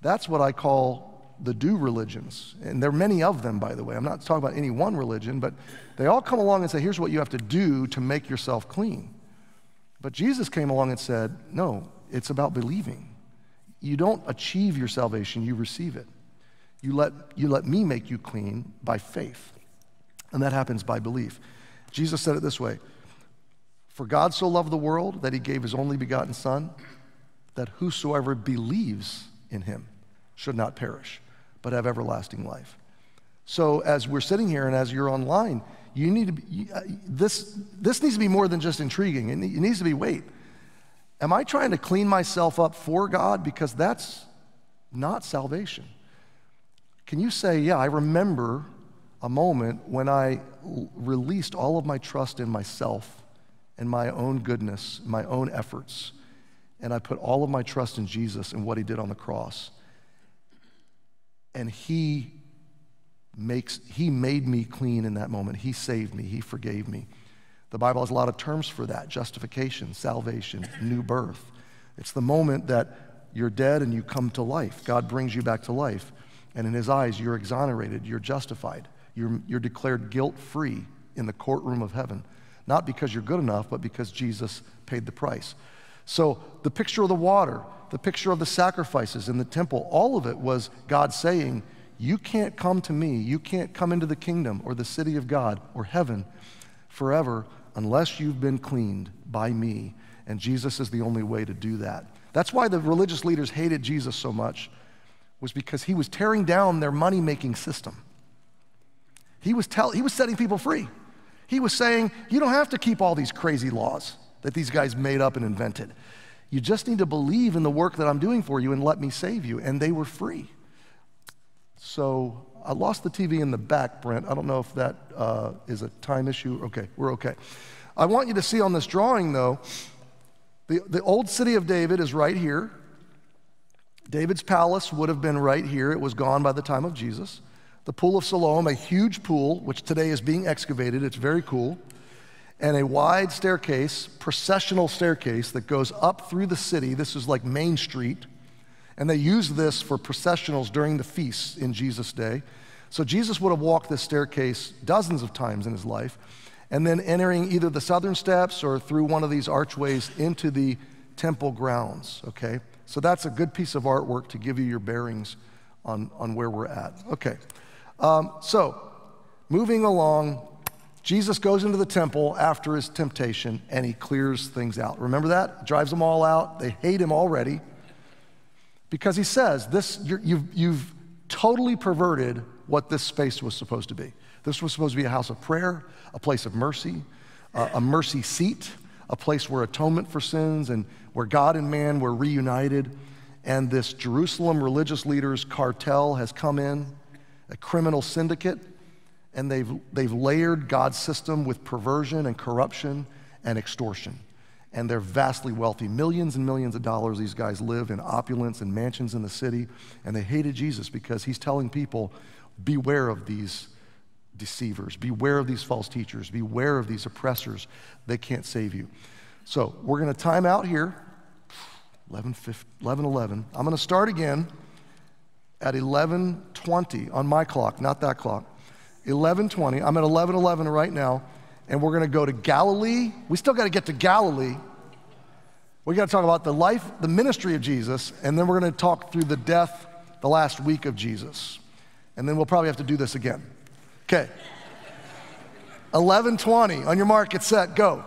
that's what I call the do religions. And there are many of them, by the way. I'm not talking about any one religion, but they all come along and say, here's what you have to do to make yourself clean. But Jesus came along and said, no, it's about believing. You don't achieve your salvation, you receive it. You let, you let me make you clean by faith. And that happens by belief. Jesus said it this way, for God so loved the world that he gave his only begotten son, that whosoever believes in him should not perish, but have everlasting life. So as we're sitting here and as you're online, you need to be, this, this needs to be more than just intriguing. It needs to be, wait, am I trying to clean myself up for God? Because that's not salvation. Can you say, yeah, I remember a moment when I released all of my trust in myself and my own goodness, my own efforts, and I put all of my trust in Jesus and what he did on the cross. And he makes, he made me clean in that moment. He saved me, he forgave me. The Bible has a lot of terms for that: justification, salvation, new birth. It's the moment that you're dead and you come to life. God brings you back to life. And in his eyes, you're exonerated, you're justified. You're, you're declared guilt-free in the courtroom of heaven, not because you're good enough, but because Jesus paid the price. So the picture of the water, the picture of the sacrifices in the temple, all of it was God saying, you can't come to me, you can't come into the kingdom or the city of God or heaven forever unless you've been cleaned by me, and Jesus is the only way to do that. That's why the religious leaders hated Jesus so much, was because he was tearing down their money-making system. He was, tell, he was setting people free. He was saying, you don't have to keep all these crazy laws that these guys made up and invented. You just need to believe in the work that I'm doing for you and let me save you. And they were free. So I lost the T V in the back, Brent. I don't know if that uh, is a time issue. Okay, we're okay. I want you to see on this drawing, though, the, the old city of David is right here. David's palace would have been right here. It was gone by the time of Jesus. the Pool of Siloam, a huge pool, which today is being excavated. It's very cool. And a wide staircase, processional staircase that goes up through the city. This is like Main Street. And they used this for processionals during the feasts in Jesus' day. So Jesus would have walked this staircase dozens of times in his life, and then entering either the southern steps or through one of these archways into the temple grounds, okay? So that's a good piece of artwork to give you your bearings on, on where we're at. Okay, um, so moving along, Jesus goes into the temple after his temptation and he clears things out. Remember that? Drives them all out. They hate him already because he says, "This you're, you've, you've totally perverted what this space was supposed to be. This was supposed to be a house of prayer, a place of mercy, uh, a mercy seat, a place where atonement for sins and where God and man were reunited. And this Jerusalem religious leaders cartel has come in, a criminal syndicate, and they've, they've layered God's system with perversion and corruption and extortion. And they're vastly wealthy. Millions and millions of dollars these guys live in opulence and mansions in the city. And they hated Jesus because he's telling people, beware of these deceivers. Beware of these false teachers. Beware of these oppressors. They can't save you." So we're going to time out here, eleven eleven. I'm going to start again at eleven twenty on my clock, not that clock. eleven twenty. I'm at eleven eleven right now, and we're going to go to Galilee. We still got to get to Galilee. We got to talk about the life, the ministry of Jesus, and then we're going to talk through the death, the last week of Jesus. And then we'll probably have to do this again. Okay. eleven twenty, on your mark, get set, go.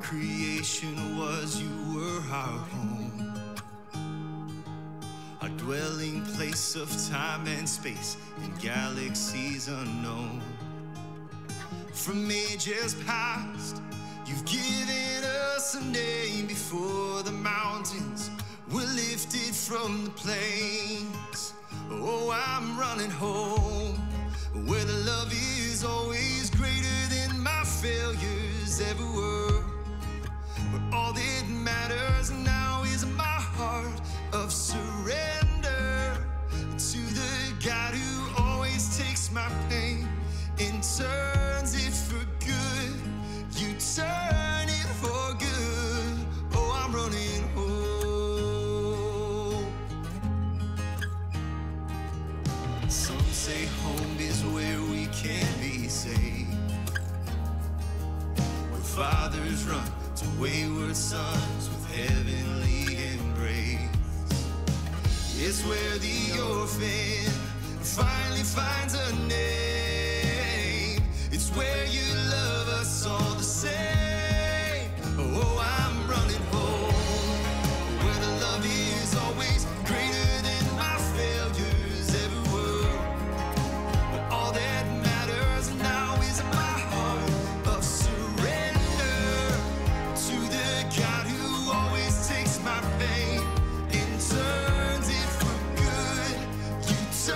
creation was, you were our home, our dwelling place of time and space in galaxies unknown. From ages past, you've given us a name before the mountains were lifted from the plains. Oh, I'm running home, where the love is always greater than my failures ever were, where all that matters now is my heart of surrender to the God who always takes my pain and turns it for good. You turn it for good. Oh, I'm running home. Some say home is where we can be saved, where fathers run to wayward sons with heavenly embrace. It's where the orphan finally finds a name. It's where you love us all the same. Oh, I'm running home, where the love is always greater than my failures ever were, but all that matters now is my heart of surrender to the God who always takes my pain and turns it for good. You turn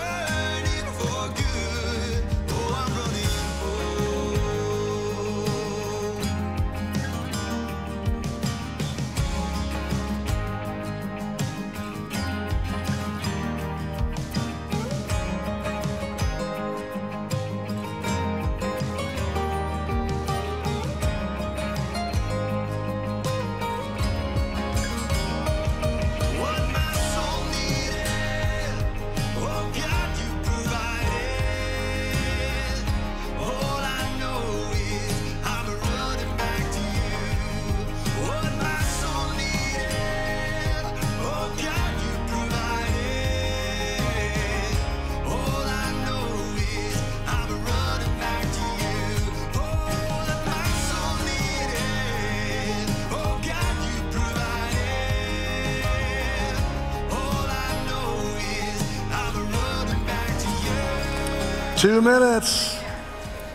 Two minutes.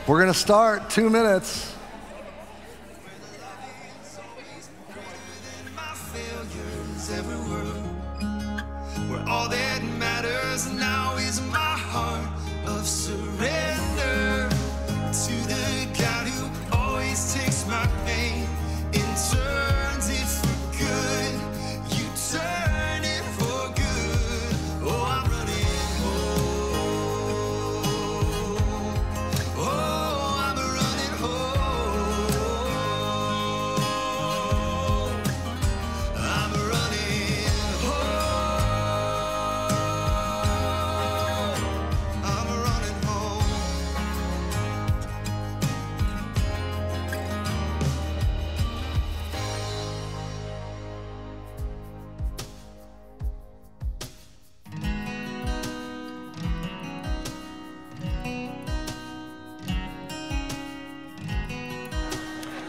We're going to start. Two minutes. Where all that matters now is my heart of surrender to the God who always takes my pain and turns it for good. You turn it for good. Oh, I'm running home.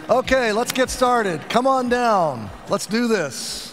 Okay, let's get started. Come on down. Let's do this.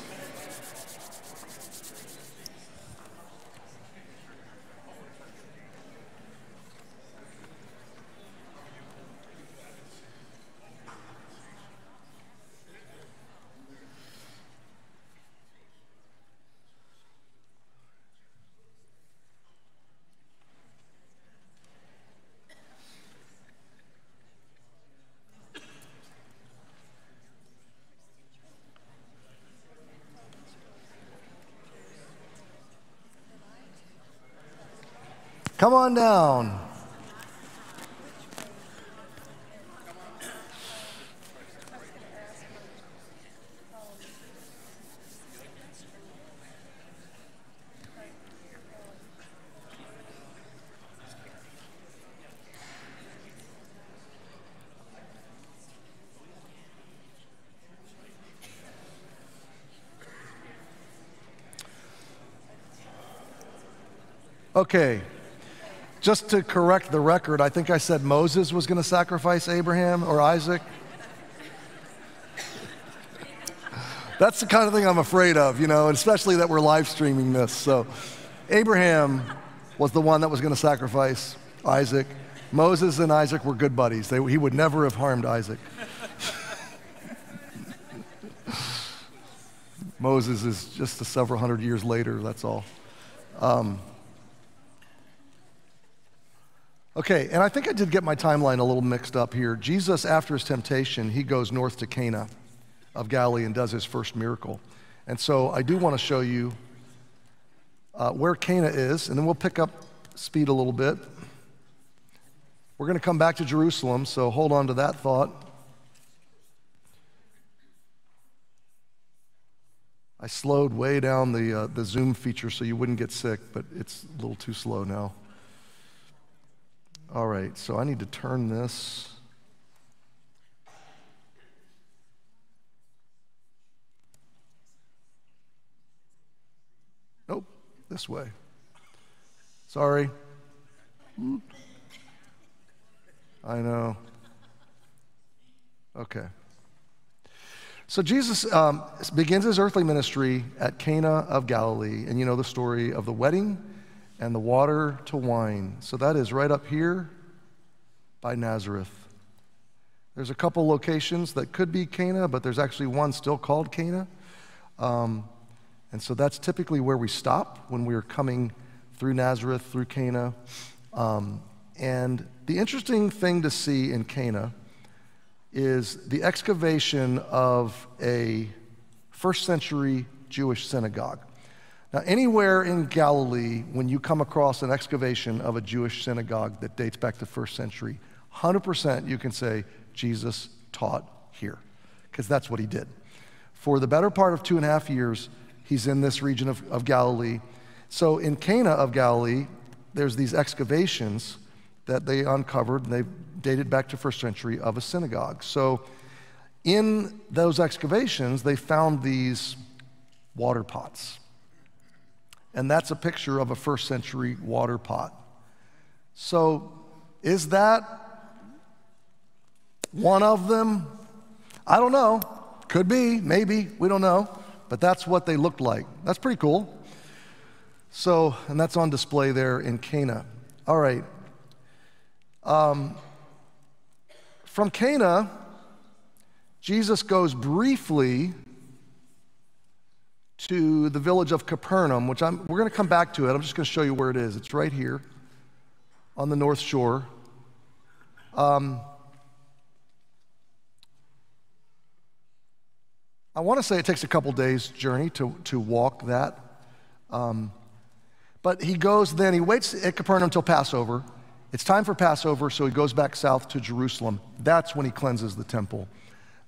Come on down. Okay. Just to correct the record, I think I said Moses was going to sacrifice Abraham or Isaac. That's the kind of thing I'm afraid of, you know, and especially that we're live streaming this. So Abraham was the one that was going to sacrifice Isaac. Moses and Isaac were good buddies. They, he would never have harmed Isaac. Moses is just a several hundred years later, that's all. Um, okay, and I think I did get my timeline a little mixed up here. Jesus, after his temptation, he goes north to Cana of Galilee and does his first miracle. And so I do want to show you uh, where Cana is, and then we'll pick up speed a little bit. We're going to come back to Jerusalem, so hold on to that thought. I slowed way down the, uh, the Zoom feature so you wouldn't get sick, but it's a little too slow now. All right, so I need to turn this. Nope, this way. Sorry. I know. Okay. So Jesus um, begins his earthly ministry at Cana of Galilee, and you know the story of the wedding and the water to wine. So that is right up here by Nazareth. There's a couple locations that could be Cana, but there's actually one still called Cana. Um, and so that's typically where we stop when we're coming through Nazareth, through Cana. Um, and the interesting thing to see in Cana is the excavation of a first century Jewish synagogue. Now, anywhere in Galilee, when you come across an excavation of a Jewish synagogue that dates back to the first century, one hundred percent you can say Jesus taught here, because that's what he did. For the better part of two and a half years, he's in this region of, of Galilee. So in Cana of Galilee, there's these excavations that they uncovered, and they've dated back to first century, of a synagogue. So in those excavations, they found these water pots. And that's a picture of a first century water pot. So is that one of them? I don't know. Could be, maybe, we don't know. But that's what they looked like. That's pretty cool. So, and that's on display there in Cana. All right. Um, From Cana, Jesus goes briefly to the village of Capernaum, which I'm, we're going to come back to it. I'm just going to show you where it is. It's right here on the north shore. Um, I want to say it takes a couple days' journey to, to walk that. Um, but he goes then, he waits at Capernaum till Passover. It's time for Passover, so he goes back south to Jerusalem. That's when he cleanses the temple.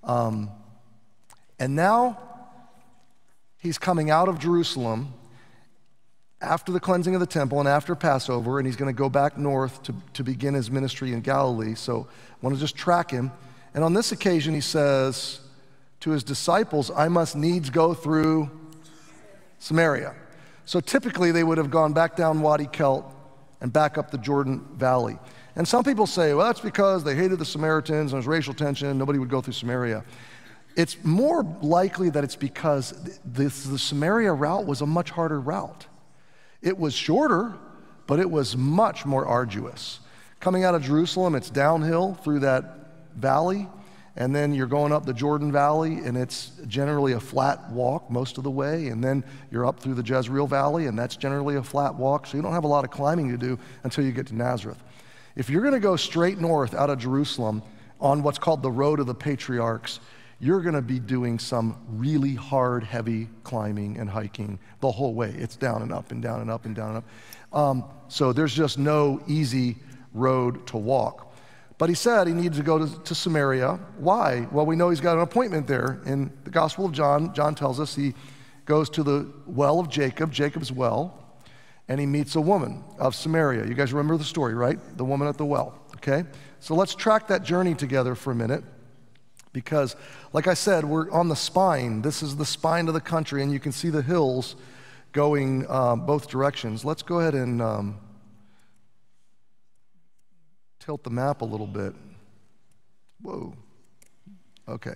Um, and now he's coming out of Jerusalem after the cleansing of the temple and after Passover, and he's going to go back north to, to begin his ministry in Galilee. So I want to just track him. And on this occasion, he says to his disciples, I must needs go through Samaria. So typically, they would have gone back down Wadi Kelt and back up the Jordan Valley. And some people say, well, that's because they hated the Samaritans and there was racial tension, nobody would go through Samaria. It's more likely that it's because this, the Samaria route was a much harder route. It was shorter, but it was much more arduous. Coming out of Jerusalem, it's downhill through that valley, and then you're going up the Jordan Valley, and it's generally a flat walk most of the way, and then you're up through the Jezreel Valley, and that's generally a flat walk, so you don't have a lot of climbing to do until you get to Nazareth. If you're gonna go straight north out of Jerusalem on what's called the Road of the Patriarchs, you're gonna be doing some really hard, heavy climbing and hiking the whole way. It's down and up and down and up and down and up. Um, so there's just no easy road to walk. But he said he needed to go to, to Samaria. Why? Well, we know he's got an appointment there. In the Gospel of John, John tells us he goes to the well of Jacob, Jacob's well, and he meets a woman of Samaria. You guys remember the story, right? The woman at the well, okay? So let's track that journey together for a minute because, like I said, we're on the spine. This is the spine of the country, and you can see the hills going um, both directions. Let's go ahead and... Um, tilt the map a little bit. Whoa. Okay.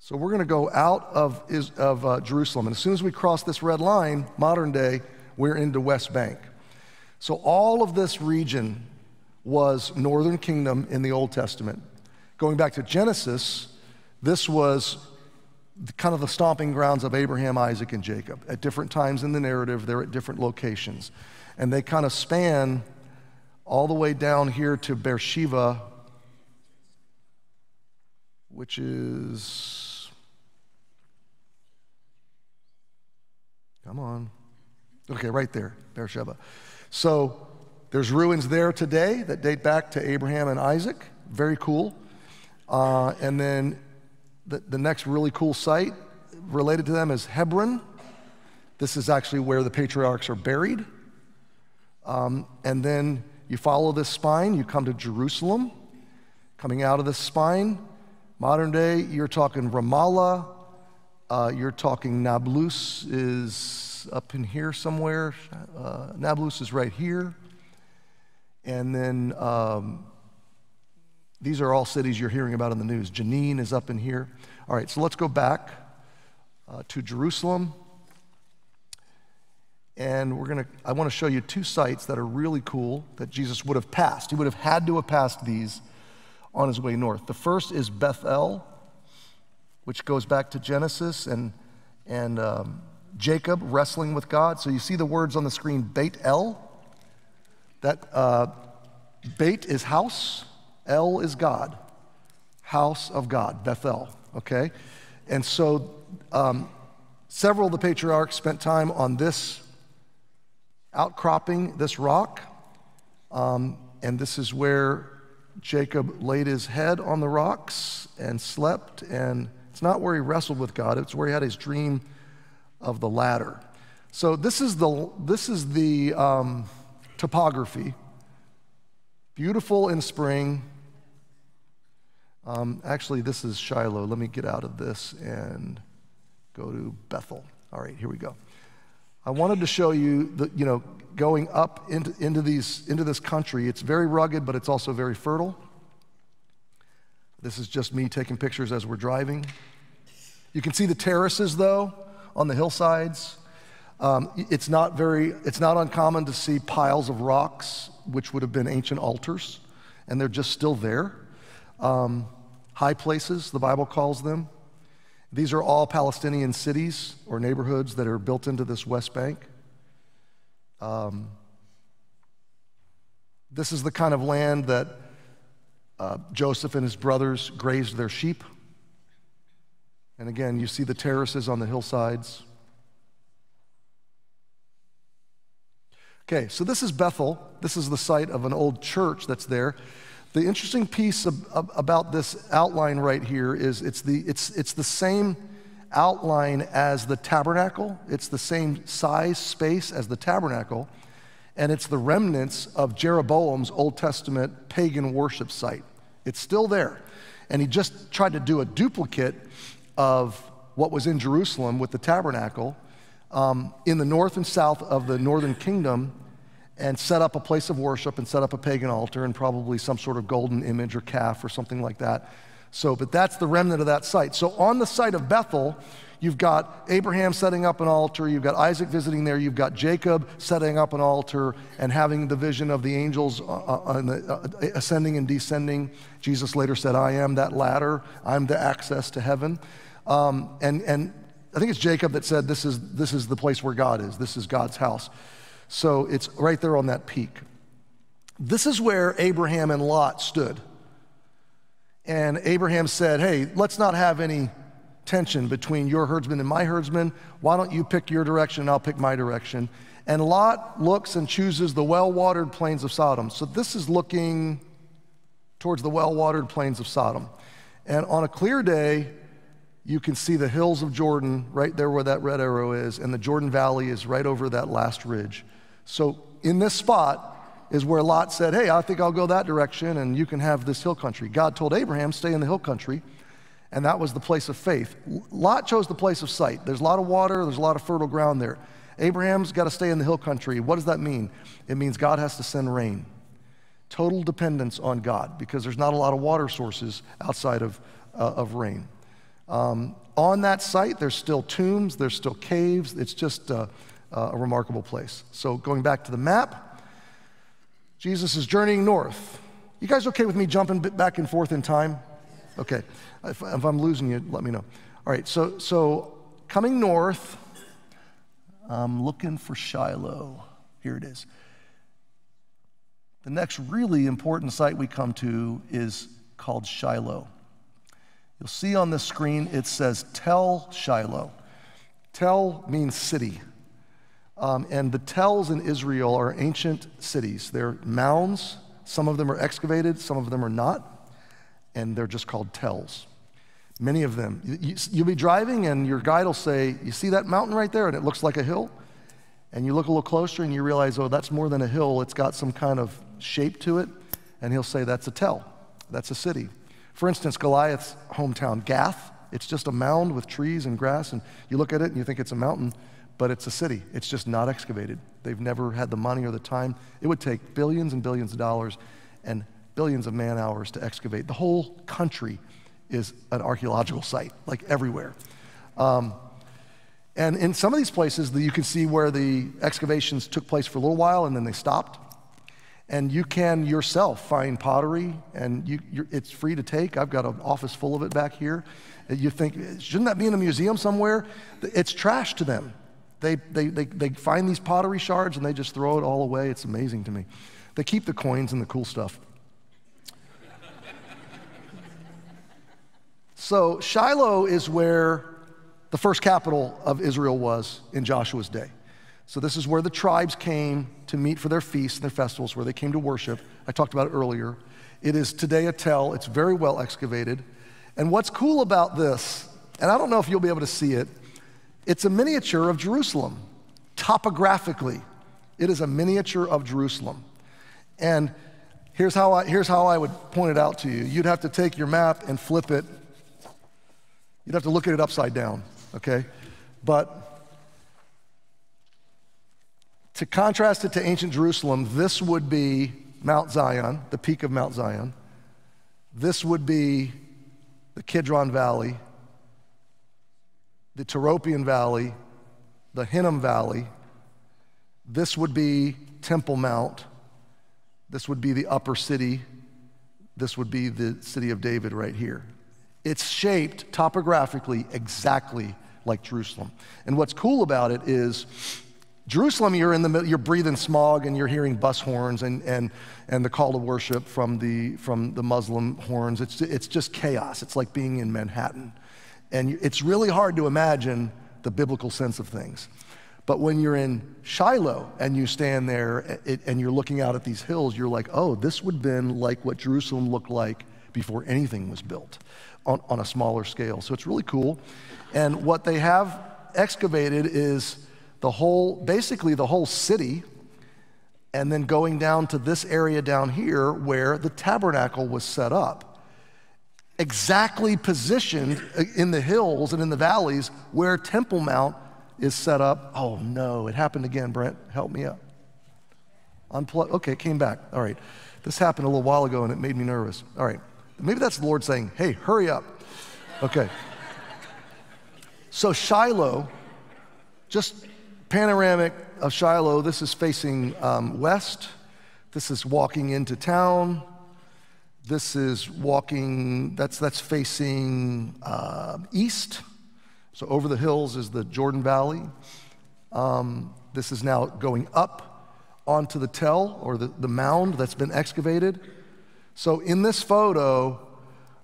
So we're going to go out of, is, of uh, Jerusalem. And as soon as we cross this red line, modern day, we're into West Bank. So all of this region was northern kingdom in the Old Testament. Going back to Genesis, this was kind of the stomping grounds of Abraham, Isaac, and Jacob. At different times in the narrative, they're at different locations. And they kind of span all the way down here to Beersheba, which is, come on. Okay, right there, Beersheba. So there's ruins there today that date back to Abraham and Isaac. Very cool. Uh, and then the, the next really cool site related to them is Hebron. This is actually where the patriarchs are buried. Um, and then you follow this spine, you come to Jerusalem. Coming out of this spine, modern day, you're talking Ramallah. Uh, you're talking Nablus is up in here somewhere. Uh, Nablus is right here. And then um, these are all cities you're hearing about in the news. Jenin is up in here. All right, so let's go back uh, to Jerusalem. And we're gonna, I wanna show you two sites that are really cool that Jesus would have passed. He would have had to have passed these on his way north. The first is Bethel, which goes back to Genesis and, and um, Jacob wrestling with God. So you see the words on the screen, Beit El. That uh, Beit is house, El is God, house of God, Bethel, okay? And so um, several of the patriarchs spent time on this outcropping, this rock, um, and this is where Jacob laid his head on the rocks and slept, and it's not where he wrestled with God, it's where he had his dream of the ladder. So this is the, this is the um, topography. Beautiful in spring. Um, actually, this is Shiloh. Let me get out of this and go to Bethel. All right, here we go. I wanted to show you, the, you know, going up into, into, these, into this country. It's very rugged, but it's also very fertile. This is just me taking pictures as we're driving. You can see the terraces, though, on the hillsides. Um, it's not very, it's not uncommon to see piles of rocks, which would have been ancient altars, and they're just still there. Um, high places, the Bible calls them. These are all Palestinian cities or neighborhoods that are built into this West Bank. Um, this is the kind of land that uh, Joseph and his brothers grazed their sheep. And again, you see the terraces on the hillsides. Okay, so this is Bethel. This is the site of an old church that's there. The interesting piece of, of, about this outline right here is it's the, it's, it's the same outline as the tabernacle. It's the same size space as the tabernacle. And it's the remnants of Jeroboam's Old Testament pagan worship site. It's still there. And he just tried to do a duplicate of what was in Jerusalem with the tabernacle um, in the north and south of the northern kingdom, and set up a place of worship and set up a pagan altar and probably some sort of golden image or calf or something like that. So, but that's the remnant of that site. So on the site of Bethel, you've got Abraham setting up an altar, you've got Isaac visiting there, you've got Jacob setting up an altar and having the vision of the angels uh, on the, uh, ascending and descending. Jesus later said, I am that ladder, I'm the access to heaven. Um, and, and I think it's Jacob that said, this is, this is the place where God is, this is God's house. So it's right there on that peak. This is where Abraham and Lot stood. And Abraham said, hey, let's not have any tension between your herdsman and my herdsman. Why don't you pick your direction and I'll pick my direction. And Lot looks and chooses the well-watered plains of Sodom. So this is looking towards the well-watered plains of Sodom. And on a clear day, you can see the hills of Jordan right there where that red arrow is, and the Jordan Valley is right over that last ridge. So in this spot is where Lot said, hey, I think I'll go that direction and you can have this hill country. God told Abraham, stay in the hill country, and that was the place of faith. Lot chose the place of sight. There's a lot of water, there's a lot of fertile ground there. Abraham's got to stay in the hill country. What does that mean? It means God has to send rain. Total dependence on God, because there's not a lot of water sources outside of, uh, of rain. Um, on that site, there's still tombs, there's still caves. It's just a, a remarkable place. So going back to the map, Jesus is journeying north. You guys okay with me jumping back and forth in time? Okay, if, if I'm losing you, let me know. All right, so, so coming north, I'm looking for Shiloh. Here it is. The next really important site we come to is called Shiloh. You'll see on the screen, it says Tell Shiloh. Tell means city. Um, and the tells in Israel are ancient cities. They're mounds. Some of them are excavated, some of them are not. And they're just called tells. Many of them. You, you'll be driving and your guide will say, you see that mountain right there and it looks like a hill? And you look a little closer and you realize, oh, that's more than a hill. It's got some kind of shape to it. And he'll say, that's a tell. That's a city. For instance, Goliath's hometown, Gath, it's just a mound with trees and grass, and you look at it and you think it's a mountain, but it's a city. It's just not excavated. They've never had the money or the time. It would take billions and billions of dollars and billions of man hours to excavate. The whole country is an archaeological site, like everywhere. Um, and in some of these places, you can see where the excavations took place for a little while and then they stopped. And you can yourself find pottery, and you, you're, it's free to take. I've got an office full of it back here. You think, shouldn't that be in a museum somewhere? It's trash to them. They, they, they, they find these pottery shards, and they just throw it all away. It's amazing to me. They keep the coins and the cool stuff. So Shiloh is where the first capital of Israel was in Joshua's day. So this is where the tribes came to meet for their feasts and their festivals, where they came to worship. I talked about it earlier. It is today a tell. It's very well excavated. And what's cool about this, and I don't know if you'll be able to see it, it's a miniature of Jerusalem. Topographically, it is a miniature of Jerusalem. And here's how I, here's how I would point it out to you. You'd have to take your map and flip it. You'd have to look at it upside down, okay? But to contrast it to ancient Jerusalem, this would be Mount Zion, the peak of Mount Zion. This would be the Kidron Valley, the Teropian Valley, the Hinnom Valley. This would be Temple Mount. This would be the upper city. This would be the city of David right here. It's shaped topographically exactly like Jerusalem. And what's cool about it is Jerusalem, you're in the middle, you're breathing smog and you're hearing bus horns and, and, and the call to worship from the, from the Muslim horns. It's, it's just chaos. It's like being in Manhattan. And it's really hard to imagine the biblical sense of things. But when you're in Shiloh and you stand there and, and you're looking out at these hills, you're like, oh, this would have been like what Jerusalem looked like before anything was built on, on a smaller scale. So it's really cool. And what they have excavated is the whole, basically the whole city, and then going down to this area down here where the tabernacle was set up, exactly positioned in the hills and in the valleys where Temple Mount is set up. Oh no, it happened again, Brent, help me up. Unplug, okay, it came back, all right. This happened a little while ago and it made me nervous. All right, maybe that's the Lord saying, hey, hurry up. Okay. So Shiloh, just panoramic of Shiloh. This is facing um, west. This is walking into town. This is walking, that's, that's facing uh, east. So over the hills is the Jordan Valley. Um, this is now going up onto the tell or the, the mound that's been excavated. So in this photo,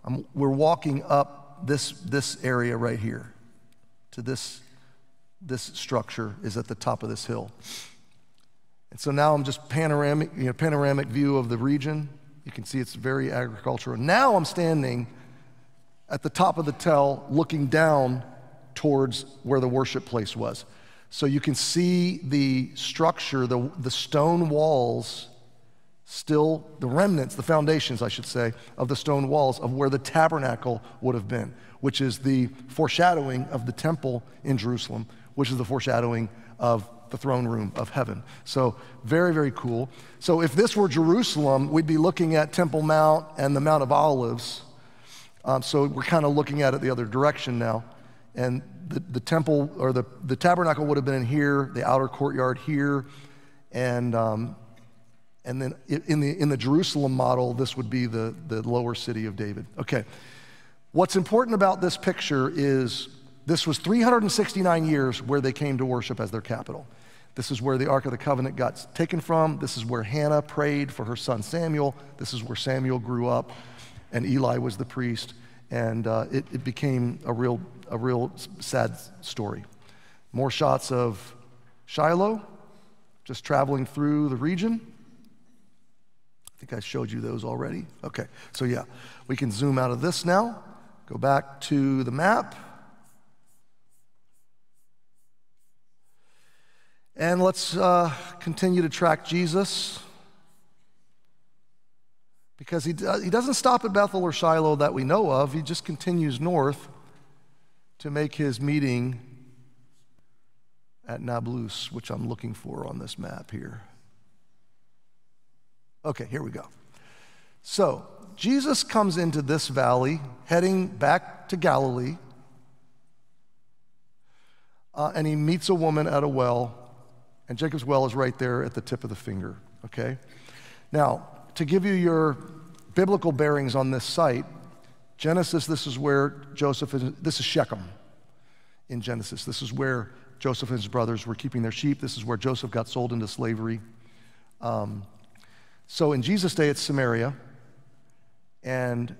um, we're walking up this, this area right here to this This structure is at the top of this hill. And so now I'm just panoramic, you know, panoramic view of the region. You can see it's very agricultural. Now I'm standing at the top of the tell looking down towards where the worship place was. So you can see the structure, the, the stone walls, still the remnants, the foundations, I should say, of the stone walls of where the tabernacle would have been, which is the foreshadowing of the temple in Jerusalem, which is the foreshadowing of the throne room of heaven. So very, very cool. So if this were Jerusalem, we'd be looking at Temple Mount and the Mount of Olives, Um, so we're kind of looking at it the other direction now. And the, the temple, or the, the tabernacle would have been in here, the outer courtyard here. And um, and then in the, in the Jerusalem model, this would be the, the lower city of David. Okay, what's important about this picture is this was three hundred sixty-nine years where they came to worship as their capital. This is where the Ark of the Covenant got taken from. This is where Hannah prayed for her son Samuel. This is where Samuel grew up, and Eli was the priest. And uh, it, it became a real, a real sad story. More shots of Shiloh, just traveling through the region. I think I showed you those already. Okay, so yeah, we can zoom out of this now. Go back to the map. And let's uh, continue to track Jesus, because he, uh, he doesn't stop at Bethel or Shiloh that we know of. He just continues north to make his meeting at Nablus, which I'm looking for on this map here. Okay, here we go. So Jesus comes into this valley, heading back to Galilee, uh, and he meets a woman at a well. And Jacob's well is right there at the tip of the finger, okay? Now, to give you your biblical bearings on this site, Genesis, this is where Joseph, is, this is Shechem in Genesis. This is where Joseph and his brothers were keeping their sheep. This is where Joseph got sold into slavery. Um, so in Jesus' day, it's Samaria. And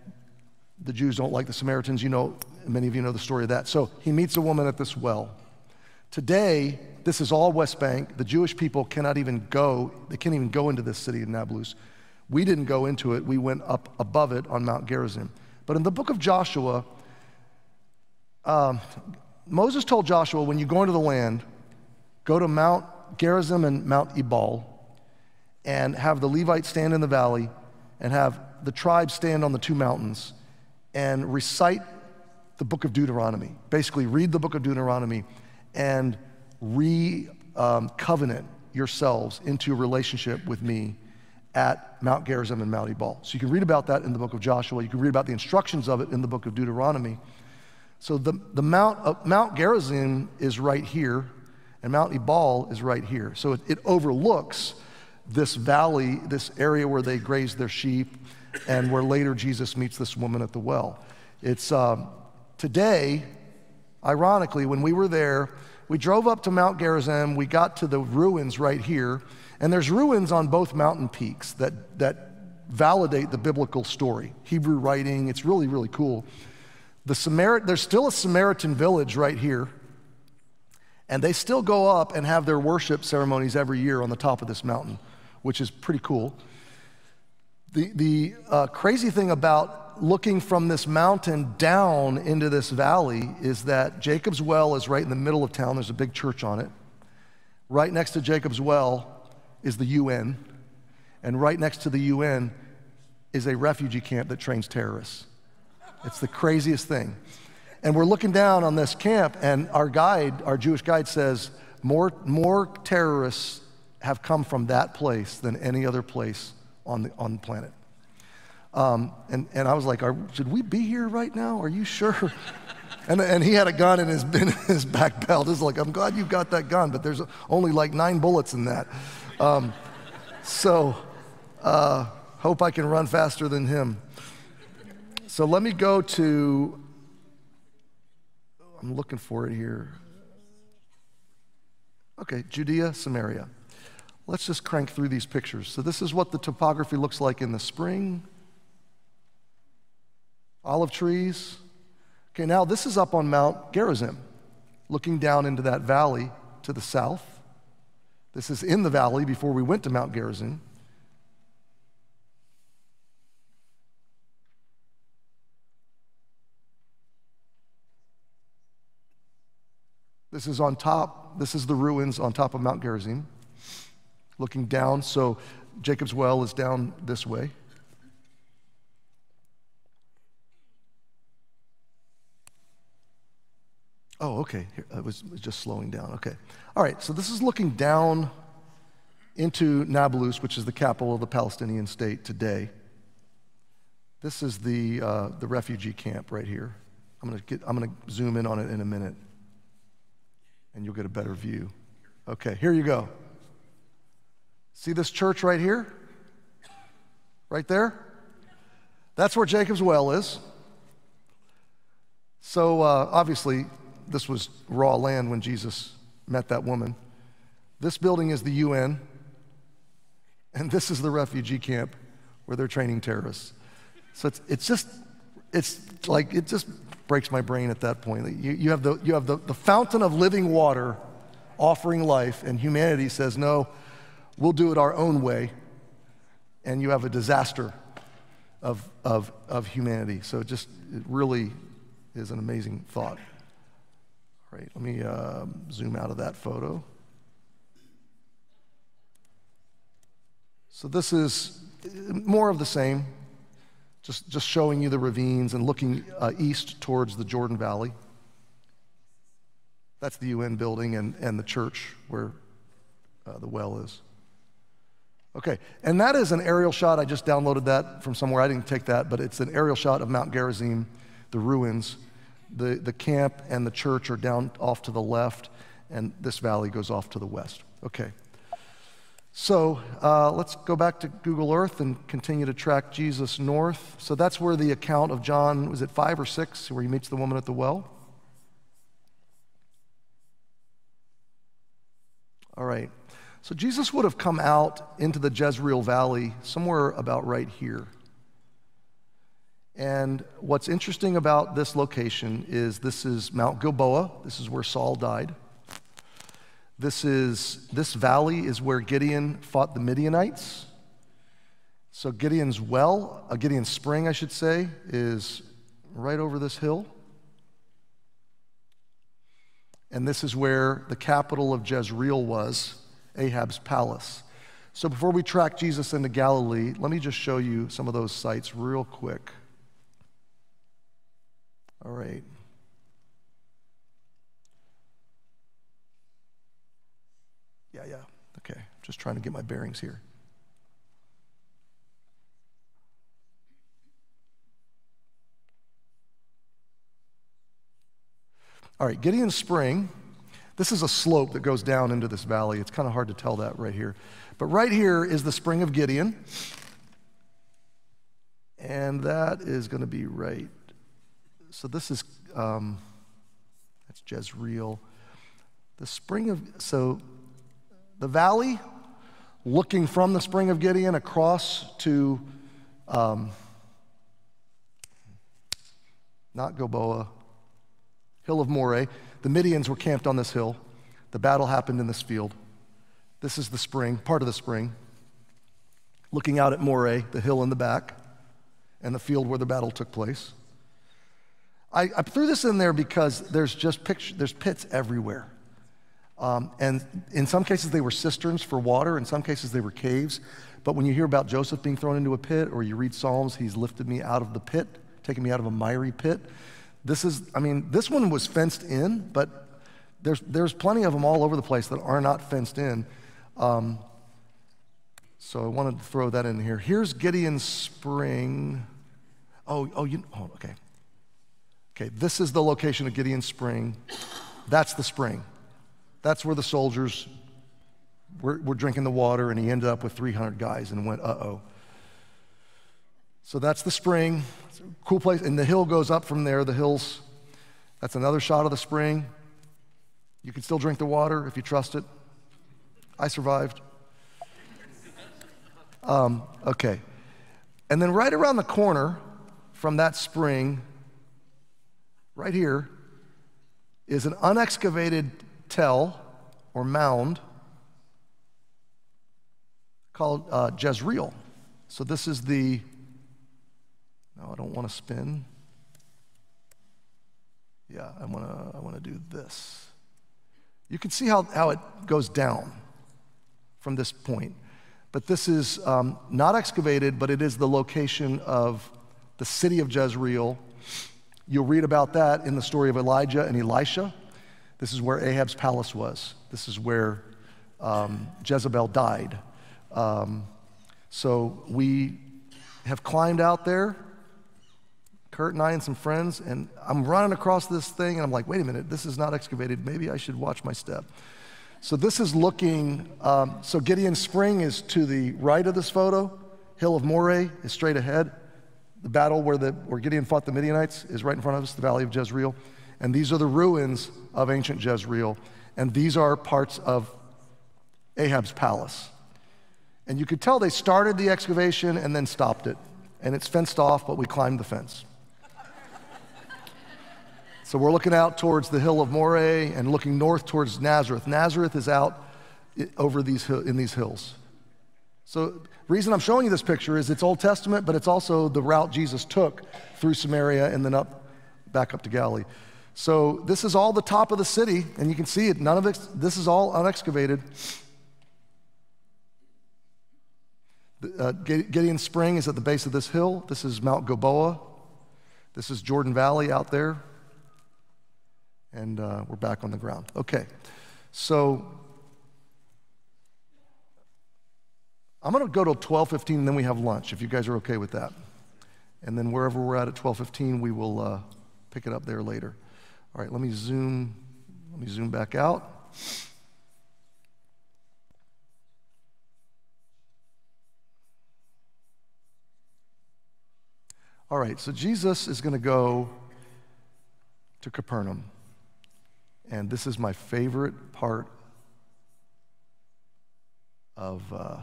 the Jews don't like the Samaritans. You know, many of you know the story of that. So he meets a woman at this well. Today, this is all West Bank. The Jewish people cannot even go, they can't even go into this city of Nablus. We didn't go into it, we went up above it on Mount Gerizim. But in the book of Joshua, um, Moses told Joshua, when you go into the land, go to Mount Gerizim and Mount Ebal, and have the Levites stand in the valley, and have the tribes stand on the two mountains, and recite the book of Deuteronomy. Basically, read the book of Deuteronomy, and re-covenant um, yourselves into a relationship with me at Mount Gerizim and Mount Ebal. So you can read about that in the book of Joshua. You can read about the instructions of it in the book of Deuteronomy. So the, the Mount, uh, Mount Gerizim is right here, and Mount Ebal is right here. So it, it overlooks this valley, this area where they graze their sheep, and where later Jesus meets this woman at the well. It's um, today. Ironically, when we were there, we drove up to Mount Gerizim, we got to the ruins right here, and there's ruins on both mountain peaks that, that validate the biblical story. Hebrew writing, it's really, really cool. The Samaritan, there's still a Samaritan village right here, and they still go up and have their worship ceremonies every year on the top of this mountain, which is pretty cool. The, the uh, crazy thing about looking from this mountain down into this valley is that Jacob's well is right in the middle of town. There's a big church on it. Right next to Jacob's well is the U N, and right next to the U N is a refugee camp that trains terrorists. It's the craziest thing. And we're looking down on this camp, and our guide, our Jewish guide, says more, more terrorists have come from that place than any other place on the, on the planet. Um, and, and I was like, Are, should we be here right now? Are you sure? and, and he had a gun in his, in his back belt. It's like, I'm glad you got that gun, but there's only like nine bullets in that. Um, so uh, hope I can run faster than him. So let me go to, I'm looking for it here. Okay, Judea, Samaria. Let's just crank through these pictures. So this is what the topography looks like in the spring. Olive trees. Okay, now this is up on Mount Gerizim, looking down into that valley to the south. This is in the valley before we went to Mount Gerizim. This is on top, this is the ruins on top of Mount Gerizim, looking down, so Jacob's well is down this way. Oh, okay, Here, it was just slowing down, okay. All right, so this is looking down into Nablus, which is the capital of the Palestinian state today. This is the uh, the refugee camp right here. I'm gonna get. I'm gonna zoom in on it in a minute, and you'll get a better view. Okay, here you go. See this church right here? Right there? That's where Jacob's well is. So uh, obviously, this was raw land when Jesus met that woman. This building is the U N, and this is the refugee camp where they're training terrorists. So it's, it's just, it's like, it just breaks my brain at that point. You, you have, the, you have the, the fountain of living water offering life, and humanity says, no, we'll do it our own way, and you have a disaster of, of, of humanity. So it just, it really is an amazing thought. All right, let me uh, zoom out of that photo. So this is more of the same, just, just showing you the ravines and looking uh, east towards the Jordan Valley. That's the U N building and, and the church where uh, the well is. Okay, and that is an aerial shot. I just downloaded that from somewhere. I didn't take that, but it's an aerial shot of Mount Gerizim, the ruins. The, the camp and the church are down off to the left, and this valley goes off to the west. Okay. So uh, let's go back to Google Earth and continue to track Jesus north. So that's where the account of John, was it five or six, where he meets the woman at the well? All right. So Jesus would have come out into the Jezreel Valley somewhere about right here. And what's interesting about this location is this is Mount Gilboa. This is where Saul died. This is, this valley is where Gideon fought the Midianites. So Gideon's well, uh, Gideon's spring, I should say, is right over this hill. And this is where the capital of Jezreel was, Ahab's palace. So before we track Jesus into Galilee, let me just show you some of those sites real quick. All right. Yeah, yeah, okay. Just trying to get my bearings here. All right, Gideon Spring. This is a slope that goes down into this valley. It's kind of hard to tell that right here. But right here is the Spring of Gideon. And that is going to be right. So this is, um, that's Jezreel. The Spring of, so... The valley, looking from the Spring of Gideon across to, um, not Gilboa, Hill of Moreh. The Midians were camped on this hill. The battle happened in this field. This is the spring, part of the spring. Looking out at Moreh, the hill in the back, and the field where the battle took place. I, I threw this in there because there's just picture, there's pits everywhere. Um, and in some cases they were cisterns for water, in some cases they were caves. But when you hear about Joseph being thrown into a pit, or you read Psalms, he's lifted me out of the pit, taken me out of a miry pit. This is, I mean, this one was fenced in, but there's, there's plenty of them all over the place that are not fenced in. Um, so I wanted to throw that in here. Here's Gideon's Spring. Oh, oh, you, oh, okay. Okay, this is the location of Gideon's Spring. That's the spring. That's where the soldiers were, were drinking the water, and he ended up with three hundred guys and went, uh-oh. So that's the spring. It's a cool place. And the hill goes up from there, the hills. That's another shot of the spring. You can still drink the water if you trust it. I survived. Um, okay. And then right around the corner from that spring, right here, is an unexcavated tell or mound called uh, Jezreel. So this is the, no, I don't want to spin. Yeah, I want to I want to do this. You can see how, how it goes down from this point. But this is um, not excavated, but it is the location of the city of Jezreel. You'll read about that in the story of Elijah and Elisha. This is where Ahab's palace was. This is where um, Jezebel died. Um, so we have climbed out there. Kurt and I and some friends, and I'm running across this thing, and I'm like, wait a minute, this is not excavated. Maybe I should watch my step. So this is looking, um, so Gideon Spring is to the right of this photo. Hill of Moreh is straight ahead. The battle where, the, where Gideon fought the Midianites is right in front of us, the Valley of Jezreel. And these are the ruins of ancient Jezreel. And these are parts of Ahab's palace. And you could tell they started the excavation and then stopped it. And it's fenced off, but we climbed the fence. So we're looking out towards the Hill of Moreh and looking north towards Nazareth. Nazareth is out over these, in these hills. So the reason I'm showing you this picture is it's Old Testament, but it's also the route Jesus took through Samaria and then up, back up to Galilee. So this is all the top of the city, and you can see it. None of it, this is all unexcavated. Uh, Gideon Spring is at the base of this hill. This is Mount Gilboa. This is Jordan Valley out there. And uh, we're back on the ground. Okay, so I'm gonna go till twelve fifteen and then we have lunch, if you guys are okay with that. And then wherever we're at at twelve fifteen, we will uh, pick it up there later. All right, let me zoom, let me zoom back out. All right, so Jesus is gonna go to Capernaum. And this is my favorite part of, uh,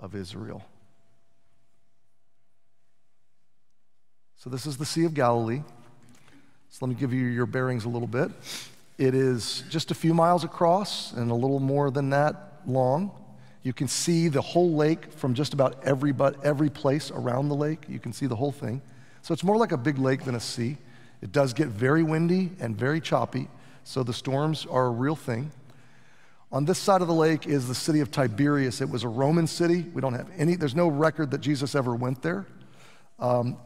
of Israel. So this is the Sea of Galilee. So let me give you your bearings a little bit. It is just a few miles across and a little more than that long. You can see the whole lake from just about every, but every place around the lake. You can see the whole thing. So it's more like a big lake than a sea. It does get very windy and very choppy, so the storms are a real thing. On this side of the lake is the city of Tiberias. It was a Roman city. We don't have any, there's no record that Jesus ever went there. Um,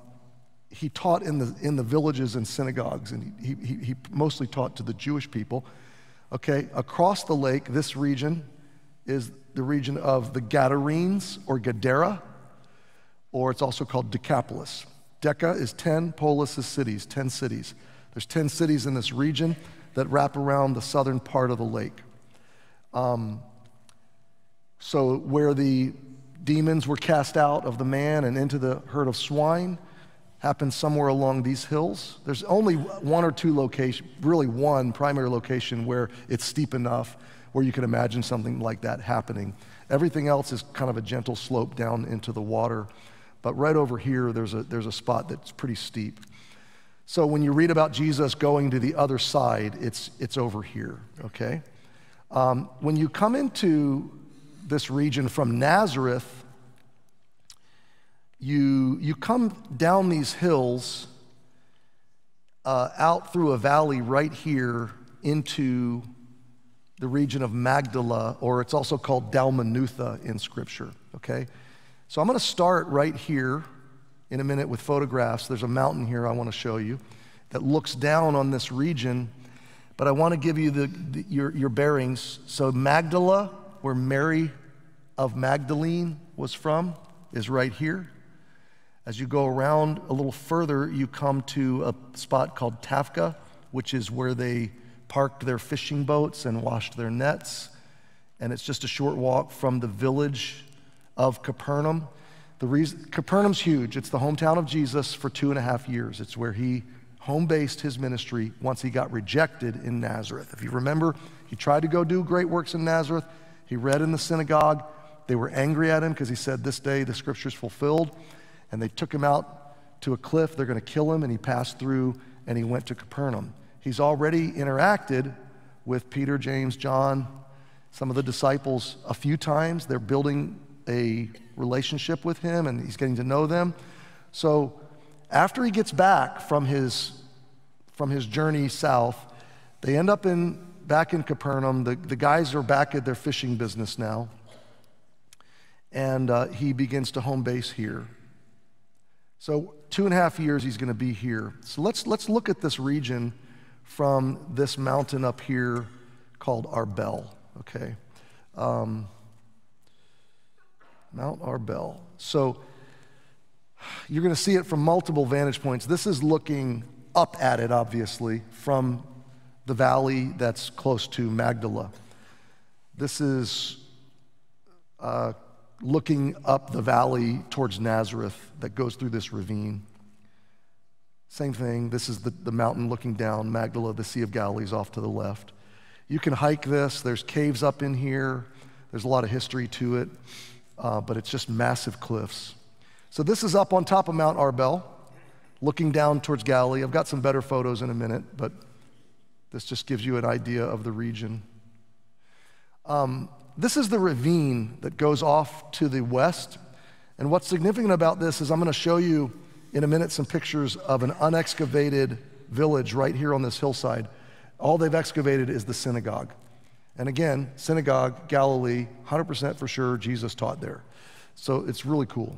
he taught in the, in the villages and synagogues, and he, he, he mostly taught to the Jewish people. Okay, across the lake, this region is the region of the Gadarenes, or Gadara, or it's also called Decapolis. Deca is ten, polis is cities, ten cities. There's ten cities in this region that wrap around the southern part of the lake. Um, so where the demons were cast out of the man and into the herd of swine happened somewhere along these hills. There's only one or two locations, really one primary location where it's steep enough where you can imagine something like that happening. Everything else is kind of a gentle slope down into the water. But right over here, there's a, there's a spot that's pretty steep. So when you read about Jesus going to the other side, it's, it's over here, okay? Um, when you come into this region from Nazareth, you, you come down these hills uh, out through a valley right here into the region of Magdala, or it's also called Dalmanutha in Scripture, okay? So I'm going to start right here in a minute with photographs. There's a mountain here I want to show you that looks down on this region, but I want to give you the, the, your, your bearings. So Magdala, where Mary of Magdalene was from, is right here. As you go around a little further, you come to a spot called Tafka, which is where they parked their fishing boats and washed their nets. And it's just a short walk from the village of Capernaum. The reason, Capernaum's huge. It's the hometown of Jesus for two and a half years. It's where he home-based his ministry once he got rejected in Nazareth. If you remember, he tried to go do great works in Nazareth. He read in the synagogue. They were angry at him because he said, this day the scripture's fulfilled. And they took him out to a cliff. They're going to kill him. And he passed through and he went to Capernaum. He's already interacted with Peter, James, John, some of the disciples a few times. They're building a relationship with him and he's getting to know them. So after he gets back from his from his journey south, they end up in back in Capernaum. The, the guys are back at their fishing business now. And uh, he begins to home base here. So two and a half years he's gonna be here. So let's let's look at this region from this mountain up here called Arbel, okay? Um, Mount Arbel. So you're going to see it from multiple vantage points. This is looking up at it, obviously, from the valley that's close to Magdala. This is uh, looking up the valley towards Nazareth that goes through this ravine. Same thing, this is the, the mountain looking down, Magdala, the Sea of Galilee is off to the left. You can hike this, there's caves up in here, there's a lot of history to it, uh, but it's just massive cliffs. So this is up on top of Mount Arbel, looking down towards Galilee. I've got some better photos in a minute, but this just gives you an idea of the region. Um, this is the ravine that goes off to the west, and what's significant about this is I'm gonna show you in a minute some pictures of an unexcavated village right here on this hillside. All they've excavated is the synagogue. And again, synagogue, Galilee, one hundred percent for sure Jesus taught there. So it's really cool.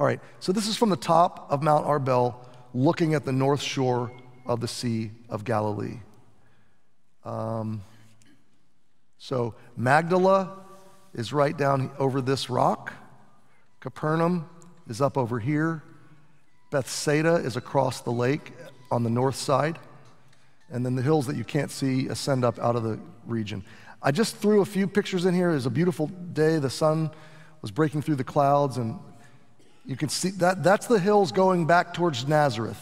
All right, so this is from the top of Mount Arbel, looking at the north shore of the Sea of Galilee. Um, so Magdala is right down over this rock. Capernaum is up over here. Bethsaida is across the lake on the north side. And then the hills that you can't see ascend up out of the region. I just threw a few pictures in here. It was a beautiful day. The sun was breaking through the clouds, and you can see that that's the hills going back towards Nazareth.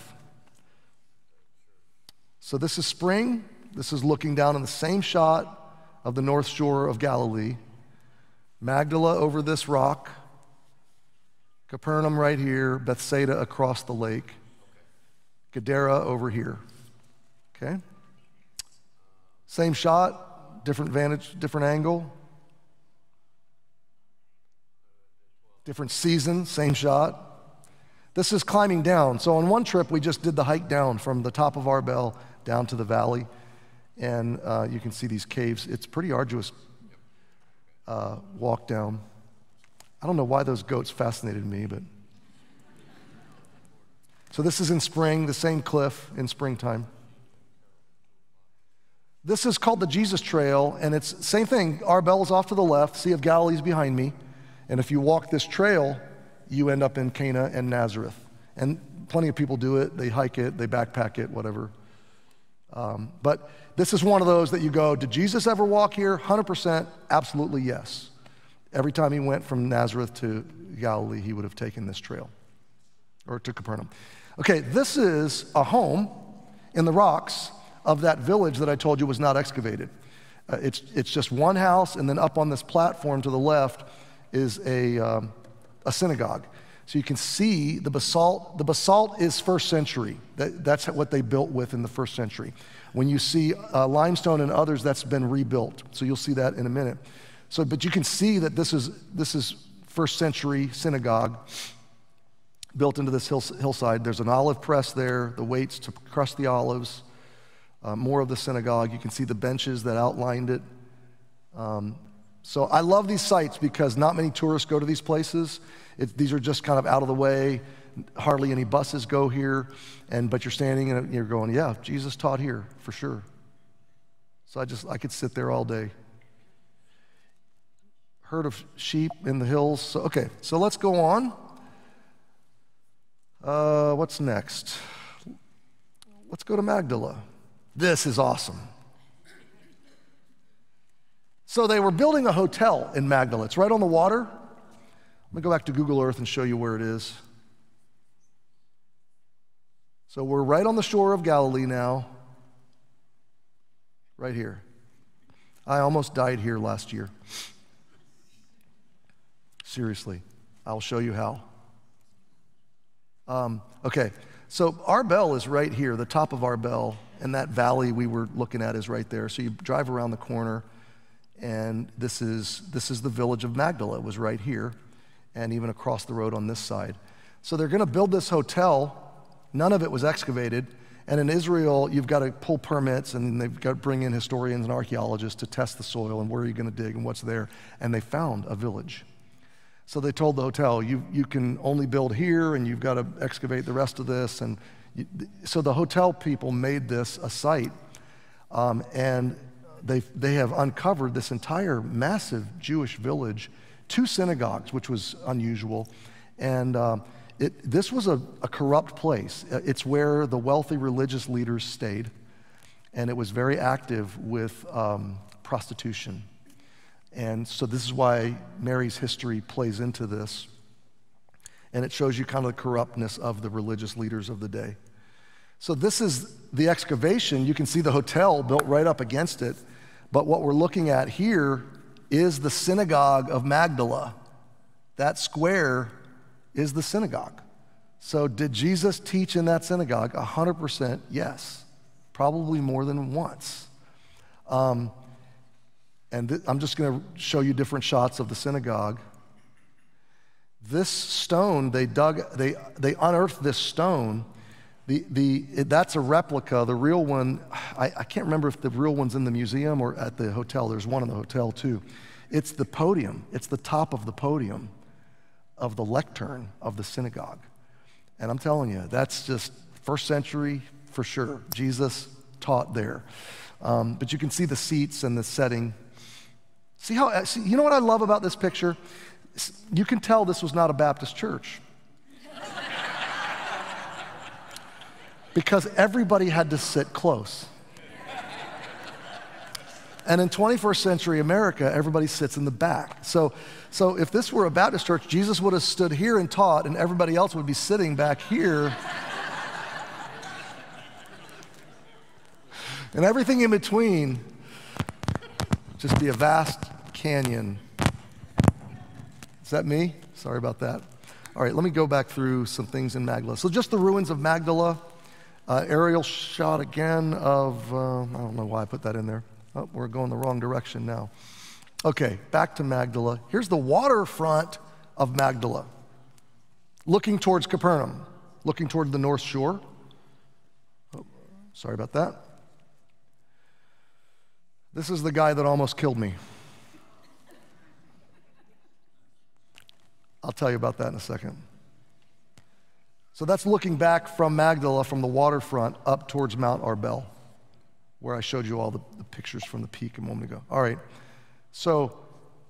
So this is spring. This is looking down in the same shot of the north shore of Galilee. Magdala over this rock. Capernaum right here. Bethsaida across the lake. Gadara over here. Okay, same shot, different vantage, different angle, different season, same shot. This is climbing down. So on one trip, we just did the hike down from the top of Arbel down to the valley, and uh, you can see these caves. It's pretty arduous uh, walk down. I don't know why those goats fascinated me, but. So this is in spring, the same cliff in springtime. This is called the Jesus Trail, and it's same thing. Arbel is off to the left, Sea of Galilee is behind me, and if you walk this trail, you end up in Cana and Nazareth. And plenty of people do it. They hike it, they backpack it, whatever. Um, but this is one of those that you go, did Jesus ever walk here? one hundred percent, absolutely yes. Every time he went from Nazareth to Galilee, he would have taken this trail, or to Capernaum. Okay, this is a home in the rocks of that village that I told you was not excavated. Uh, it's, it's just one house, and then up on this platform to the left is a, um, a synagogue. So you can see the basalt. The basalt is first century. That, that's what they built with in the first century. When you see uh, limestone and others, that's been rebuilt. So you'll see that in a minute. So, but you can see that this is, this is first century synagogue built into this hill, hillside. There's an olive press there, the weights to crush the olives. Uh, more of the synagogue. You can see the benches that outlined it. Um, so I love these sites because not many tourists go to these places. It, these are just kind of out of the way. Hardly any buses go here, and but you're standing and you're going, yeah, Jesus taught here for sure. So I just, I could sit there all day. Herd of sheep in the hills. So, okay, so let's go on. Uh, what's next? Let's go to Magdala. This is awesome. So they were building a hotel in Magdala. It's right on the water. I'm gonna go back to Google Earth and show you where it is. So we're right on the shore of Galilee now, right here. I almost died here last year. Seriously, I'll show you how. Um, okay, so Arbel is right here, the top of Arbel. And that valley we were looking at is right there. So you drive around the corner, and this is, this is the village of Magdala. It was right here, and even across the road on this side. So they're gonna build this hotel. None of it was excavated. And in Israel, you've gotta pull permits, and they've gotta bring in historians and archaeologists to test the soil and where are you gonna dig and what's there. And they found a village. So they told the hotel, you, you can only build here, and you've gotta excavate the rest of this. And so the hotel people made this a site, um, and they they have uncovered this entire massive Jewish village, two synagogues, which was unusual, and um, It, this was a, a corrupt place. It's where the wealthy religious leaders stayed, and it was very active with um, prostitution. And so this is why Mary's history plays into this, and it shows you kind of the corruptness of the religious leaders of the day. So this is the excavation. You can see the hotel built right up against it, but what we're looking at here is the synagogue of Magdala. That square is the synagogue. So did Jesus teach in that synagogue? one hundred percent yes, probably more than once. Um, and I'm just gonna show you different shots of the synagogue. This stone, they dug, they, they unearthed this stone. The, the, it, that's a replica. The real one, I, I can't remember if the real one's in the museum or at the hotel. There's one in the hotel too. It's the podium, it's the top of the podium of the lectern of the synagogue. And I'm telling you, that's just first century for sure. Jesus taught there. Um, but you can see the seats and the setting. See how, see, you know what I love about this picture? You can tell this was not a Baptist church. Because everybody had to sit close. And in twenty-first century America, everybody sits in the back. So, so if this were a Baptist church, Jesus would have stood here and taught, and everybody else would be sitting back here. And everything in between, just be a vast canyon. Is that me? Sorry about that. All right, let me go back through some things in Magdala. So just the ruins of Magdala. Uh, aerial shot again of, uh, I don't know why I put that in there. Oh, we're going the wrong direction now. Okay, back to Magdala. Here's the waterfront of Magdala, looking towards Capernaum, looking toward the North Shore. Oh, sorry about that. This is the guy that almost killed me. I'll tell you about that in a second. So that's looking back from Magdala, from the waterfront, up towards Mount Arbel, where I showed you all the, the pictures from the peak a moment ago. All right, so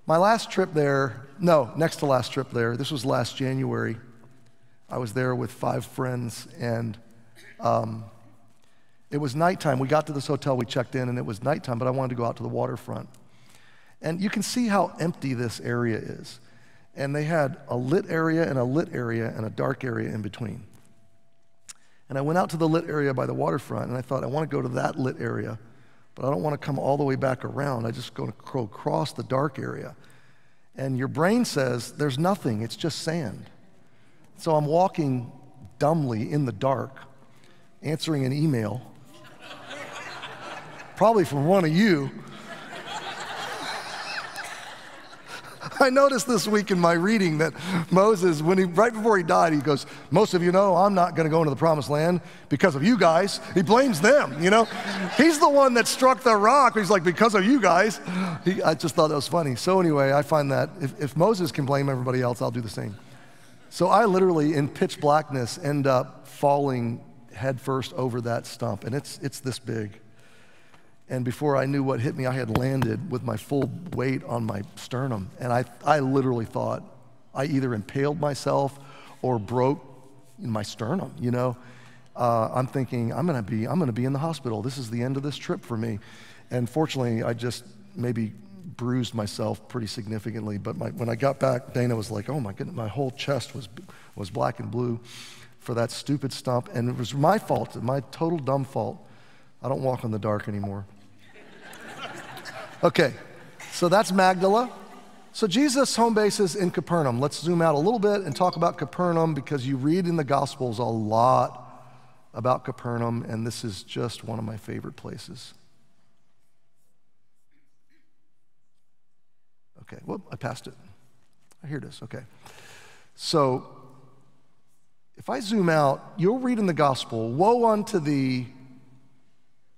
my last trip there, no, next to last trip there, this was last January. I was there with five friends, and um, it was nighttime. We got to this hotel, we checked in, and it was nighttime, but I wanted to go out to the waterfront. And you can see how empty this area is. And they had a lit area and a lit area and a dark area in between. And I went out to the lit area by the waterfront, and I thought, I want to go to that lit area, but I don't want to come all the way back around. I just go across the dark area. And your brain says, there's nothing, it's just sand. So I'm walking dumbly in the dark, answering an email, probably from one of you. I noticed this week in my reading that Moses, when he, right before he died, he goes, most of you know I'm not gonna go into the promised land because of you guys. He blames them, you know? He's the one that struck the rock. He's like, because of you guys. He, I just thought that was funny. So anyway, I find that if, if Moses can blame everybody else, I'll do the same. So I literally, in pitch blackness, end up falling headfirst over that stump, and it's, it's this big. And before I knew what hit me, I had landed with my full weight on my sternum. And I, I literally thought I either impaled myself or broke my sternum, you know? Uh, I'm thinking, I'm gonna be, I'm gonna be in the hospital. This is the end of this trip for me. And fortunately, I just maybe bruised myself pretty significantly. But my, when I got back, Dana was like, oh my goodness, my whole chest was, was black and blue for that stupid stump. And it was my fault, my total dumb fault. I don't walk in the dark anymore. Okay, so that's Magdala. So Jesus' home base is in Capernaum. Let's zoom out a little bit and talk about Capernaum, because you read in the Gospels a lot about Capernaum, and this is just one of my favorite places. Okay, whoop, I passed it. Here it is, okay. So if I zoom out, you'll read in the Gospel, woe unto thee,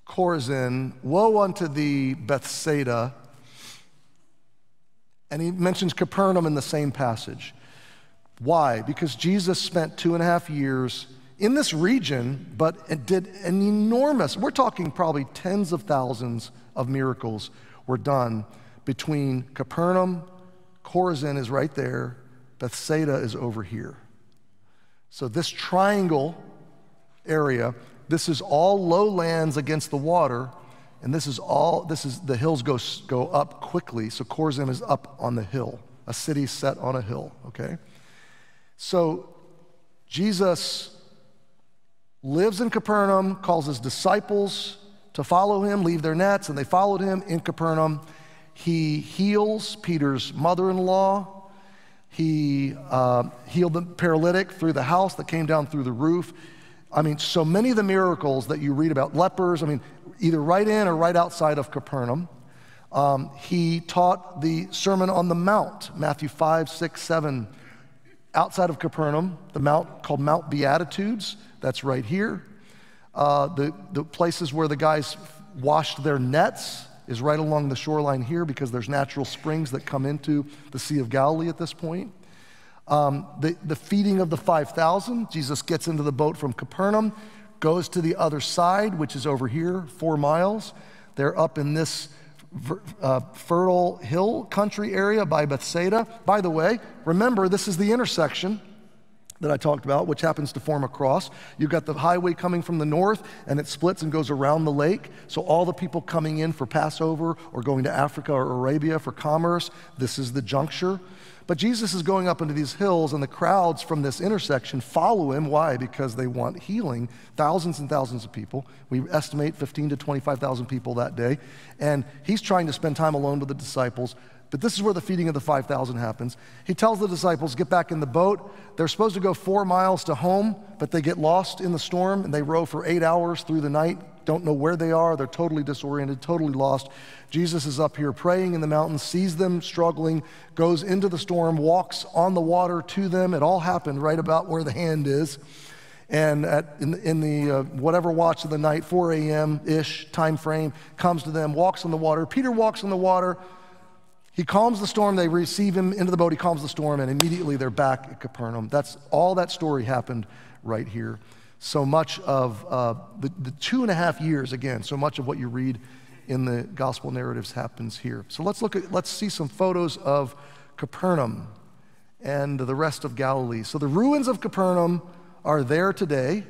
Chorazin, woe unto thee, Bethsaida. And he mentions Capernaum in the same passage. Why? Because Jesus spent two and a half years in this region, but it did an enormous, we're talking probably tens of thousands of miracles were done between Capernaum, Chorazin is right there, Bethsaida is over here. So this triangle area, this is all lowlands against the water, and this is all, this is, the hills go, go up quickly, so Chorazin is up on the hill, a city set on a hill, okay? So Jesus lives in Capernaum, calls his disciples to follow him, leave their nets, and they followed him in Capernaum. He heals Peter's mother-in-law. He uh, healed the paralytic through the house that came down through the roof. I mean, so many of the miracles that you read about, lepers, I mean, either right in or right outside of Capernaum. Um, he taught the Sermon on the Mount, Matthew five, six, seven, outside of Capernaum, the mount called Mount Beatitudes, that's right here. Uh, the, the places where the guys washed their nets is right along the shoreline here because there's natural springs that come into the Sea of Galilee at this point. Um, the, the feeding of the five thousand, Jesus gets into the boat from Capernaum, goes to the other side, which is over here, four miles. They're up in this uh, fertile hill country area by Bethsaida. By the way, remember, this is the intersection that I talked about, which happens to form a cross. You've got the highway coming from the north, and it splits and goes around the lake. So all the people coming in for Passover or going to Africa or Arabia for commerce, this is the juncture. But Jesus is going up into these hills, and the crowds from this intersection follow him. Why? Because they want healing. Thousands and thousands of people. We estimate fifteen to twenty-five thousand people that day. And he's trying to spend time alone with the disciples. But this is where the feeding of the five thousand happens. He tells the disciples, get back in the boat. They're supposed to go four miles to home, but they get lost in the storm, and they row for eight hours through the night, don't know where they are. They're totally disoriented, totally lost. Jesus is up here praying in the mountains, sees them struggling, goes into the storm, walks on the water to them. It all happened right about where the hand is. And at, in, in the uh, whatever watch of the night, four a m-ish time frame, comes to them, walks on the water. Peter walks on the water. He calms the storm, they receive him into the boat, he calms the storm, and immediately they're back at Capernaum. That's all that story happened right here. So much of uh, the, the two and a half years, again, so much of what you read in the gospel narratives happens here. So let's look at, let's see some photos of Capernaum and the rest of Galilee. So the ruins of Capernaum are there today,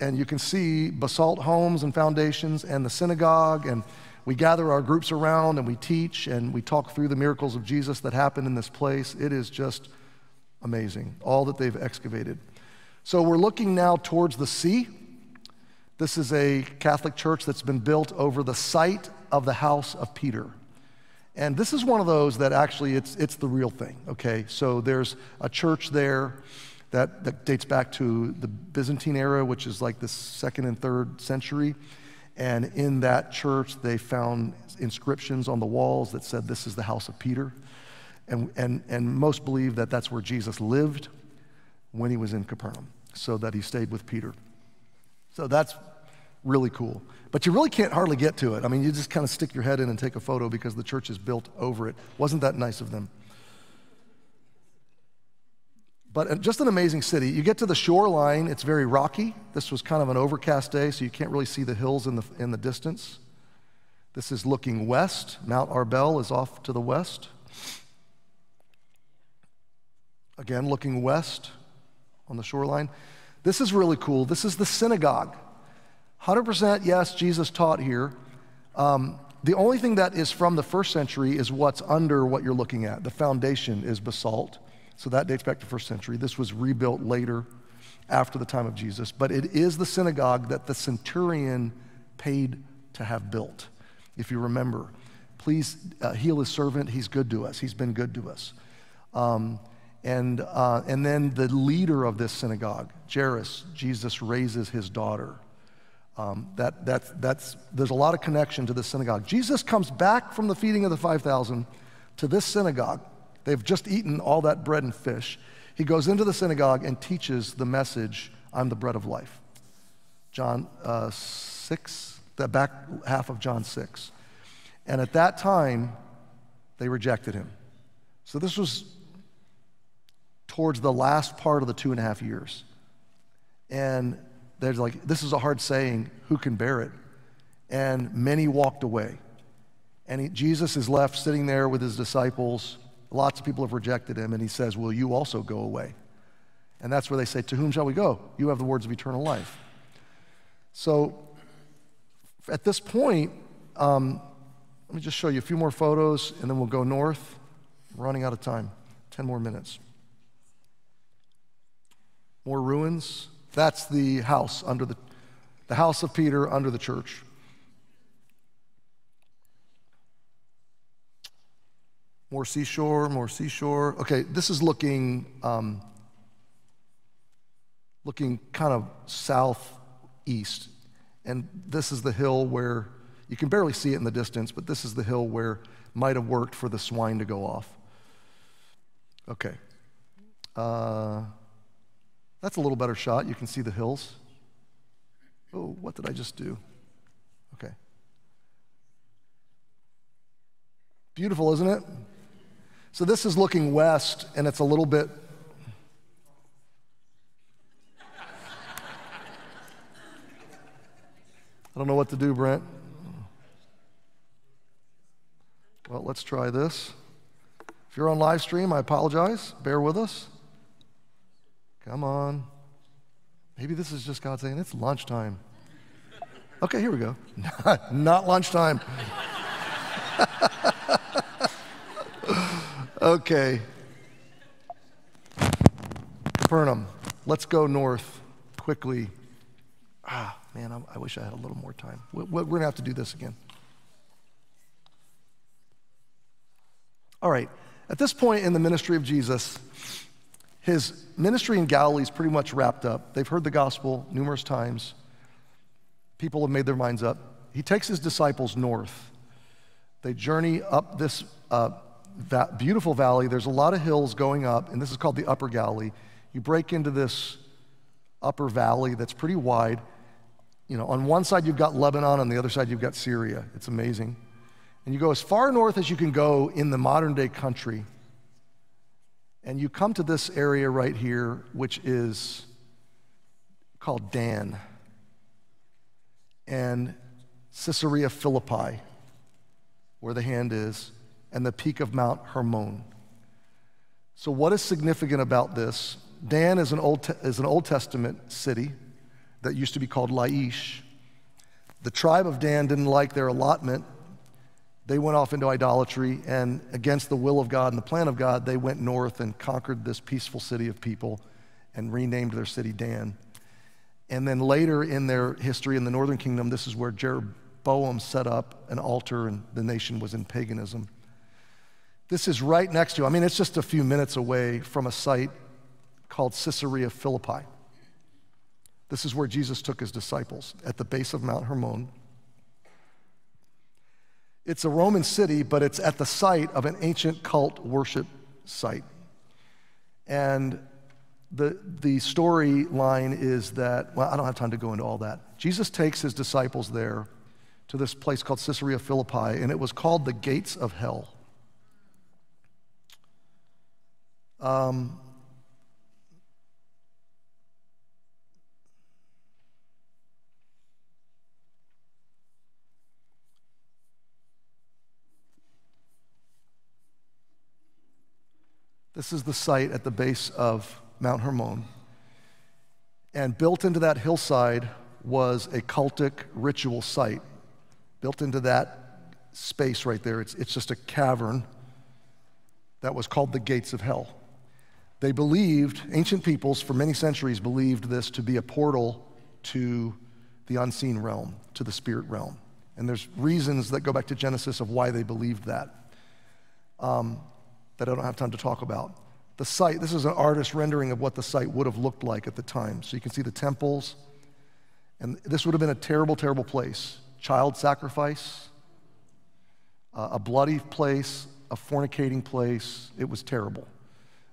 and you can see basalt homes and foundations and the synagogue, and we gather our groups around and we teach and we talk through the miracles of Jesus that happened in this place. It is just amazing, all that they've excavated. So we're looking now towards the sea. This is a Catholic church that's been built over the site of the house of Peter. And this is one of those that actually it's, it's the real thing, okay? So there's a church there that, that dates back to the Byzantine era, which is like the second and third century. And in that church, they found inscriptions on the walls that said, this is the house of Peter. And, and, and most believe that that's where Jesus lived when he was in Capernaum, so that he stayed with Peter. So that's really cool. But you really can't hardly get to it. I mean, you just kind of stick your head in and take a photo because the church is built over it. Wasn't that nice of them? But just an amazing city. You get to the shoreline, it's very rocky. This was kind of an overcast day, so you can't really see the hills in the, in the distance. This is looking west. Mount Arbel is off to the west. Again, looking west on the shoreline. This is really cool. This is the synagogue. one hundred percent, yes, Jesus taught here. Um, the only thing that is from the first century is what's under what you're looking at. The foundation is basalt. So that dates back to first century. This was rebuilt later after the time of Jesus, but it is the synagogue that the centurion paid to have built. If you remember, please uh, heal his servant, he's good to us, he's been good to us. Um, and, uh, and then the leader of this synagogue, Jairus, Jesus raises his daughter. Um, that, that, that's, there's a lot of connection to the synagogue. Jesus comes back from the feeding of the five thousand to this synagogue. They've just eaten all that bread and fish. He goes into the synagogue and teaches the message, I'm the bread of life. John uh, six, the back half of John six. And at that time, they rejected him. So this was towards the last part of the two and a half years. And they're like, this is a hard saying, who can bear it? And many walked away. And he, Jesus is left sitting there with his disciples. Lots of people have rejected him, and he says, will you also go away? And that's where they say, to whom shall we go? You have the words of eternal life. So at this point, um, let me just show you a few more photos, and then we'll go north. We're running out of time. Ten more minutes. More ruins. That's the house under the, the house of Peter under the church. More seashore, more seashore. Okay, this is looking, um, looking kind of southeast. And this is the hill where, you can barely see it in the distance, but this is the hill where it might have worked for the swine to go off. Okay. Uh, that's a little better shot. You can see the hills. Oh, what did I just do? Okay. Beautiful, isn't it? So this is looking west, and it's a little bit... I don't know what to do, Brent. Well, let's try this. If you're on live stream, I apologize. Bear with us. Come on. Maybe this is just God saying, it's lunchtime. Okay, here we go. Not, not lunchtime. Okay. Capernaum. Let's go north quickly. Ah. Man, I, I wish I had a little more time. We're, we're going to have to do this again. All right. At this point in the ministry of Jesus, his ministry in Galilee is pretty much wrapped up. They've heard the gospel numerous times. People have made their minds up. He takes his disciples north. They journey up this uh, that beautiful valley. There's a lot of hills going up, and this is called the Upper Galilee. You break into this upper valley that's pretty wide. You know, on one side you've got Lebanon, on the other side you've got Syria. It's amazing. And you go as far north as you can go in the modern day country. And you come to this area right here, which is called Dan and Caesarea Philippi, where the hand is, and the peak of Mount Hermon. So what is significant about this? Dan is an Old, is an Old Testament city that used to be called Laish. The tribe of Dan didn't like their allotment. They went off into idolatry, and against the will of God and the plan of God, they went north and conquered this peaceful city of people and renamed their city Dan. And then later in their history in the northern kingdom, this is where Jeroboam set up an altar, and the nation was in paganism. This is right next to, I mean, it's just a few minutes away from a site called Caesarea Philippi. This is where Jesus took his disciples, at the base of Mount Hermon. It's a Roman city, but it's at the site of an ancient cult worship site. And the, the storyline is that, well, I don't have time to go into all that. Jesus takes his disciples there to this place called Caesarea Philippi, and it was called the Gates of Hell. Um... This is the site at the base of Mount Hermon. And built into that hillside was a cultic ritual site. Built into that space right there, it's, it's just a cavern that was called the Gates of Hell. They believed, ancient peoples for many centuries believed this to be a portal to the unseen realm, to the spirit realm. And there's reasons that go back to Genesis of why they believed that. Um, that I don't have time to talk about. The site, this is an artist's rendering of what the site would have looked like at the time. So you can see the temples, and this would have been a terrible, terrible place. Child sacrifice, uh, a bloody place, a fornicating place. It was terrible,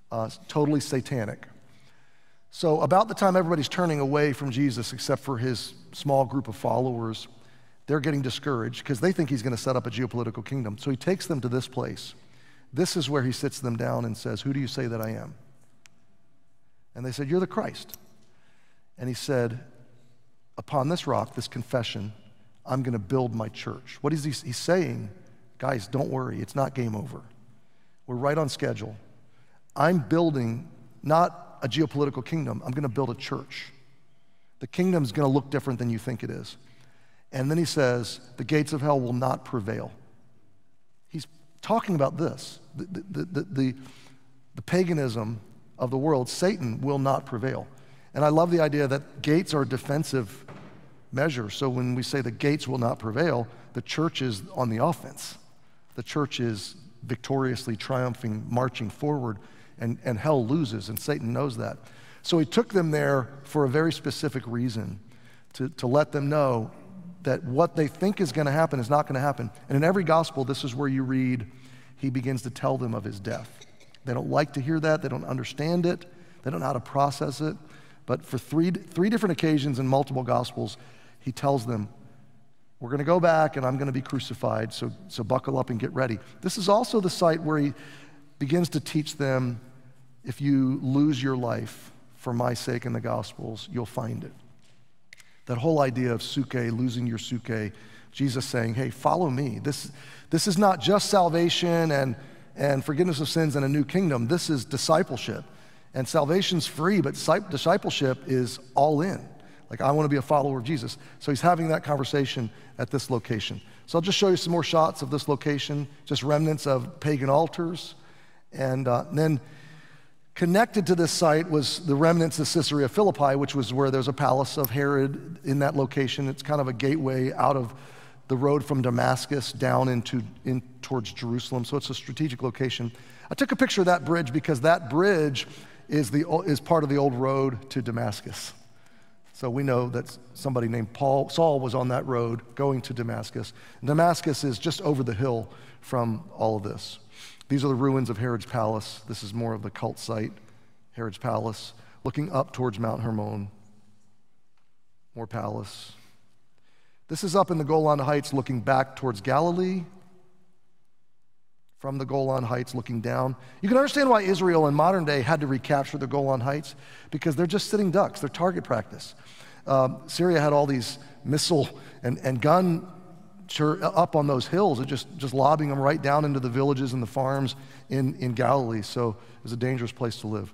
uh, totally satanic. So about the time everybody's turning away from Jesus, except for his small group of followers, they're getting discouraged because they think he's gonna set up a geopolitical kingdom. So he takes them to this place. This is where he sits them down and says, who do you say that I am? And they said, you're the Christ. And he said, upon this rock, this confession, I'm going to build my church. What is he he's saying? Guys, don't worry. It's not game over. We're right on schedule. I'm building not a geopolitical kingdom. I'm going to build a church. The kingdom's going to look different than you think it is. And then he says, the gates of hell will not prevail. He's talking about this, the, the, the, the, the paganism of the world. Satan will not prevail. And I love the idea that gates are defensive measure. So when we say the gates will not prevail, the church is on the offense. The church is victoriously triumphing, marching forward, and, and hell loses, and Satan knows that. So he took them there for a very specific reason, to, to let them know that what they think is going to happen is not going to happen. And in every gospel, this is where you read, he begins to tell them of his death. They don't like to hear that. They don't understand it. They don't know how to process it. But for three, three different occasions in multiple gospels, he tells them, we're going to go back and I'm going to be crucified, so, so buckle up and get ready. This is also the site where he begins to teach them, if you lose your life for my sake in the gospels, you'll find it. That whole idea of suke, losing your suke, Jesus saying, hey, follow me. This, this is not just salvation and, and forgiveness of sins and a new kingdom. This is discipleship. And salvation's free, but discipleship is all in. Like, I want to be a follower of Jesus. So he's having that conversation at this location. So I'll just show you some more shots of this location, just remnants of pagan altars. And, uh, and then connected to this site was the remnants of Caesarea Philippi, which was where there's a palace of Herod in that location. It's kind of a gateway out of the road from Damascus down into in towards Jerusalem. So it's a strategic location. I took a picture of that bridge because that bridge is, the, is part of the old road to Damascus. So we know that somebody named Paul, Saul was on that road going to Damascus. And Damascus is just over the hill from all of this. These are the ruins of Herod's palace. This is more of the cult site, Herod's palace, looking up towards Mount Hermon. More palace. This is up in the Golan Heights looking back towards Galilee. From the Golan Heights looking down. You can understand why Israel in modern day had to recapture the Golan Heights, because they're just sitting ducks, they're target practice. Um, Syria had all these missile and, and gun up on those hills, it just, just lobbing them right down into the villages and the farms in, in Galilee, so it was a dangerous place to live.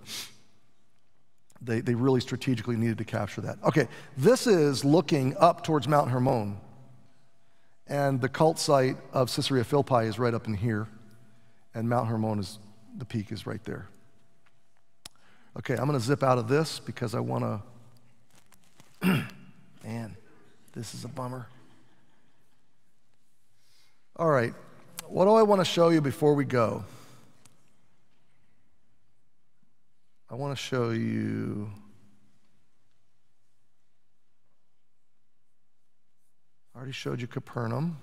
They, they really strategically needed to capture that. Okay, this is looking up towards Mount Hermon, and the cult site of Caesarea Philippi is right up in here. And Mount Hermon is, the peak is right there. Okay, I'm gonna zip out of this because I wanna, man, this is a bummer. All right, what do I wanna show you before we go? I wanna show you, I already showed you Capernaum.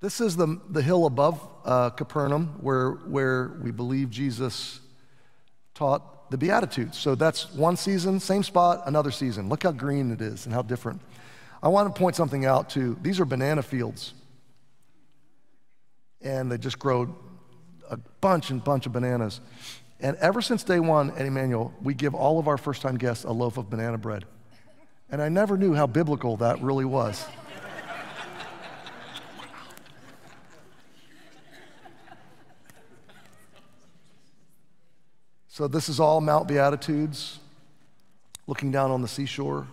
This is the, the hill above uh, Capernaum where, where we believe Jesus taught the Beatitudes. So that's one season, same spot, another season. Look how green it is and how different. I want to point something out too. These are banana fields. And they just grow a bunch and bunch of bananas. And ever since day one at Emmanuel, we give all of our first-time guests a loaf of banana bread. And I never knew how biblical that really was. So this is all Mount Beatitudes, looking down on the seashore.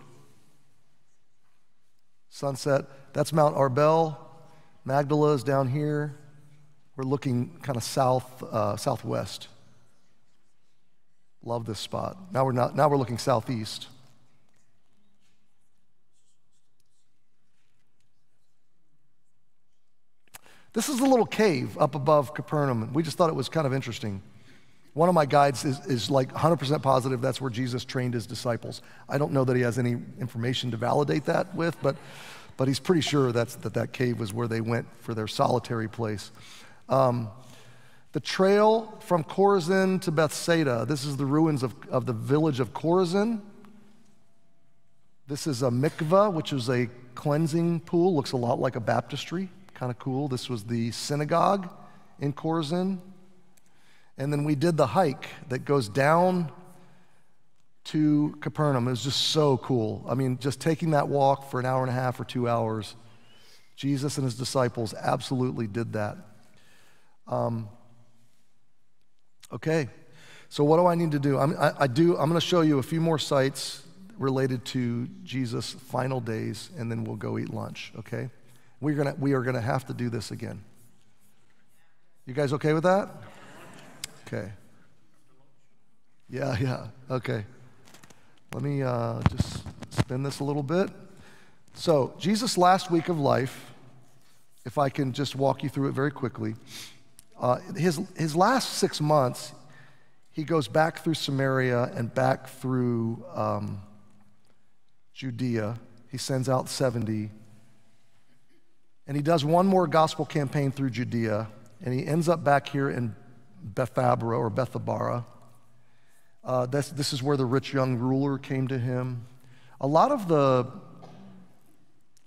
Sunset, that's Mount Arbel. Magdala is down here. We're looking kind of south, uh, southwest. Love this spot. Now we're, not, now we're looking southeast. This is a little cave up above Capernaum. We just thought it was kind of interesting. One of my guides is, is like one hundred percent positive that's where Jesus trained his disciples. I don't know that he has any information to validate that with, but, but he's pretty sure that's, that that cave was where they went for their solitary place. Um, the trail from Chorazin to Bethsaida, this is the ruins of, of the village of Chorazin. This is a mikveh, which is a cleansing pool, looks a lot like a baptistry, kind of cool. This was the synagogue in Chorazin. And then we did the hike that goes down to Capernaum. It was just so cool. I mean, just taking that walk for an hour and a half or two hours, Jesus and his disciples absolutely did that. Um, Okay, so what do I need to do? I'm, I, I do, I'm gonna show you a few more sites related to Jesus' final days, and then we'll go eat lunch, okay? We're gonna, we are gonna have to do this again. You guys okay with that? Okay. Yeah, yeah, okay. Let me uh, just spin this a little bit. So, Jesus' last week of life, if I can just walk you through it very quickly. Uh, his, his last six months, he goes back through Samaria and back through um, Judea. He sends out seventy. And he does one more gospel campaign through Judea, and he ends up back here in Bethabara or Bethabara. Uh, this, this is where the rich young ruler came to him. A lot of the,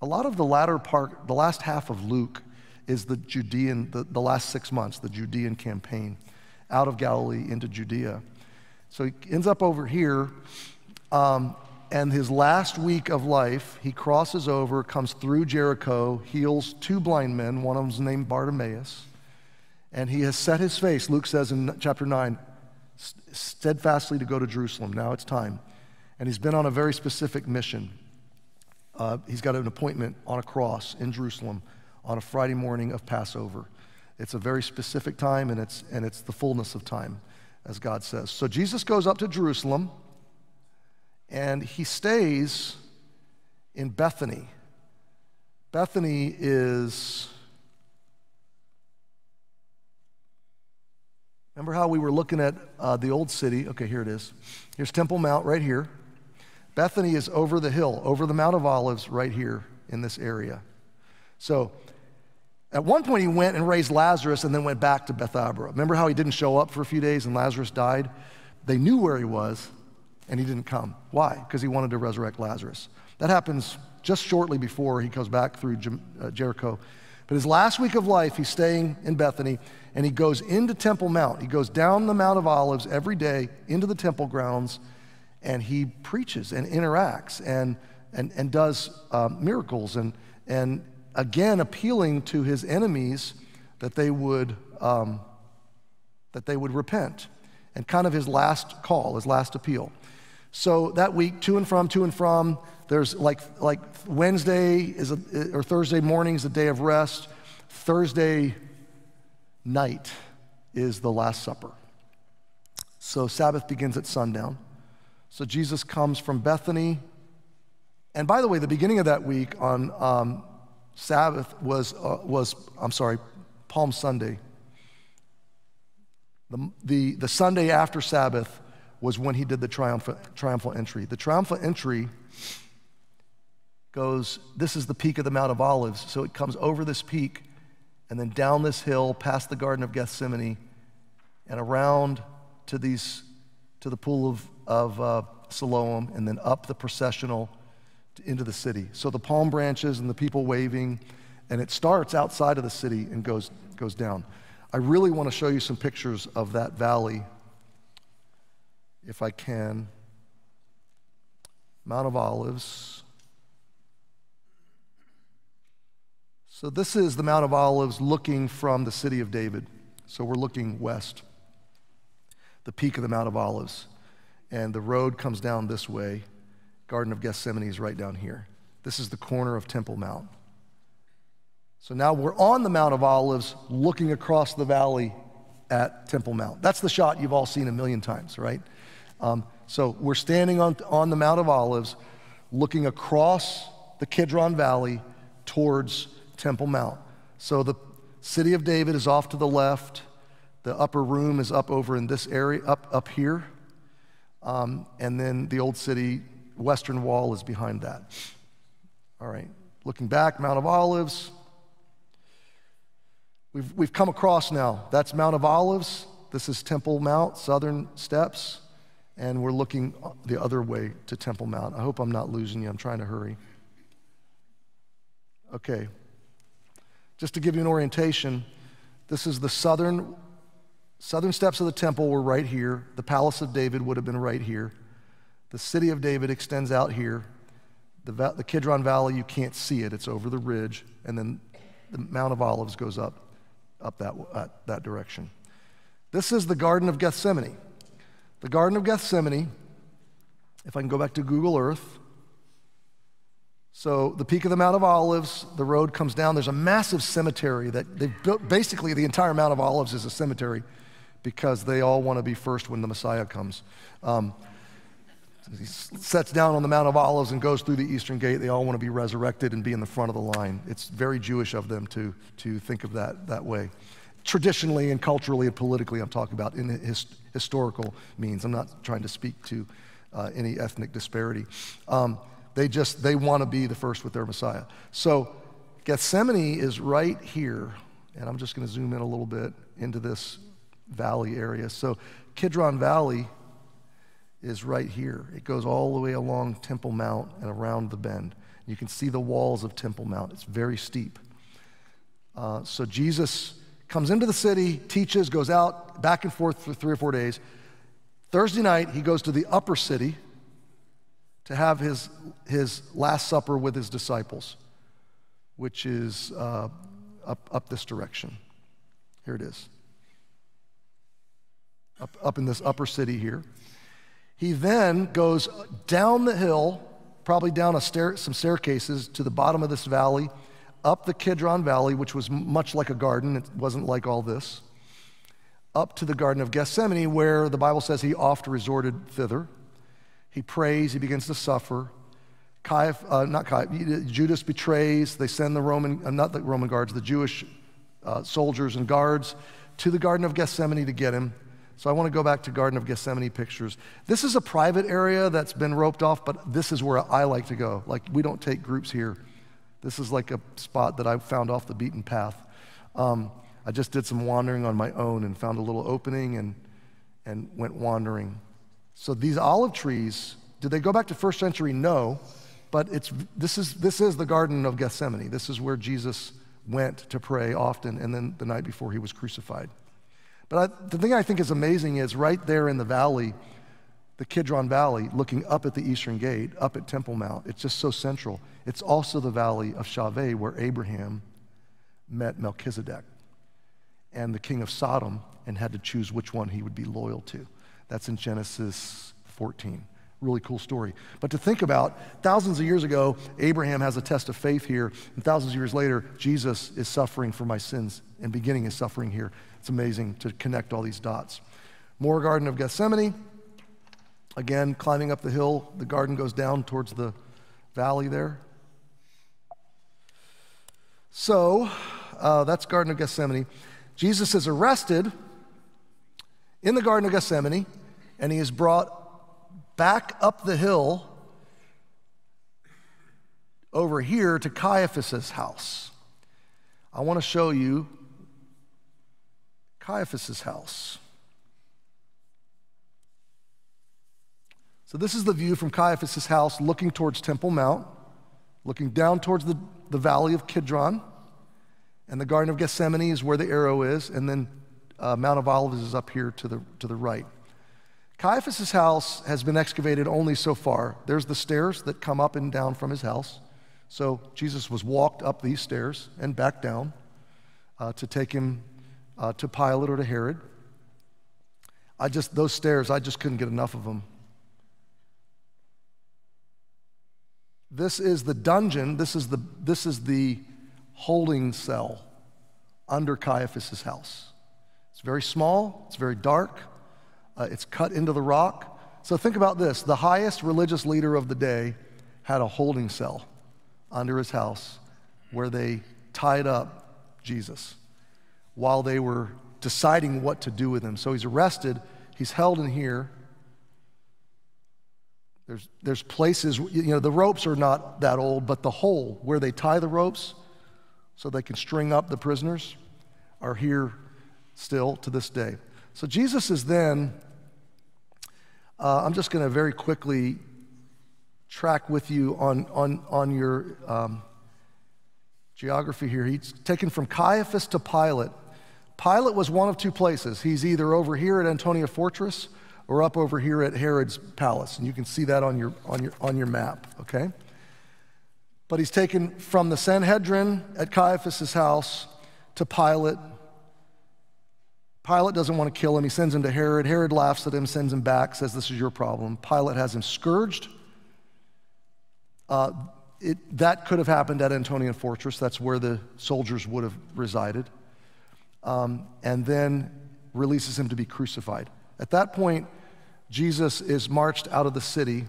a lot of the latter part, the last half of Luke is the Judean, the, the last six months, the Judean campaign out of Galilee into Judea. So he ends up over here, um, and his last week of life, he crosses over, comes through Jericho, heals two blind men, one of them's named Bartimaeus, and he has set his face, Luke says in chapter nine, steadfastly to go to Jerusalem. Now it's time. And he's been on a very specific mission. Uh, he's got an appointment on a cross in Jerusalem on a Friday morning of Passover. It's a very specific time, and it's, and it's the fullness of time, as God says. So Jesus goes up to Jerusalem, and he stays in Bethany. Bethany is... Remember how we were looking at uh, the old city? Okay, here it is. Here's Temple Mount right here. Bethany is over the hill, over the Mount of Olives right here in this area. So at one point he went and raised Lazarus and then went back to Bethabara. Remember how he didn't show up for a few days and Lazarus died? They knew where he was and he didn't come. Why? Because he wanted to resurrect Lazarus. That happens just shortly before he goes back through Jericho. But his last week of life, he's staying in Bethany, and he goes into Temple Mount. He goes down the Mount of Olives every day into the temple grounds, and he preaches and interacts and, and, and does uh, miracles and, and, again, appealing to his enemies that they would, um, that they would repent, and kind of his last call, his last appeal. So that week, to and from, to and from, there's like, like Wednesday is a, or Thursday morning is a day of rest. Thursday night is the Last Supper. So Sabbath begins at sundown. So Jesus comes from Bethany. And by the way, the beginning of that week on um, Sabbath was, uh, was, I'm sorry, Palm Sunday. The, the, the Sunday after Sabbath was when he did the triumphal, triumphal entry. The triumphal entry goes, this is the peak of the Mount of Olives, so it comes over this peak and then down this hill, past the Garden of Gethsemane, and around to these, to the Pool of, of uh, Siloam, and then up the processional to, into the city. So the palm branches and the people waving, and it starts outside of the city and goes, goes down. I really want to show you some pictures of that valley, if I can. Mount of Olives. So this is the Mount of Olives looking from the city of David. So we're looking west, the peak of the Mount of Olives. And the road comes down this way. Garden of Gethsemane is right down here. This is the corner of Temple Mount. So now we're on the Mount of Olives looking across the valley at Temple Mount. That's the shot you've all seen a million times, right? Um, so we're standing on, on the Mount of Olives looking across the Kidron Valley towards Temple Mount. So the city of David is off to the left. The upper room is up over in this area, up, up here. Um, and then the old city, western wall is behind that. All right, looking back, Mount of Olives. We've, we've come across now. That's Mount of Olives. This is Temple Mount, southern steps. And we're looking the other way to Temple Mount. I hope I'm not losing you. I'm trying to hurry. Okay. Just to give you an orientation, this is the southern, southern steps of the temple were right here. The palace of David would have been right here. The city of David extends out here. The, the Kidron Valley, you can't see it. It's over the ridge. And then the Mount of Olives goes up, up that, uh, that direction. This is the Garden of Gethsemane. The Garden of Gethsemane, if I can go back to Google Earth. So the peak of the Mount of Olives, the road comes down. There's a massive cemetery that they've built. Basically, the entire Mount of Olives is a cemetery because they all want to be first when the Messiah comes. Um, he sets down on the Mount of Olives and goes through the Eastern Gate. They all want to be resurrected and be in the front of the line. It's very Jewish of them to, to think of that that way. Traditionally and culturally and politically, I'm talking about in his, historical means. I'm not trying to speak to uh, any ethnic disparity. Um, they just, they want to be the first with their Messiah. So Gethsemane is right here, and I'm just going to zoom in a little bit into this valley area. So Kidron Valley is right here. It goes all the way along Temple Mount and around the bend. You can see the walls of Temple Mount. It's very steep. Uh, so Jesus comes into the city, teaches, goes out, back and forth for three or four days. Thursday night, he goes to the upper city to have his, his last supper with his disciples, which is uh, up, up this direction. Here it is. Up, up in this upper city here. He then goes down the hill, probably down a stair, some staircases to the bottom of this valley, up the Kidron Valley, which was much like a garden. It wasn't like all this. Up to the Garden of Gethsemane, where the Bible says he oft resorted thither. He prays, he begins to suffer. Caiaphas, uh, not Caiaphas, Judas betrays. They send the Roman, uh, not the Roman guards, the Jewish uh, soldiers and guards to the Garden of Gethsemane to get him. So I want to go back to Garden of Gethsemane pictures. This is a private area that's been roped off, but this is where I like to go. Like, we don't take groups here. This is like a spot that I found off the beaten path. Um, I just did some wandering on my own and found a little opening and, and went wandering. So these olive trees, did they go back to first century? No, but it's, this is, this is the Garden of Gethsemane. This is where Jesus went to pray often, and then the night before he was crucified. But I, the thing I think is amazing is right there in the valley, the Kidron Valley, looking up at the Eastern Gate, up at Temple Mount, it's just so central. It's also the valley of Shaveh where Abraham met Melchizedek and the king of Sodom and had to choose which one he would be loyal to. That's in Genesis fourteen. Really cool story. But to think about, thousands of years ago, Abraham has a test of faith here, and thousands of years later, Jesus is suffering for my sins and beginning his suffering here. It's amazing to connect all these dots. More Garden of Gethsemane. Again, climbing up the hill, the garden goes down towards the valley there. So, uh, that's Garden of Gethsemane. Jesus is arrested in the Garden of Gethsemane, and he is brought back up the hill over here to Caiaphas's house. I want to show you Caiaphas's house. So this is the view from Caiaphas's house looking towards Temple Mount, looking down towards the, the valley of Kidron, and the Garden of Gethsemane is where the arrow is, and then uh, Mount of Olives is up here to the, to the right. Caiaphas's house has been excavated only so far. There's the stairs that come up and down from his house. So Jesus was walked up these stairs and back down uh, to take him uh, to Pilate or to Herod. I just, those stairs, I just couldn't get enough of them. This is the dungeon. This is the, this is the holding cell under Caiaphas's house. It's very small. It's very dark. Uh, it's cut into the rock. So think about this. The highest religious leader of the day had a holding cell under his house where they tied up Jesus while they were deciding what to do with him. So he's arrested. He's held in here. There's, there's places, you know, the ropes are not that old, but the hole where they tie the ropes so they can string up the prisoners are here still to this day. So Jesus is then, uh, I'm just going to very quickly track with you on, on, on your um, geography here. He's taken from Caiaphas to Pilate. Pilate was one of two places. He's either over here at Antonia Fortress or up over here at Herod's palace. And you can see that on your, on your, on your map, okay? But he's taken from the Sanhedrin at Caiaphas's house to Pilate, Pilate doesn't want to kill him. He sends him to Herod. Herod laughs at him, sends him back, says, this is your problem. Pilate has him scourged. Uh, it, that could have happened at Antonia Fortress. That's where the soldiers would have resided. Um, and then releases him to be crucified. At that point, Jesus is marched out of the city,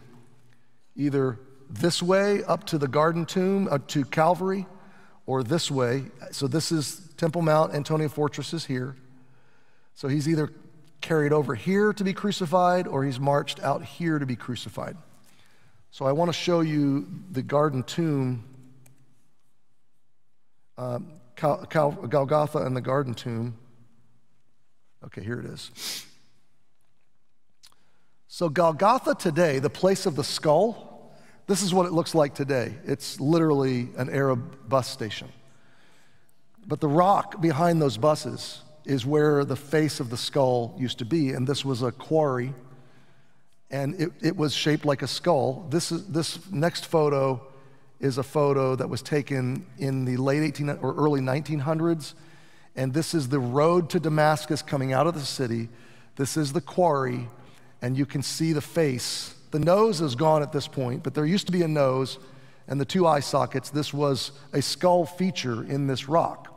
either this way up to the Garden Tomb, up to Calvary, or this way. So this is Temple Mount. Antonia Fortress is here. So he's either carried over here to be crucified or he's marched out here to be crucified. So I want to show you the Garden Tomb, um, Cal Cal Golgotha and the Garden Tomb. Okay, here it is. So Golgotha today, the place of the skull, this is what it looks like today. It's literally an Arab bus station. But the rock behind those buses is where the face of the skull used to be, and this was a quarry, and it, it was shaped like a skull. This, is, this next photo is a photo that was taken in the late eighteen hundreds or early nineteen hundreds, and this is the road to Damascus coming out of the city. This is the quarry, and you can see the face. The nose is gone at this point, but there used to be a nose and the two eye sockets. This was a skull feature in this rock.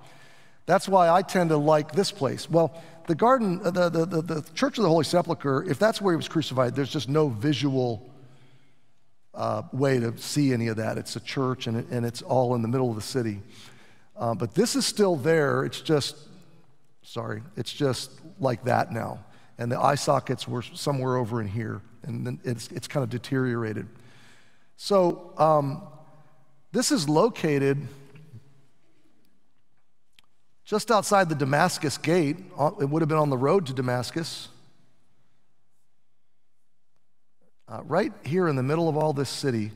That's why I tend to like this place. Well, the garden, the, the, the, the Church of the Holy Sepulchre, if that's where he was crucified, there's just no visual uh, way to see any of that. It's a church, and, it, and it's all in the middle of the city. Uh, but this is still there. It's just, sorry, it's just like that now. And the eye sockets were somewhere over in here, and then it's, it's kind of deteriorated. So um, this is located just outside the Damascus gate. It would have been on the road to Damascus. Uh, right here in the middle of all this city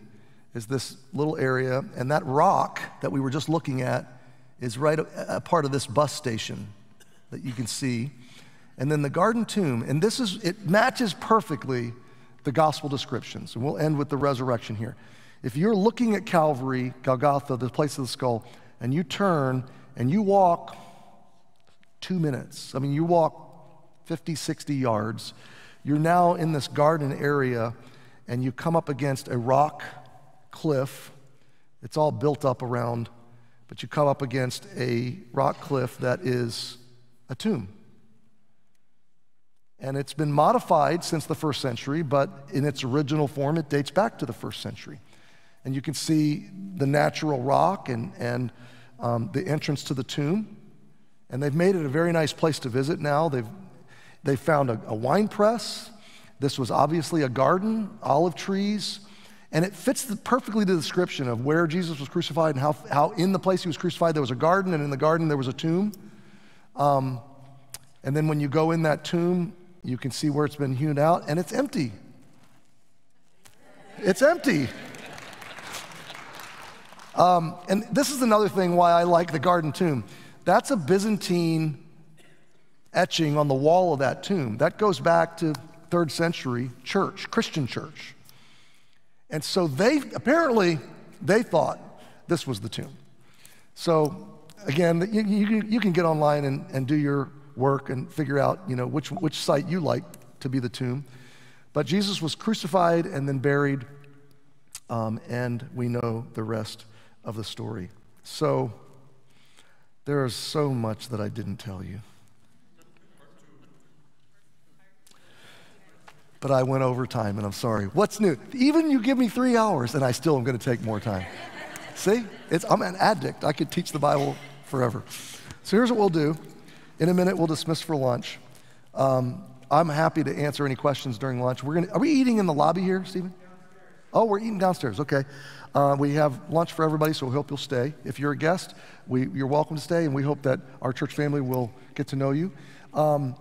is this little area, and that rock that we were just looking at is right a, a part of this bus station that you can see. And then the Garden Tomb, and this is, it matches perfectly the gospel descriptions. And we'll end with the resurrection here. If you're looking at Calvary, Golgotha, the place of the skull, and you turn, and you walk two minutes. I mean, you walk fifty, sixty yards. You're now in this garden area, and you come up against a rock cliff. It's all built up around, but you come up against a rock cliff that is a tomb. And it's been modified since the first century, but in its original form, it dates back to the first century. And you can see the natural rock and, and Um, the entrance to the tomb, and they've made it a very nice place to visit now. They've, they've found a, a wine press. This was obviously a garden, olive trees, and it fits the, perfectly the description of where Jesus was crucified and how, how in the place he was crucified there was a garden, and in the garden there was a tomb. Um, and then when you go in that tomb, you can see where it's been hewn out, and it's empty. It's empty. Um, and this is another thing why I like the Garden Tomb. That's a Byzantine etching on the wall of that tomb. That goes back to third century church, Christian church. And so they, apparently, they thought this was the tomb. So again, you, you, you can get online and, and do your work and figure out, you know, which, which site you like to be the tomb. But Jesus was crucified and then buried, um, and we know the rest of the story. So there is so much that I didn't tell you. But I went over time, and I'm sorry. What's new? Even you give me three hours, and I still am going to take more time. See? It's, I'm an addict. I could teach the Bible forever. So here's what we'll do. In a minute, we'll dismiss for lunch. Um, I'm happy to answer any questions during lunch. We're gonna, are we eating in the lobby here, Stephen? Oh, we're eating downstairs. Okay. Uh, we have lunch for everybody, so we hope you'll stay. If you're a guest, we, you're welcome to stay, and we hope that our church family will get to know you. Um,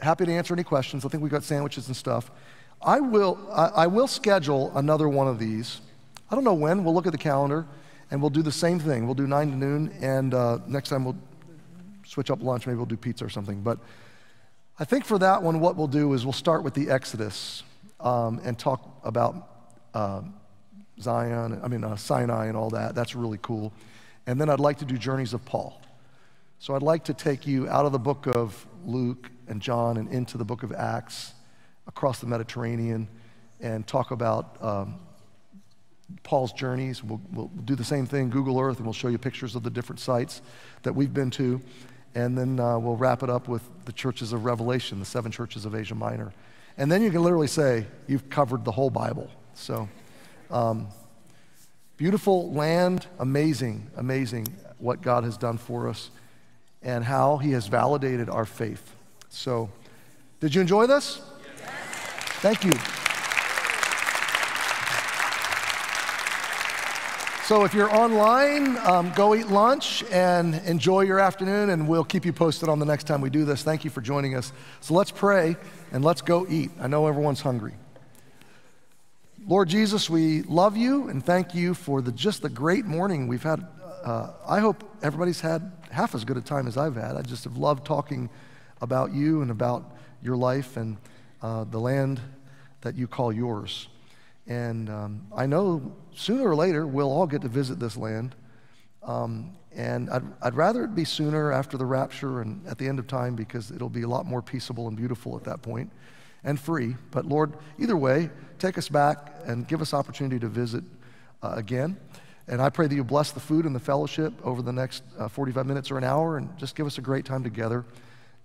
happy to answer any questions. I think we've got sandwiches and stuff. I will, I, I will schedule another one of these. I don't know when. We'll look at the calendar, and we'll do the same thing. We'll do nine to noon, and uh, next time we'll switch up lunch. Maybe we'll do pizza or something. But I think for that one, what we'll do is we'll start with the Exodus um, and talk about Uh, Zion, I mean uh, Sinai and all that. That's really cool. And then I'd like to do journeys of Paul. So I'd like to take you out of the book of Luke and John and into the book of Acts, across the Mediterranean, and talk about um, Paul's journeys. We'll, we'll do the same thing, Google Earth, and we'll show you pictures of the different sites that we've been to. And then uh, we'll wrap it up with the churches of Revelation, the seven churches of Asia Minor. And then you can literally say, you've covered the whole Bible. So, um, beautiful land, amazing, amazing what God has done for us and how he has validated our faith. So, did you enjoy this? Yes. Thank you. So if you're online, um, go eat lunch and enjoy your afternoon, and we'll keep you posted on the next time we do this. Thank you for joining us. So let's pray and let's go eat. I know everyone's hungry. Lord Jesus, we love you and thank you for the, just the great morning we've had. Uh, I hope everybody's had half as good a time as I've had. I just have loved talking about you and about your life and uh, the land that you call yours. And um, I know sooner or later we'll all get to visit this land. Um, and I'd, I'd rather it be sooner, after the rapture and at the end of time, because it'll be a lot more peaceable and beautiful at that point and free. But Lord, either way, take us back and give us opportunity to visit uh, again. And I pray that you bless the food and the fellowship over the next uh, forty-five minutes or an hour, and just give us a great time together.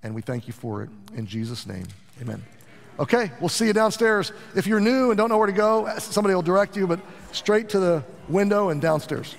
And we thank you for it. In Jesus' name, amen. Okay, we'll see you downstairs. If you're new and don't know where to go, somebody will direct you, but straight to the window and downstairs.